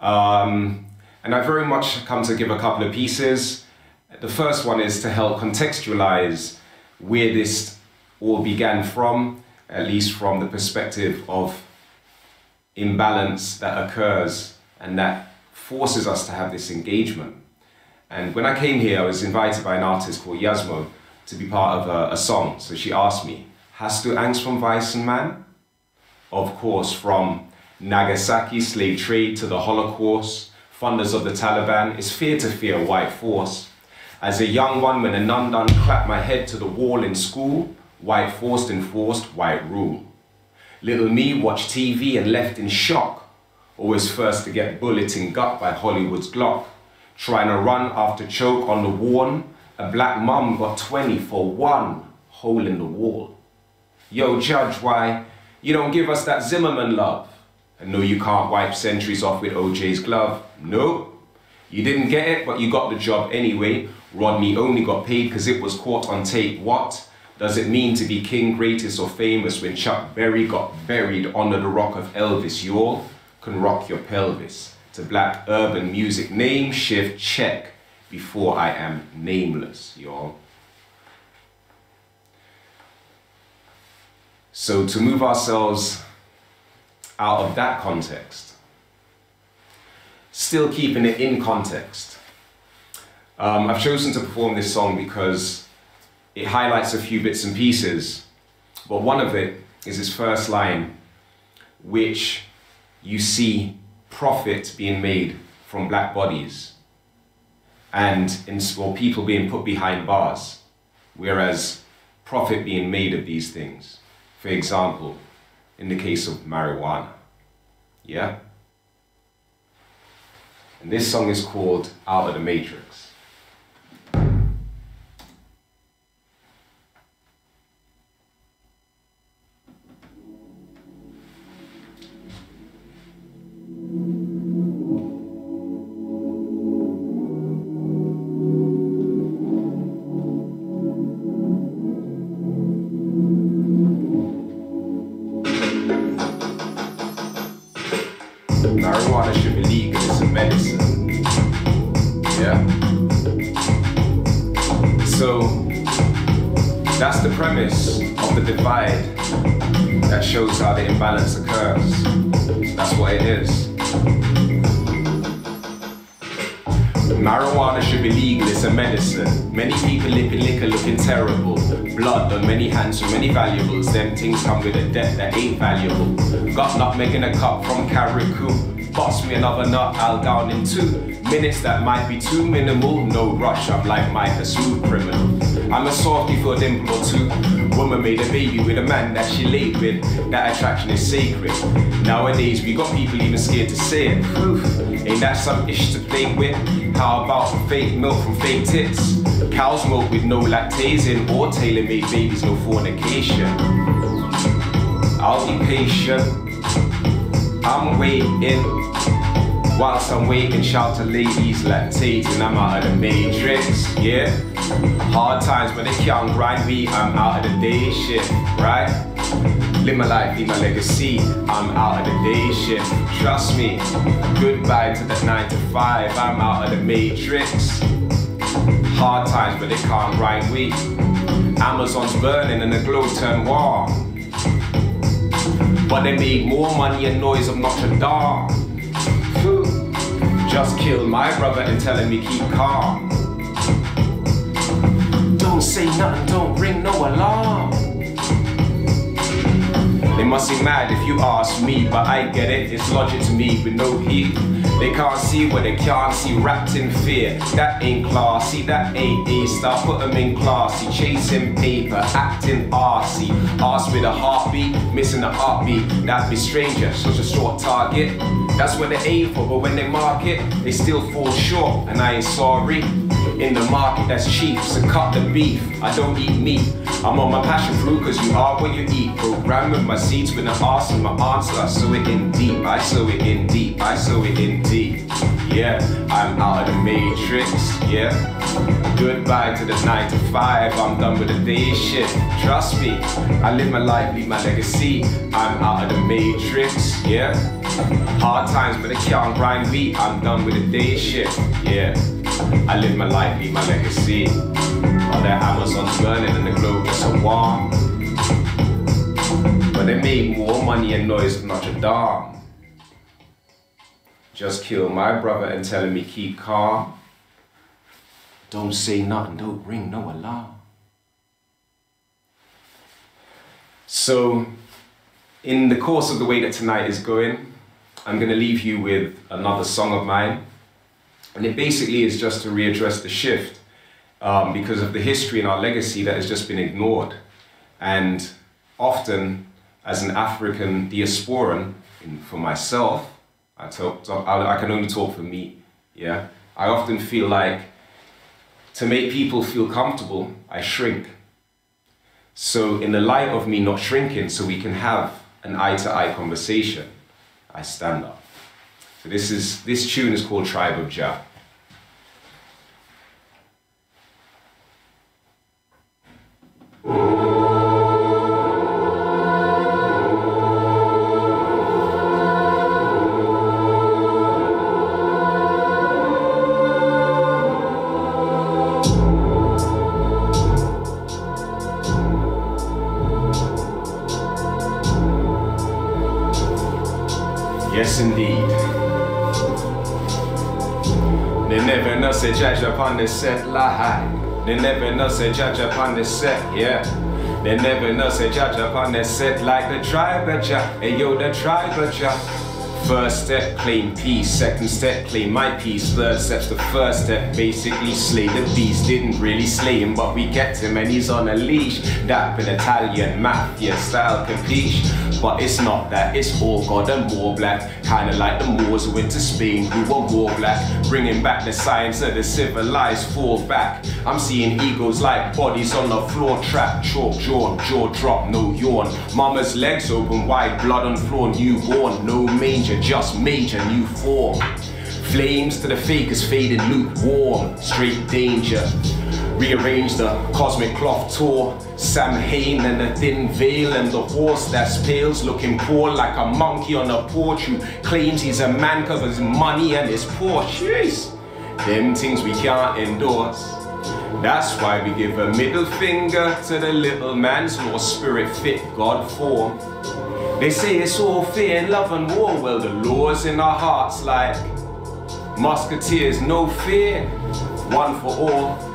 And I very much come to give a couple of pieces. The first one is to help contextualize where this all began from, at least from the perspective of imbalance that occurs and that forces us to have this engagement. And when I came here, I was invited by an artist called Yasmo to be part of a song. So she asked me, "Hast du Angst vom weißen Mann?" Of course, from Nagasaki slave trade to the Holocaust, funders of the Taliban, it's fear to fear white force. As a young one, when a nun clapped my head to the wall in school, white force enforced white rule. Little me watched TV and left in shock, always first to get bullet in gut by Hollywood's Glock, trying to run after choke on the warn. A black mum got 20 for one hole in the wall. Yo, judge, why you don't give us that Zimmerman love? And no, you can't wipe centuries off with OJ's glove. No, you didn't get it, but you got the job anyway. Rodney only got paid because it was caught on tape. What does it mean to be king, greatest or famous when Chuck Berry got buried under the rock of Elvis? You all can rock your pelvis to black urban music. Name shift, check. Before I am nameless, y'all. So to move ourselves out of that context, still keeping it in context, I've chosen to perform this song because it highlights a few bits and pieces, but one of it is this first line, which you see profit being made from black bodies. And people being put behind bars, whereas profit being made of these things. For example, in the case of marijuana, yeah? And this song is called Out of the Matrix. So many valuables, them things come with a debt that ain't valuable. Got nutmeg in a cup from Kamerun. Pass me another nut, I'll down in 2 minutes. That might be too minimal. No rush, I'm like Mike, a smooth criminal. I'm a softy for a dimple or two. Woman made a baby with a man that she laid with. That attraction is sacred. Nowadays we got people even scared to say it. Oof, ain't that some ish to play with? How about some fake milk from fake tits? Cow's milk with no lactasin or tailor-made babies, no fornication. I'll be patient. I'm waiting, whilst I'm waiting, shout to ladies lactating, I'm out of the matrix, yeah? Hard times when they can't grind me, I'm out of the day shift, right? Live my life, leave my legacy, I'm out of the day shift, trust me. Goodbye to the 9 to 5, I'm out of the matrix. Hard times when they can't grind me. Amazon's burning and the globe turned warm. But they made more money and noise of Notre Dame. Just killed my brother and telling me keep calm. Don't say nothing, don't ring no alarm. They must be mad if you ask me, but I get it, it's logic to me with no heat. They can't see what they can't see, wrapped in fear. That ain't classy, that ain't A-star, put them in classy. Chasing paper, acting arsey. Arse with a heartbeat, missing a heartbeat. That'd be stranger, such a short target. That's what they aim for, but when they mark it, they still fall short, and I ain't sorry. In the market that's cheap, so cut the beef, I don't eat meat. I'm on my passion fruit, cause you are what you eat. Program with my seeds, with an arse and my answer. I sow it in deep, I sow it in deep, I sow it in deep. Yeah, I'm out of the matrix, yeah. Goodbye to the 9 to 5, I'm done with the day shit. Trust me, I live my life, leave my legacy. I'm out of the matrix, yeah. Hard times, but they can't grind me. I'm done with the day shit, yeah. I live my life, leave my legacy. All their Amazon's burning and the globe is so warm. But they made more money and noise than Notre Dame. Just kill my brother and telling me keep calm. Don't say nothing, don't ring no alarm. So, in the course of the way that tonight is going, I'm going to leave you with another song of mine. And it basically is just to readdress the shift because of the history and our legacy that has just been ignored. And often, as an African diasporan, for myself, I can only talk for me, yeah? I often feel like to make people feel comfortable, I shrink. So in the light of me not shrinking, so we can have an eye-to-eye conversation, I stand up. So this tune is called Tribe of Jah. Yes, indeed. They never know say judge upon the set lie. They never know say judge upon the set, yeah. They never know say judge upon the set like the tribe of Jah. Hey yo, the tribe of Jah. First step, claim peace. Second step, claim my peace. Third step's the first step. Basically, slay the beast. Didn't really slay him, but we kept him and he's on a leash. That been Italian mafia style capiche. But it's not that, it's all God and more black. Kinda like the Moors who went to Spain, who were war black. Bringing back the science of the civilized fall back. I'm seeing egos like bodies on the floor. Trap, chalk, jaw drop, no yawn. Mama's legs open wide, blood on floor, newborn. No manger, just major new form. Flames to the fakers faded lukewarm. Straight danger. Rearrange the cosmic cloth tour. Sam Hain and the thin veil and the horse that's pales, looking poor like a monkey on a porch who claims he's a man covers money and his Porsche. Jeez. Them things we can't endorse. That's why we give a middle finger to the little man's more spirit fit God form. They say it's all fear and love and war. Well, the laws in our hearts like musketeers, no fear, one for all.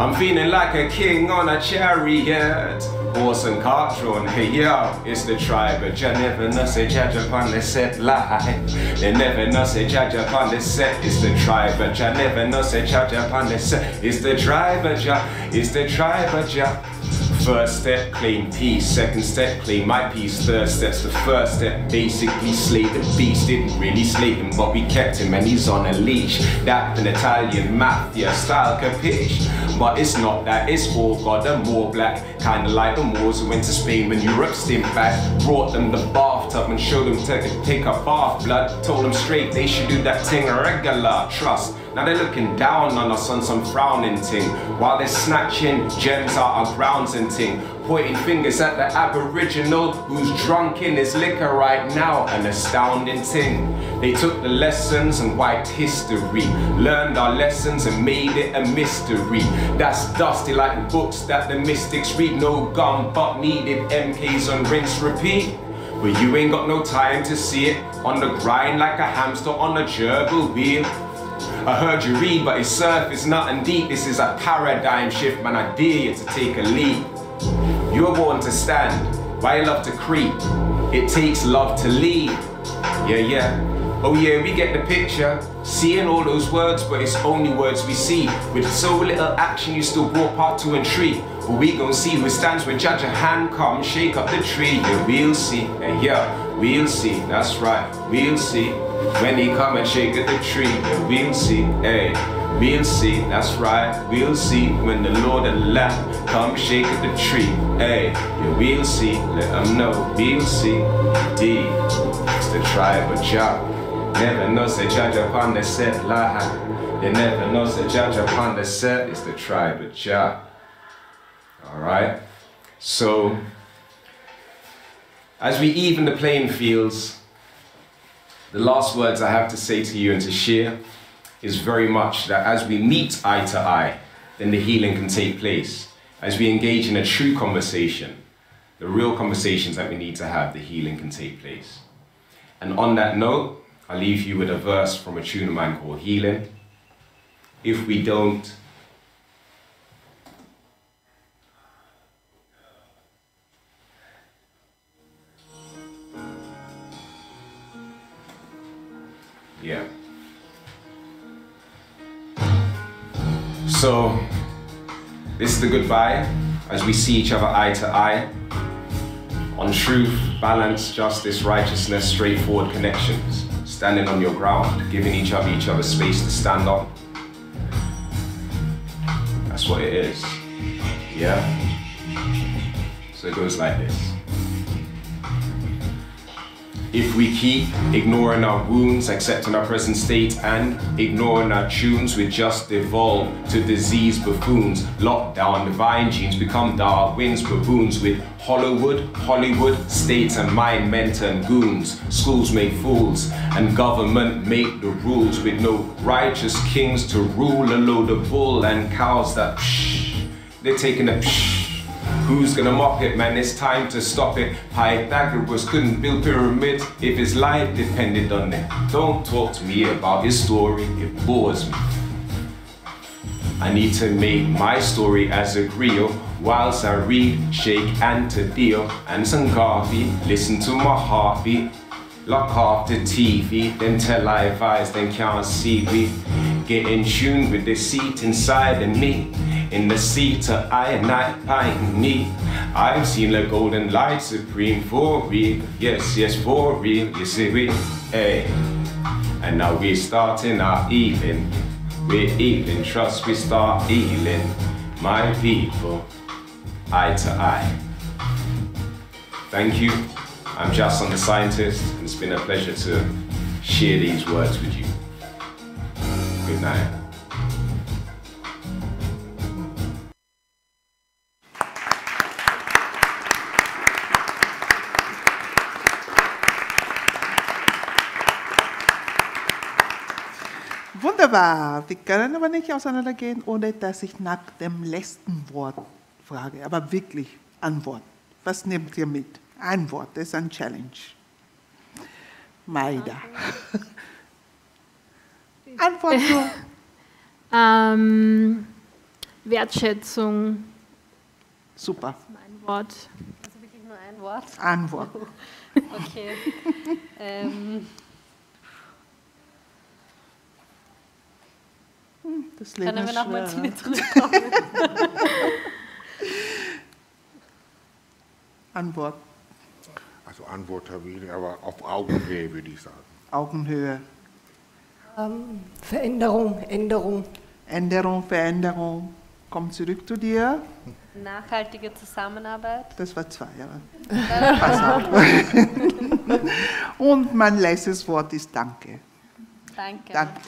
I'm feeling like a king on a chariot. horse and cart drawn. Hey, yeah, it's the tribe, but you never know, say, judge upon the set, lie. They never know, say, judge upon the set, it's the tribe, but you never know, say, judge upon the set, it's the tribe, but you, it's the tribe, but you. First step, clean peace. Second step, clean my peace. Third step's the first step. Basically, slay the beast. Didn't really slay him, but we kept him and he's on a leash. That's an Italian mafia style, capiche? But it's not that, it's all God and more black. Kinda like the Moors who went to Spain when Europe stemmed back. Brought them the bathtub and showed them to take a bath blood. Told them straight they should do that thing regular, trust. Now they're looking down on us on some frowning ting, while they're snatching gems out of grounds and ting, pointing fingers at the aboriginal who's drunk in his liquor right now, an astounding ting. They took the lessons and wiped history, learned our lessons and made it a mystery. That's dusty like the books that the mystics read, no gum but needed MKs on rinse repeat. But you ain't got no time to see it, on the grind like a hamster on a gerbil wheel. I heard you read, but it's surface, nothing deep. This is a paradigm shift, man, I dare you to take a leap. You were born to stand, why you love to creep? It takes love to lead. Yeah, yeah. Oh yeah, we get the picture. Seeing all those words, but it's only words we see. With so little action, you still brought part to entreat. But we gon' see who stands when judge a hand come, shake up the tree. Yeah, we'll see. Yeah, we'll see. That's right, we'll see. When he come and shake at the tree, yeah, we'll see, hey, we'll see, that's right, we'll see. When the Lord and the Lamb come shake at the tree, hey, yeah, we'll see, let them know, we'll see. D, it's the tribe of Jah. Never know, say judge upon the set, lie. They never know, say judge upon the set, it's the tribe of Jah. Alright, so, as we even the playing fields, the last words I have to say to you and to share is very much that as we meet eye to eye, then the healing can take place. As we engage in a true conversation, the real conversations that we need to have, the healing can take place. And on that note, I'll leave you with a verse from a tune of mine called Healing. If we don't yeah. So, this is the goodbye as we see each other eye to eye on truth, balance, justice, righteousness, straightforward connections, standing on your ground, giving each other space to stand on. That's what it is. Yeah? So it goes like this. If we keep ignoring our wounds, accepting our present state and ignoring our tunes, we just devolve to disease buffoons. Lockdown, divine genes become Darwin's baboons with Hollywood, Hollywood, states and mind mentor and goons. Schools make fools and government make the rules with no righteous kings to rule a load of bull and cows that psh, they're taking a psh. Who's gonna mop it, man? It's time to stop it. Pythagoras couldn't build pyramids if his life depended on it. Don't talk to me about his story, it bores me. I need to make my story as a griot, whilst I read, shake and to deal, and some coffee, listen to my heartbeat, lock off the TV, then tell I've eyes, then can't see we. Get in tune with the seat inside of me. In the seat to I and I find me. I've seen the golden light supreme for real. Yes, yes, for real, you see we, hey. And now we're starting our evening. We're evening, trust we start healing. My people, eye to eye. Thank you. I'm Jahson the Scientist, and it's been a pleasure to share these words with you. Good night. Wunderbar, wir können aber nicht auseinandergehen, ohne dass ich nach dem letzten Wort frage, aber wirklich ein Wort. Was nehmt ihr mit? Ein Wort, das ist ein Challenge. Maida. Antwort du. Wertschätzung. Super. Wort? Also wirklich nur ein Wort? Ein Wort. Okay. Das Leben können wir nochmal zu mir zurückkommen? Antwort. Also Antwort habe ich, aber auf Augenhöhe würde ich sagen. Augenhöhe. Veränderung, Änderung. Änderung, Veränderung. Komm zurück zu dir. Nachhaltige Zusammenarbeit. Das war 2, ja. Pass auf. Und mein letztes Wort ist Danke. Danke. Danke.